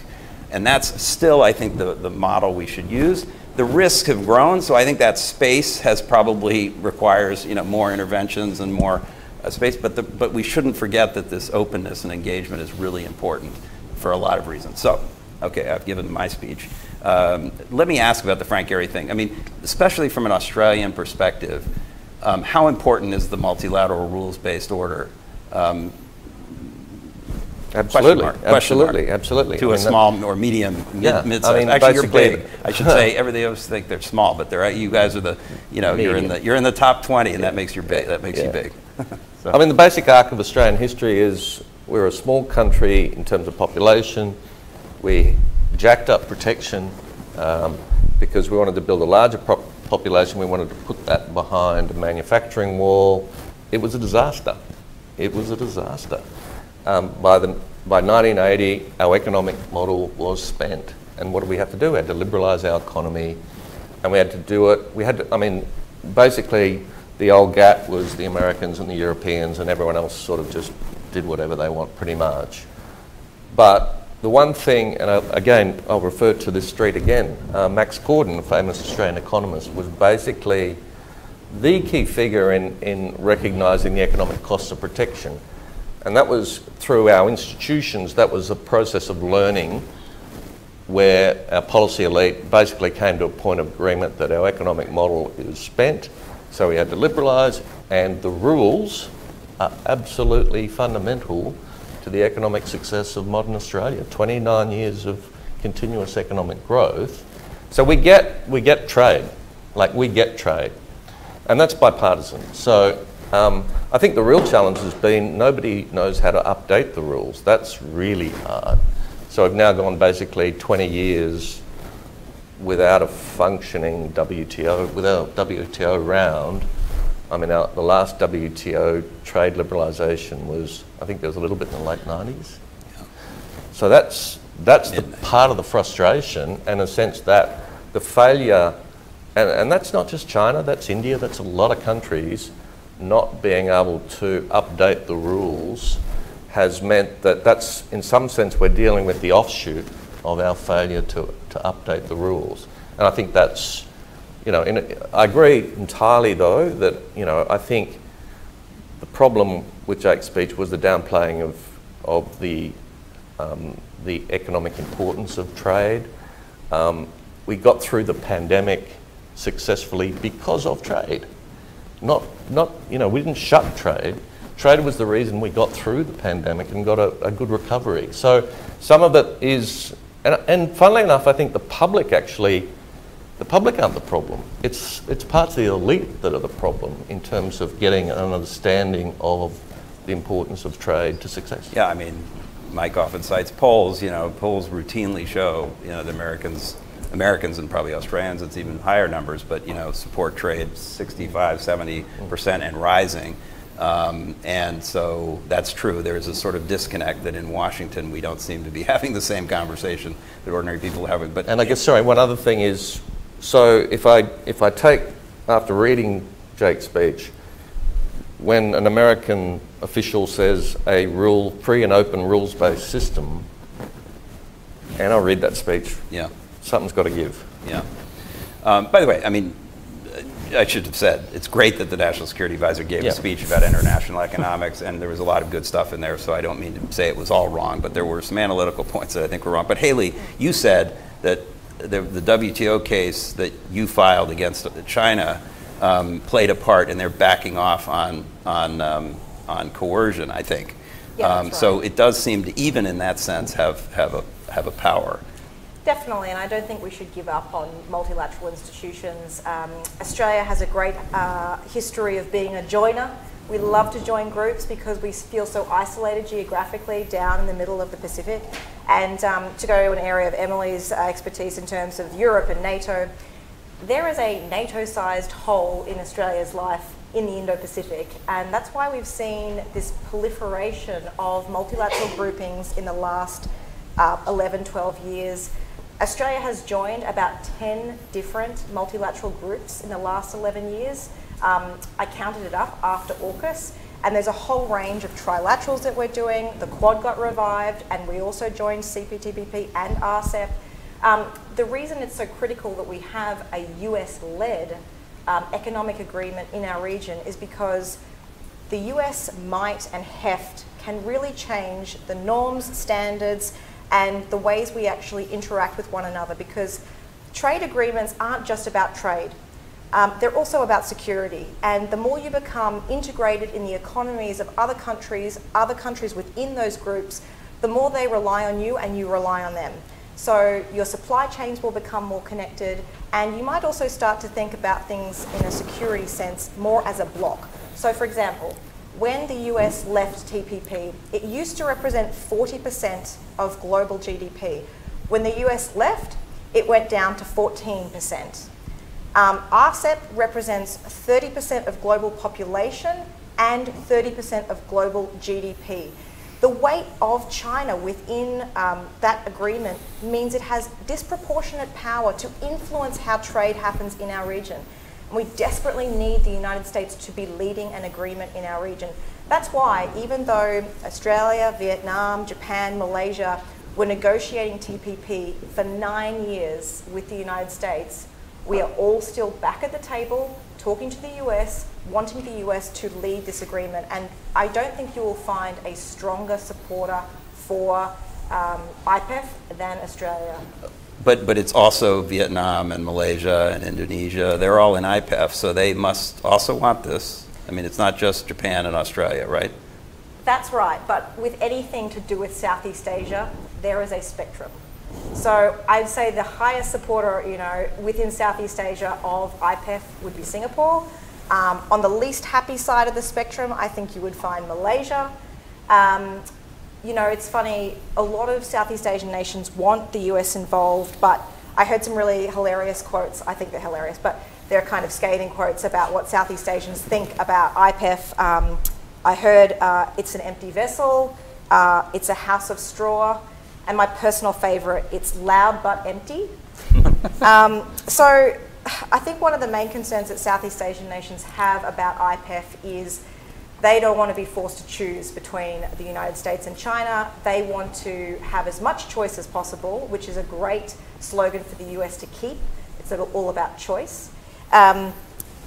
And that's still, I think, the, the model we should use. The risks have grown, so I think that space has probably requires, you know, more interventions and more uh, space, but, the, but we shouldn't forget that this openness and engagement is really important for a lot of reasons. So, okay, I've given my speech. Um, let me ask about the Frank Gehry thing. I mean, especially from an Australian perspective, um, how important is the multilateral rules-based order um, Absolutely, question mark, question absolutely, mark, absolutely. To I mean, a small or medium, mid, yeah. mid-size. I mean, actually, you're big. I should say everybody else think they're small, but they're you guys are the, you know, medium. you're in the you're in the top twenty, and yeah. that makes you big. That makes yeah. you big. So. I mean, the basic arc of Australian history is we're a small country in terms of population. We jacked up protection um, because we wanted to build a larger pop population. We wanted to put that behind a manufacturing wall. It was a disaster. It was a disaster. Um, by, the, by nineteen eighty, our economic model was spent. And what did we have to do? We had to liberalise our economy, and we had to do it. We had to, I mean, basically, the old GATT was the Americans and the Europeans, and everyone else sort of just did whatever they want, pretty much. But the one thing, and I, again, I'll refer to this street again, uh, Max Corden, a famous Australian economist, was basically the key figure in, in recognising the economic costs of protection. And that was through our institutions, that was a process of learning where our policy elite basically came to a point of agreement that our economic model is spent, so we had to liberalise, and the rules are absolutely fundamental to the economic success of modern Australia. twenty-nine years of continuous economic growth. So we get, we get trade, like we get trade, and that's bipartisan. So. Um, I think the real challenge has been nobody knows how to update the rules. That's really hard. So I've now gone basically twenty years without a functioning W T O, without a W T O round. I mean, our, the last W T O trade liberalisation was, I think there was a little bit in the late nineties. Yeah. So that's, that's the part of the frustration, and in a sense that the failure, and, and that's not just China, that's India, that's a lot of countries. Not being able to update the rules has meant that that's, in some sense, we're dealing with the offshoot of our failure to, to update the rules. And I think that's, you know, in a, I agree entirely, though, that, you know, I think the problem with Jake's speech was the downplaying of, of the, um, the economic importance of trade. Um, we got through the pandemic successfully because of trade. Not, not, you know, we didn't shut trade. Trade was the reason we got through the pandemic and got a, a good recovery. So some of it is, and, and funnily enough, I think the public actually, the public aren't the problem. It's, it's parts of the elite that are the problem in terms of getting an understanding of the importance of trade to success. Yeah, I mean, Mike often cites polls, you know, polls routinely show, you know, the Americans Americans and probably Australians, it's even higher numbers, but you know, support trade sixty-five, seventy percent and rising. Um, and so that's true. There is a sort of disconnect that in Washington we don't seem to be having the same conversation that ordinary people are having. But and I guess, sorry, one other thing is, so if I, if I take, after reading Jake's speech, when an American official says a rule, free and open rules-based system, and I read that speech, yeah. Something's got to give. Yeah. Um, by the way, I mean, I should have said, it's great that the National Security Advisor gave yeah. a speech about international economics, and there was a lot of good stuff in there, so I don't mean to say it was all wrong, but there were some analytical points that I think were wrong. But Haley, you said that the, the W T O case that you filed against China um, played a part in their backing off on, on, um, on coercion, I think. Yeah, um, right. So it does seem to, even in that sense, have, have, a, have a power. Definitely, and I don't think we should give up on multilateral institutions. Um, Australia has a great uh, history of being a joiner. We love to join groups because we feel so isolated geographically down in the middle of the Pacific. And um, to go to an area of Emily's uh, expertise in terms of Europe and NATO, there is a NATO-sized hole in Australia's life in the Indo-Pacific, and that's why we've seen this proliferation of multilateral groupings in the last uh, eleven, twelve years. Australia has joined about ten different multilateral groups in the last eleven years. Um, I counted it up after AUKUS, and there's a whole range of trilaterals that we're doing. The Quad got revived, and we also joined C P T P P and R C E P. Um, the reason it's so critical that we have a U S-led um, economic agreement in our region is because the U S might and heft can really change the norms, standards, and the ways we actually interact with one another, because trade agreements aren't just about trade. Um, they're also about security. And the more you become integrated in the economies of other countries, other countries within those groups, the more they rely on you and you rely on them. So your supply chains will become more connected, and you might also start to think about things in a security sense more as a block. So for example, when the U S left T P P, it used to represent forty percent of global G D P. When the U S left, it went down to fourteen percent. Um, R C E P represents thirty percent of global population and thirty percent of global G D P. The weight of China within um, that agreement means it has disproportionate power to influence how trade happens in our region. And we desperately need the United States to be leading an agreement in our region. That's why, even though Australia, Vietnam, Japan, Malaysia were negotiating T P P for nine years with the United States, we are all still back at the table talking to the U S, wanting the U S to lead this agreement. And I don't think you will find a stronger supporter for um, I P E F than Australia. But, but it's also Vietnam and Malaysia and Indonesia. They're all in I P E F, so they must also want this. I mean, it's not just Japan and Australia, right? That's right. But with anything to do with Southeast Asia, there is a spectrum. So I'd say the highest supporter, you know, within Southeast Asia of I P E F would be Singapore. Um, on the least happy side of the spectrum, I think you would find Malaysia. Um, you know, it's funny, a lot of Southeast Asian nations want the U S involved, but I heard some really hilarious quotes. I think they're hilarious, but they're kind of scathing quotes about what Southeast Asians think about I P E F. Um, I heard uh, it's an empty vessel, uh, it's a house of straw, and my personal favorite, it's loud but empty. um, so I think one of the main concerns that Southeast Asian nations have about I P E F is they don't want to be forced to choose between the United States and China. They want to have as much choice as possible, which is a great slogan for the U S to keep. It's all about choice. Um,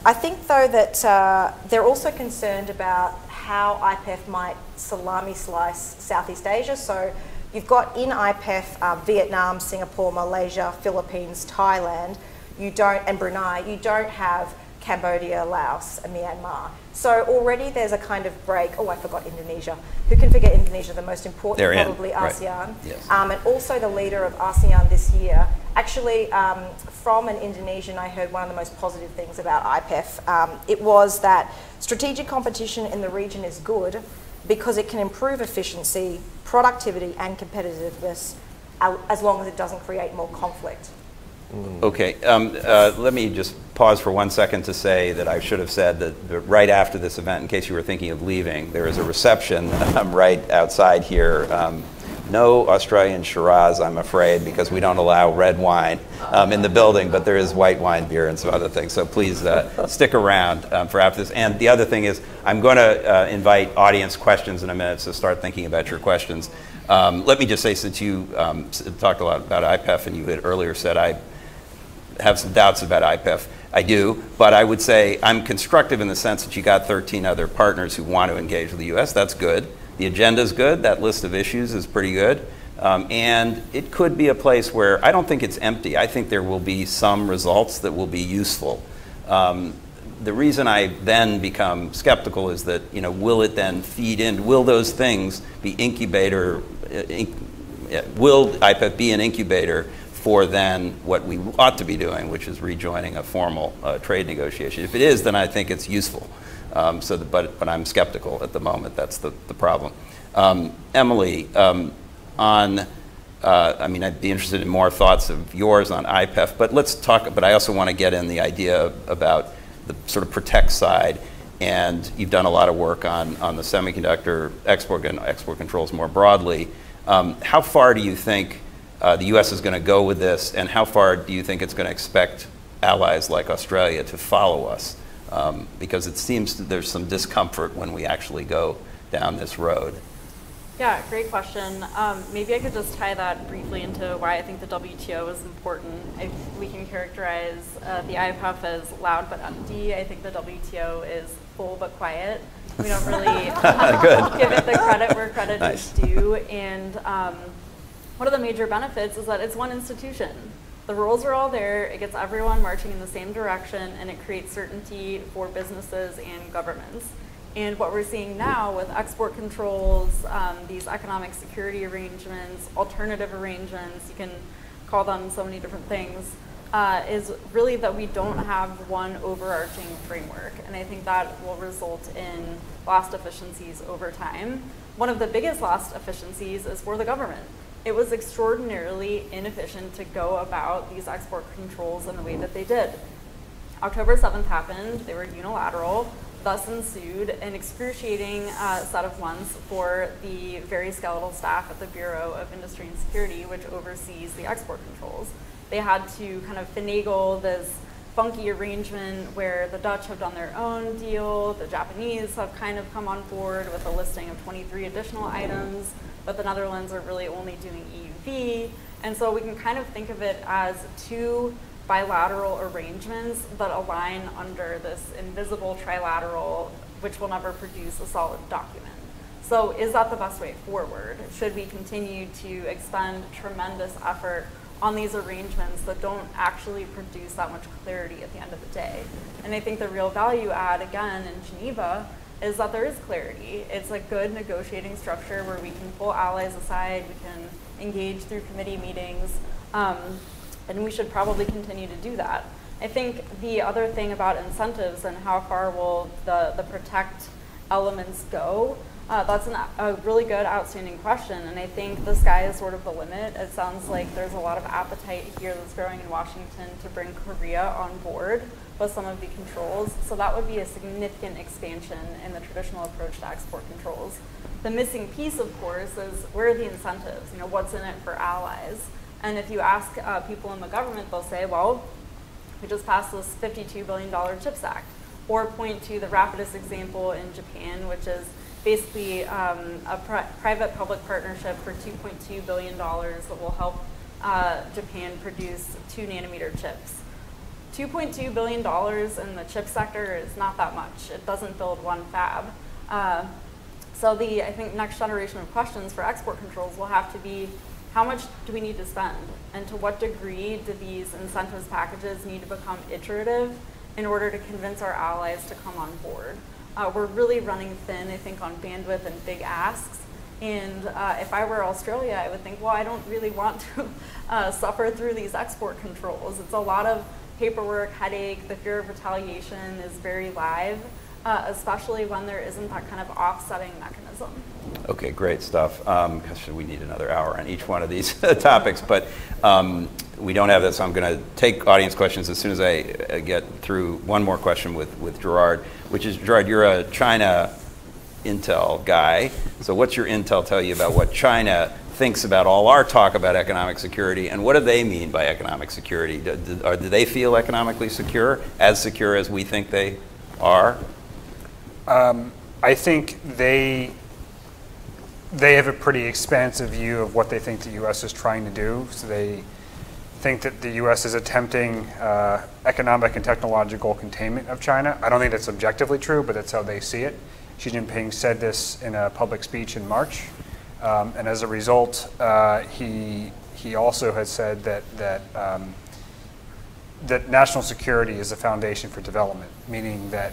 I think, though, that uh, they're also concerned about how I P E F might salami slice Southeast Asia. So you've got in I P E F uh, Vietnam, Singapore, Malaysia, Philippines, Thailand, you don't, and Brunei, you don't have Cambodia, Laos, and Myanmar. So already there's a kind of break. Oh, I forgot Indonesia. Who can forget Indonesia, the most important, they're probably in, ASEAN. Right. Yes. Um, and also the leader of ASEAN this year. Actually, um, from an Indonesian, I heard one of the most positive things about I P E F. Um, it was that strategic competition in the region is good, because it can improve efficiency, productivity, and competitiveness, as long as it doesn't create more conflict. Mm. Okay, um, uh, let me just pause for one second to say that I should have said that, that right after this event, in case you were thinking of leaving, there is a reception um, right outside here. Um, no Australian Shiraz, I'm afraid, because we don't allow red wine um, in the building, but there is white wine, beer, and some other things. So please uh, stick around um, for after this. And the other thing is, I'm going to uh, invite audience questions in a minute, so start thinking about your questions. Um, let me just say, since you um, talked a lot about I P E F, and you had earlier said I have some doubts about I P E F. I do, but I would say I'm constructive in the sense that you got thirteen other partners who want to engage with the U S. That's good. The agenda is good. That list of issues is pretty good. Um, and it could be a place where I don't think it's empty. I think there will be some results that will be useful. Um, the reason I then become skeptical is that, you know, will it then feed in? Will those things be incubator? Uh, inc will I P E F be an incubator for then what we ought to be doing, which is rejoining a formal uh, trade negotiation? If it is, then I think it's useful. Um, so, the, but, but I'm skeptical at the moment. That's the, the problem. Um, Emily, um, on, uh, I mean, I'd be interested in more thoughts of yours on I P E F, but let's talk, but I also want to get in the idea of, about the sort of protect side, and you've done a lot of work on, on the semiconductor export and export controls more broadly. Um, how far do you think Uh, the U S is going to go with this, and how far do you think it's going to expect allies like Australia to follow us? Um, because it seems that there's some discomfort when we actually go down this road. Yeah, great question. Um, maybe I could just tie that briefly into why I think the W T O is important. I, we can characterize uh, the I P E F as loud but empty. I think the W T O is full but quiet. We don't really give it the credit where credit nice. is due. And um, one of the major benefits is that it's one institution. The rules are all there, it gets everyone marching in the same direction, and it creates certainty for businesses and governments. And what we're seeing now with export controls, um, these economic security arrangements, alternative arrangements, you can call them so many different things, uh, is really that we don't have one overarching framework. And I think that will result in lost efficiencies over time. One of the biggest lost efficiencies is for the government. It was extraordinarily inefficient to go about these export controls in the way that they did. October seventh happened, they were unilateral. Thus ensued an excruciating uh, set of months for the very skeletal staff at the Bureau of Industry and Security, which oversees the export controls. They had to kind of finagle this funky arrangement where the Dutch have done their own deal, the Japanese have kind of come on board with a listing of twenty-three additional items, but the Netherlands are really only doing E U V. And so we can kind of think of it as two bilateral arrangements that align under this invisible trilateral, which will never produce a solid document. So is that the best way forward? Should we continue to expend tremendous effort on these arrangements that don't actually produce that much clarity at the end of the day? And I think the real value add, again, in Geneva is that there is clarity. It's a good negotiating structure where we can pull allies aside, we can engage through committee meetings, um, and we should probably continue to do that. I think the other thing about incentives and how far will the, the protect elements go, uh, that's an, a really good, outstanding question. And I think the sky is sort of the limit. It sounds like there's a lot of appetite here that's growing in Washington to bring Korea on board with some of the controls. So that would be a significant expansion in the traditional approach to export controls. The missing piece, of course, is where are the incentives? You know, what's in it for allies? And if you ask uh, people in the government, they'll say, well, we just passed this fifty-two billion dollar CHIPS Act, or point to the Rapidus example in Japan, which is basically um, a pri private-public partnership for two point two billion dollars that will help uh, Japan produce two nanometer chips. two point two billion dollars in the chip sector is not that much. It doesn't build one fab. Uh, so the, I think, next generation of questions for export controls will have to be, how much do we need to spend? And to what degree do these incentives packages need to become iterative in order to convince our allies to come on board? Uh, we're really running thin, I think, on bandwidth and big asks. And uh, if I were Australia, I would think, well, I don't really want to uh, suffer through these export controls. It's a lot of paperwork, headache, the fear of retaliation is very live, uh, especially when there isn't that kind of offsetting mechanism. Okay, great stuff. Um, gosh, we need another hour on each one of these topics, but um, we don't have that, so I'm going to take audience questions as soon as I uh, get through one more question with, with Gerard, which is, Gerard, you're a China intel guy, so what's your intel tell you about what China thinks about all our talk about economic security, and what do they mean by economic security? Do, do, or do they feel economically secure, as secure as we think they are? Um, I think they... They have a pretty expansive view of what they think the U S is trying to do. So they think that the U S is attempting uh, economic and technological containment of China. I don't think that's objectively true, but that's how they see it. Xi Jinping said this in a public speech in March. Um, and as a result, uh, he, he also has said that, that, um, that national security is the foundation for development, meaning that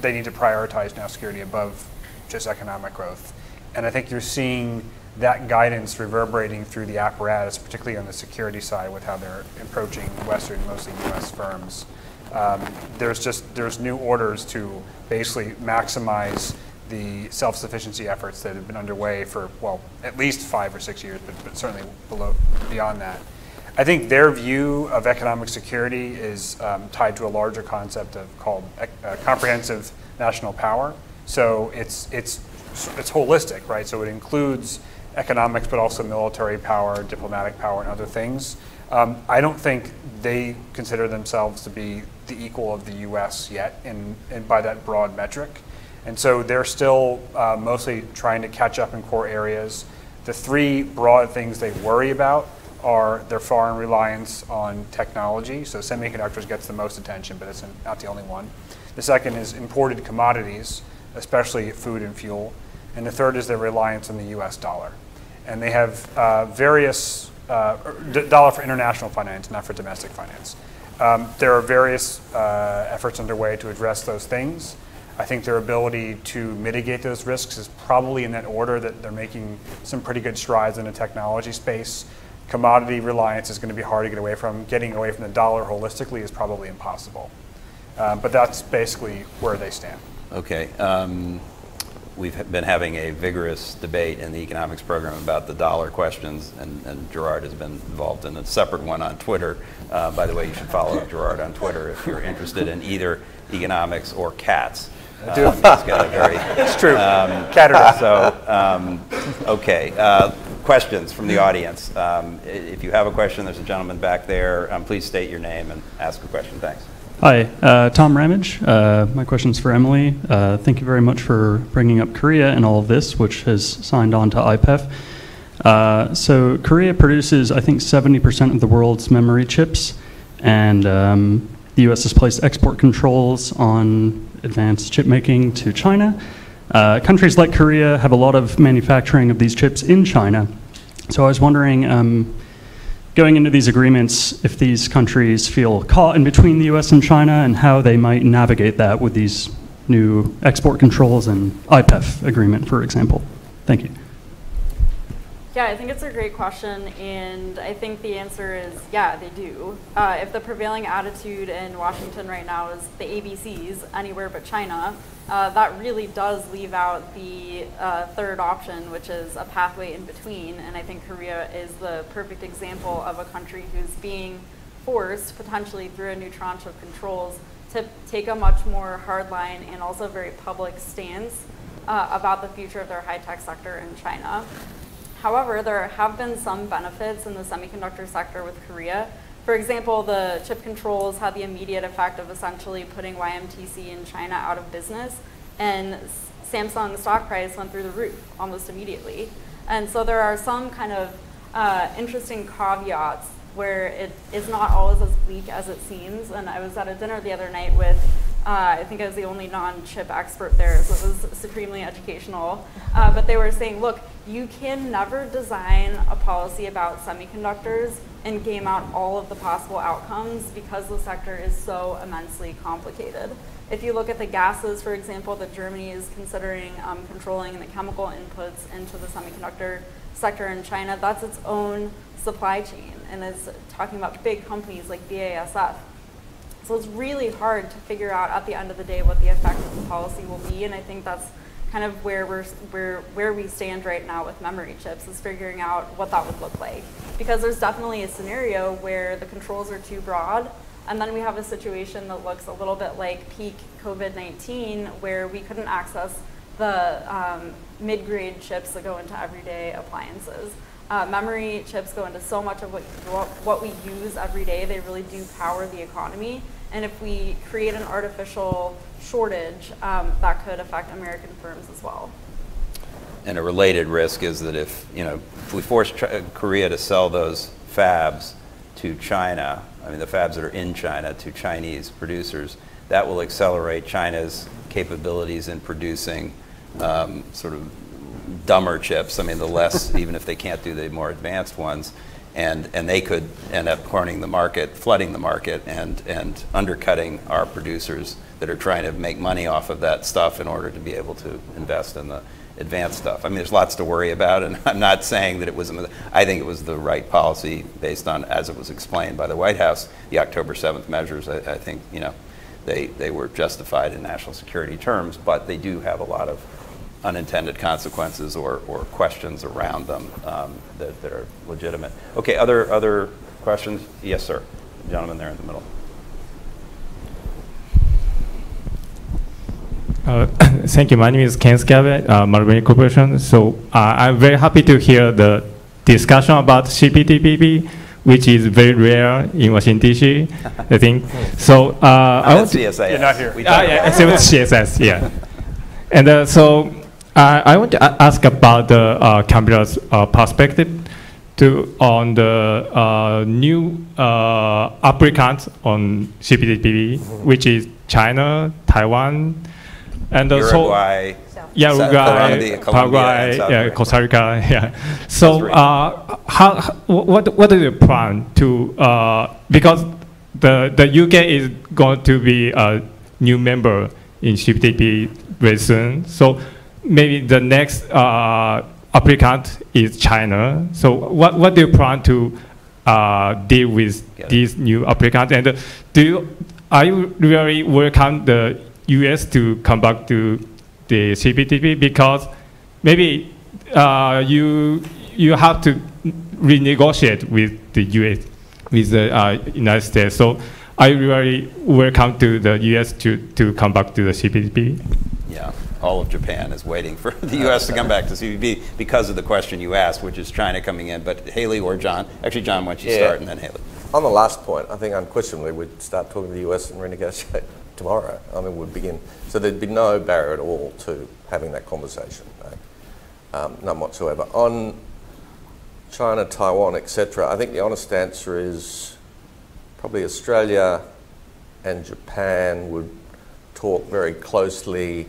they need to prioritize national security above just economic growth. And I think you're seeing that guidance reverberating through the apparatus, particularly on the security side with how they're approaching Western, mostly U S firms. Um, there's just, there's new orders to basically maximize the self-sufficiency efforts that have been underway for, well, at least five or six years, but, but certainly below, beyond that. I think their view of economic security is um, tied to a larger concept of called uh, comprehensive national power. So it's, it's, it's holistic, right? So it includes economics, but also military power, diplomatic power, and other things. Um, I don't think they consider themselves to be the equal of the U S yet, in, in by that broad metric. And so they're still uh, mostly trying to catch up in core areas. The three broad things they worry about are their foreign reliance on technology. So semiconductors gets the most attention, but it's not the only one. The second is imported commodities, especially food and fuel. And the third is their reliance on the U S dollar. And they have uh, various, uh, dollar for international finance, not for domestic finance. Um, there are various uh, efforts underway to address those things. I think their ability to mitigate those risks is probably in that order that they're making some pretty good strides in the technology space. Commodity reliance is going to be hard to get away from. Getting away from the dollar holistically is probably impossible. Uh, but that's basically where they stand. Okay. Um, we've been having a vigorous debate in the economics program about the dollar questions, and, and Gerard has been involved in a separate one on Twitter. Uh, by the way, you should follow Gerard on Twitter if you're interested in either economics or cats. Um, he's got a very, it's true. Um, Catarist. So, um, okay. Uh, questions from the audience. Um, if you have a question, there's a gentleman back there. Um, please state your name and ask a question. Thanks. Hi, uh, Tom Ramage. Uh, my question's for Emily. Uh, thank you very much for bringing up Korea and all of this, which has signed on to I P E F. Uh, so Korea produces, I think, seventy percent of the world's memory chips, and um, the U S has placed export controls on advanced chip making to China. Uh, countries like Korea have a lot of manufacturing of these chips in China. So I was wondering, um, going into these agreements, if these countries feel caught in between the U S and China, and how they might navigate that with these new export controls and I P E F agreement, for example. Thank you. Yeah, I think it's a great question, and I think the answer is, yeah, they do. Uh, if the prevailing attitude in Washington right now is the A B Cs, anywhere but China, uh, that really does leave out the uh, third option, which is a pathway in between, and I think Korea is the perfect example of a country who's being forced, potentially through a new tranche of controls, to take a much more hardline and also very public stance uh, about the future of their high-tech sector in China. However, there have been some benefits in the semiconductor sector with Korea. For example, the chip controls had the immediate effect of essentially putting Y M T C in China out of business, and Samsung's stock price went through the roof almost immediately. And so there are some kind of uh, interesting caveats where it is not always as bleak as it seems. And I was at a dinner the other night with Uh, I think I was the only non-chip expert there, so it was supremely educational. Uh, but they were saying, look, you can never design a policy about semiconductors and game out all of the possible outcomes because the sector is so immensely complicated. If you look at the gases, for example, that Germany is considering um, controlling the chemical inputs into the semiconductor sector in China, that's its own supply chain, and it's talking about big companies like B A S F. So it's really hard to figure out at the end of the day what the effect of the policy will be, and I think that's kind of where we're where where we stand right now with memory chips, is figuring out what that would look like, because there's definitely a scenario where the controls are too broad, and then we have a situation that looks a little bit like peak COVID nineteen, where we couldn't access the um, mid-grade chips that go into everyday appliances. Uh, memory chips go into so much of what, what we use every day. They really do power the economy. And if we create an artificial shortage, um, that could affect American firms as well. And a related risk is that if, you know, if we force China, Korea to sell those fabs to China, I mean the fabs that are in China to Chinese producers, that will accelerate China's capabilities in producing um, sort of dumber chips, I mean the less, even if they can't do the more advanced ones, and, and they could end up cornering the market, flooding the market, and, and undercutting our producers that are trying to make money off of that stuff in order to be able to invest in the advanced stuff. I mean, there's lots to worry about, and I'm not saying that it was, I think it was the right policy based on, as it was explained by the White House, the October seventh measures. I, I think, you know, they, they were justified in national security terms, but they do have a lot of unintended consequences or, or questions around them um, that, that are legitimate. Okay, other other questions? Yes, sir. The gentleman there in the middle. Uh, thank you. My name is Ken Scabet, uh, Marubeni Corporation. So uh, I'm very happy to hear the discussion about C P T P P, which is very rare in Washington D C, I think. So uh, I want C S I S. You're not here. We ah, yeah, except C S I S. Yeah. And uh, so. Uh, I want to ask about the uh, Canberra's uh, perspective to on the uh, new uh, applicants on C P T P P, mm-hmm. which is China, Taiwan, and uh, Uruguay, so yeah, Uruguay, Paraguay, yeah, Costa Rica, yeah. So, uh, how, what what is your plan to uh, because the the U K is going to be a new member in C P T P P very soon. So maybe the next uh, applicant is China. So what, what do you plan to uh, deal with these new applicants? And uh, do you, are you really welcome the U S to come back to the C P T P P? Because maybe uh, you, you have to renegotiate with the U S, with the uh, United States. So I really welcome to the U S to, to come back to the C P T P P. Yeah, all of Japan is waiting for the U S to come back to C P T P P because of the question you asked, which is China coming in. But Haley or John, actually John, why don't you yeah. start and then Haley. On the last point, I think unquestionably we'd start talking to the U S and renegotiate tomorrow. I mean, we'd begin. So there'd be no barrier at all to having that conversation, right? um, none whatsoever. On China, Taiwan, et cetera, I think the honest answer is probably Australia and Japan would talk very closely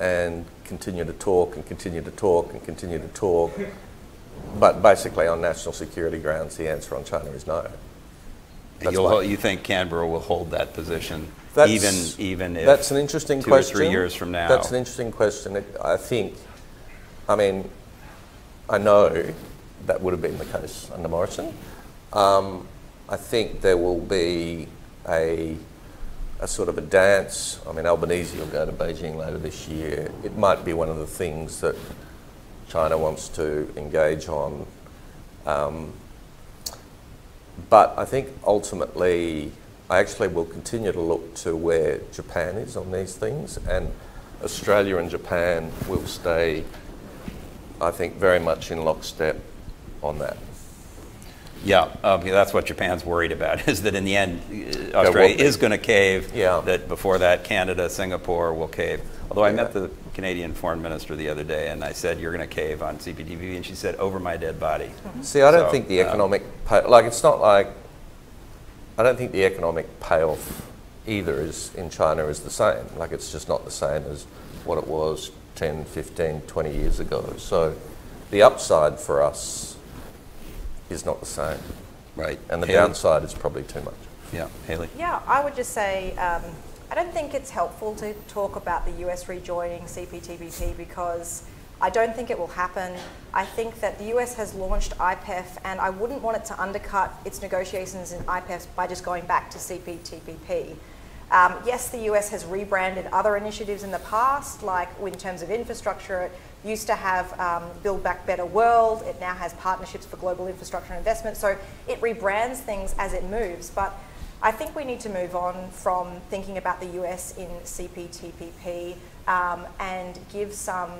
and continue to talk and continue to talk and continue to talk. But basically on national security grounds, the answer on China is no. You'll, you think Canberra will hold that position that's, even, even if that's an interesting two question. or three years from now? That's an interesting question. It, I think, I mean, I know that would have been the case under Morrison. Um, I think there will be a, a sort of a dance. I mean, Albanese will go to Beijing later this year. It might be one of the things that China wants to engage on. Um, but I think ultimately, I actually will continue to look to where Japan is on these things, and Australia and Japan will stay, I think, very much in lockstep on that. Yeah, um, that's what Japan's worried about, is that in the end, Australia is going to cave, yeah. that before that, Canada, Singapore will cave. Although I yeah. met the Canadian foreign minister the other day, and I said, you're going to cave on C P T P P, and she said, over my dead body. See, I don't so, think the economic, um, like, it's not like, I don't think the economic payoff either is in China is the same. Like, it's just not the same as what it was ten, fifteen, twenty years ago. So the upside for us is not the same. Right. And the Haley? downside is probably too much. Yeah, Haley? Yeah, I would just say, um, I don't think it's helpful to talk about the U S rejoining C P T P P because I don't think it will happen. I think that the U S has launched I P E F, and I wouldn't want it to undercut its negotiations in I P E F by just going back to C P T P P. Um, yes, the U S has rebranded other initiatives in the past, like in terms of infrastructure. It used to have um, Build Back Better World. It now has Partnerships for Global Infrastructure and Investment. So it rebrands things as it moves. But I think we need to move on from thinking about the U S in C P T P P um, and give some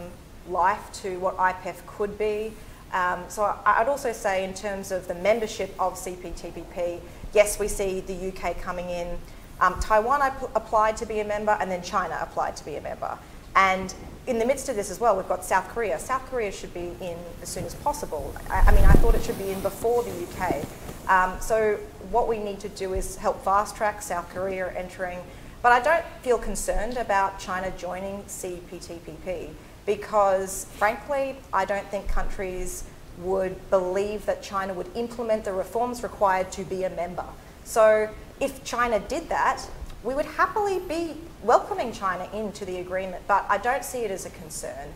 life to what I P E F could be. Um, so I, I'd also say in terms of the membership of C P T P P, yes, we see the U K coming in. Um, Taiwan applied to be a member, and then China applied to be a member. And in the midst of this as well, we've got South Korea. South Korea should be in as soon as possible. I, I mean, I thought it should be in before the U K. Um, so what we need to do is help fast-track South Korea entering. But I don't feel concerned about China joining C P T P P because, frankly, I don't think countries would believe that China would implement the reforms required to be a member. So if China did that, we would happily be welcoming China into the agreement, but I don't see it as a concern.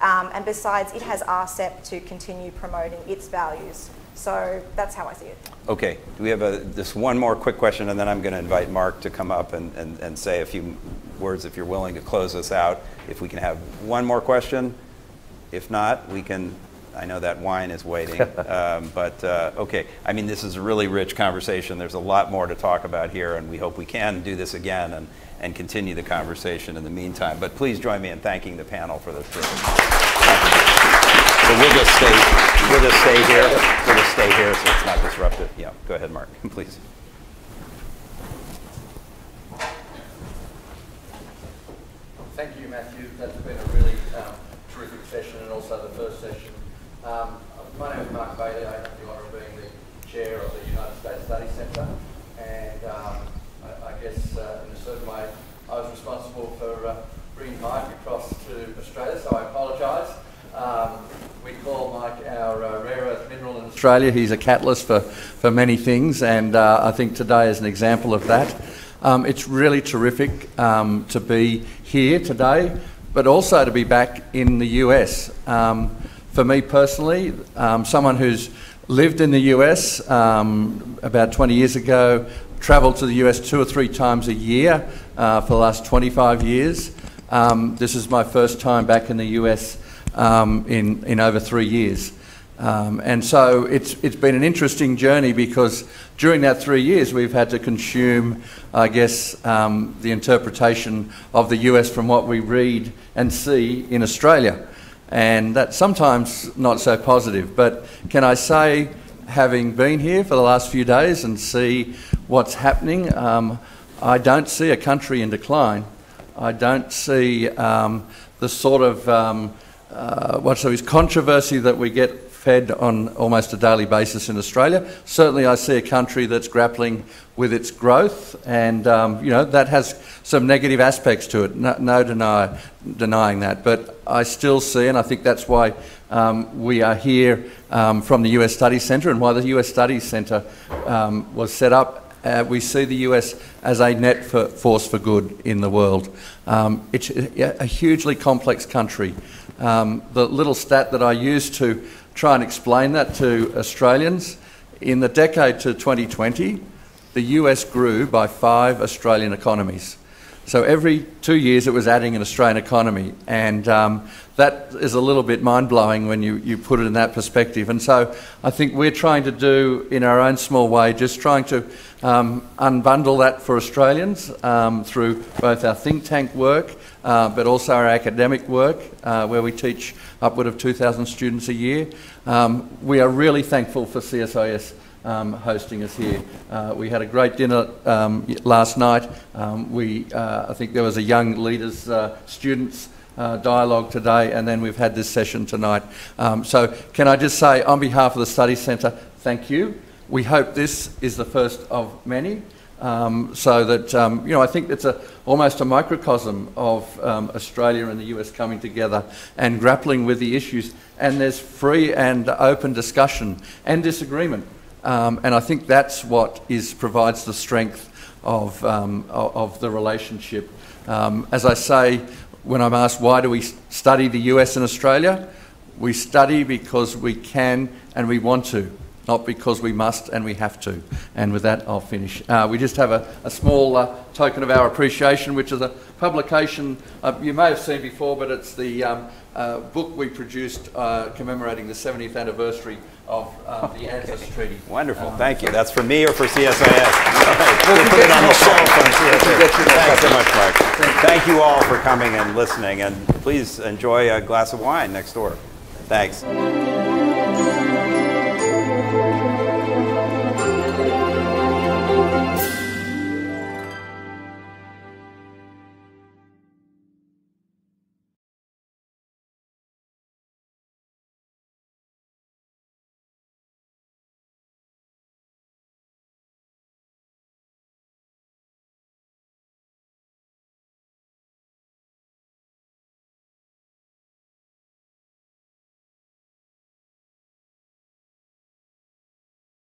Um, and besides, it has R C E P to continue promoting its values. So that's how I see it. Okay, we have a, just one more quick question, and then I'm going to invite Mark to come up and, and, and say a few words if you're willing to close us out. If we can have one more question. If not, we can. I know that wine is waiting, um, but uh, okay. I mean, this is a really rich conversation. There's a lot more to talk about here, and we hope we can do this again and, and continue the conversation in the meantime. But please join me in thanking the panel for this. So we'll just stay, we'll just stay here. We'll just stay here so it's not disruptive. Yeah, go ahead, Mark, please. Thank you, Matthew. That's been a really um, terrific session, and also the first session. Um, my name is Mark Bailey. I have the honour of being the chair of the United States Studies Centre, and um, I, I guess uh, in a certain way I was responsible for uh, bringing Mike across to Australia, so I apologise. Um, we call Mike our uh, rare earth mineral in Australia. He's a catalyst for, for many things, and uh, I think today is an example of that. Um, it's really terrific um, to be here today, but also to be back in the U S. Um, for me personally, um, someone who's lived in the U S um, about twenty years ago, travelled to the U S two or three times a year uh, for the last twenty-five years. Um, this is my first time back in the U S um, in, in over three years. Um, and so it's, it's been an interesting journey, because during that three years we've had to consume, I guess, um, the interpretation of the U S from what we read and see in Australia. And that's sometimes not so positive. But can I say, having been here for the last few days and see what's happening, um, I don't see a country in decline. I don't see um, the sort of um, uh, what's so is controversy that we get fed on almost a daily basis in Australia. Certainly I see a country that's grappling with its growth, and um, you know, that has some negative aspects to it, no, no deny, denying that. But I still see, and I think that's why um, we are here um, from the U S Studies Centre, and why the U S Studies Centre um, was set up. Uh, we see the U S as a net for, force for good in the world. Um, it's a hugely complex country. Um, the little stat that I used to try and explain that to Australians. In the decade to twenty twenty, the U S grew by five Australian economies. So every two years it was adding an Australian economy, and um, that is a little bit mind-blowing when you, you put it in that perspective. And so I think we're trying to do, in our own small way, just trying to um, unbundle that for Australians um, through both our think tank work, Uh, but also our academic work, uh, where we teach upward of two thousand students a year. Um, we are really thankful for C S I S um, hosting us here. Uh, we had a great dinner um, last night. Um, we, uh, I think there was a young leaders uh, students uh, dialogue today, and then we've had this session tonight. Um, so can I just say, on behalf of the Studies Centre, thank you. We hope this is the first of many. Um, so that, um, you know, I think it's a, almost a microcosm of um, Australia and the U S coming together and grappling with the issues, and there's free and open discussion and disagreement. Um, and I think that's what is, provides the strength of, um, of, of the relationship. Um, as I say, when I'm asked why do we study the U S and Australia, we study because we can and we want to. Not because we must and we have to. And with that, I'll finish. Uh, we just have a, a small uh, token of our appreciation, which is a publication uh, you may have seen before, but it's the um, uh, book we produced uh, commemorating the seventieth anniversary of uh, the ANZUS Treaty. Wonderful. Um, Thank you. That's for me or for C S I S? All right. We'll, we'll put it on the shelf on C S I S. Thanks so much, Mark. Thank you. Thank you all for coming and listening. And please enjoy a glass of wine next door. Thanks.